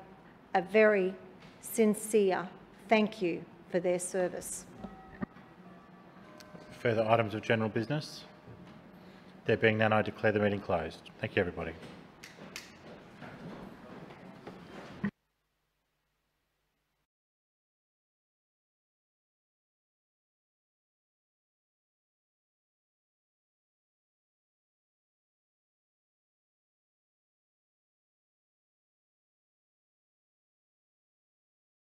a very sincere thank you for their service. Further items of general business? There being none, I declare the meeting closed. Thank you, everybody.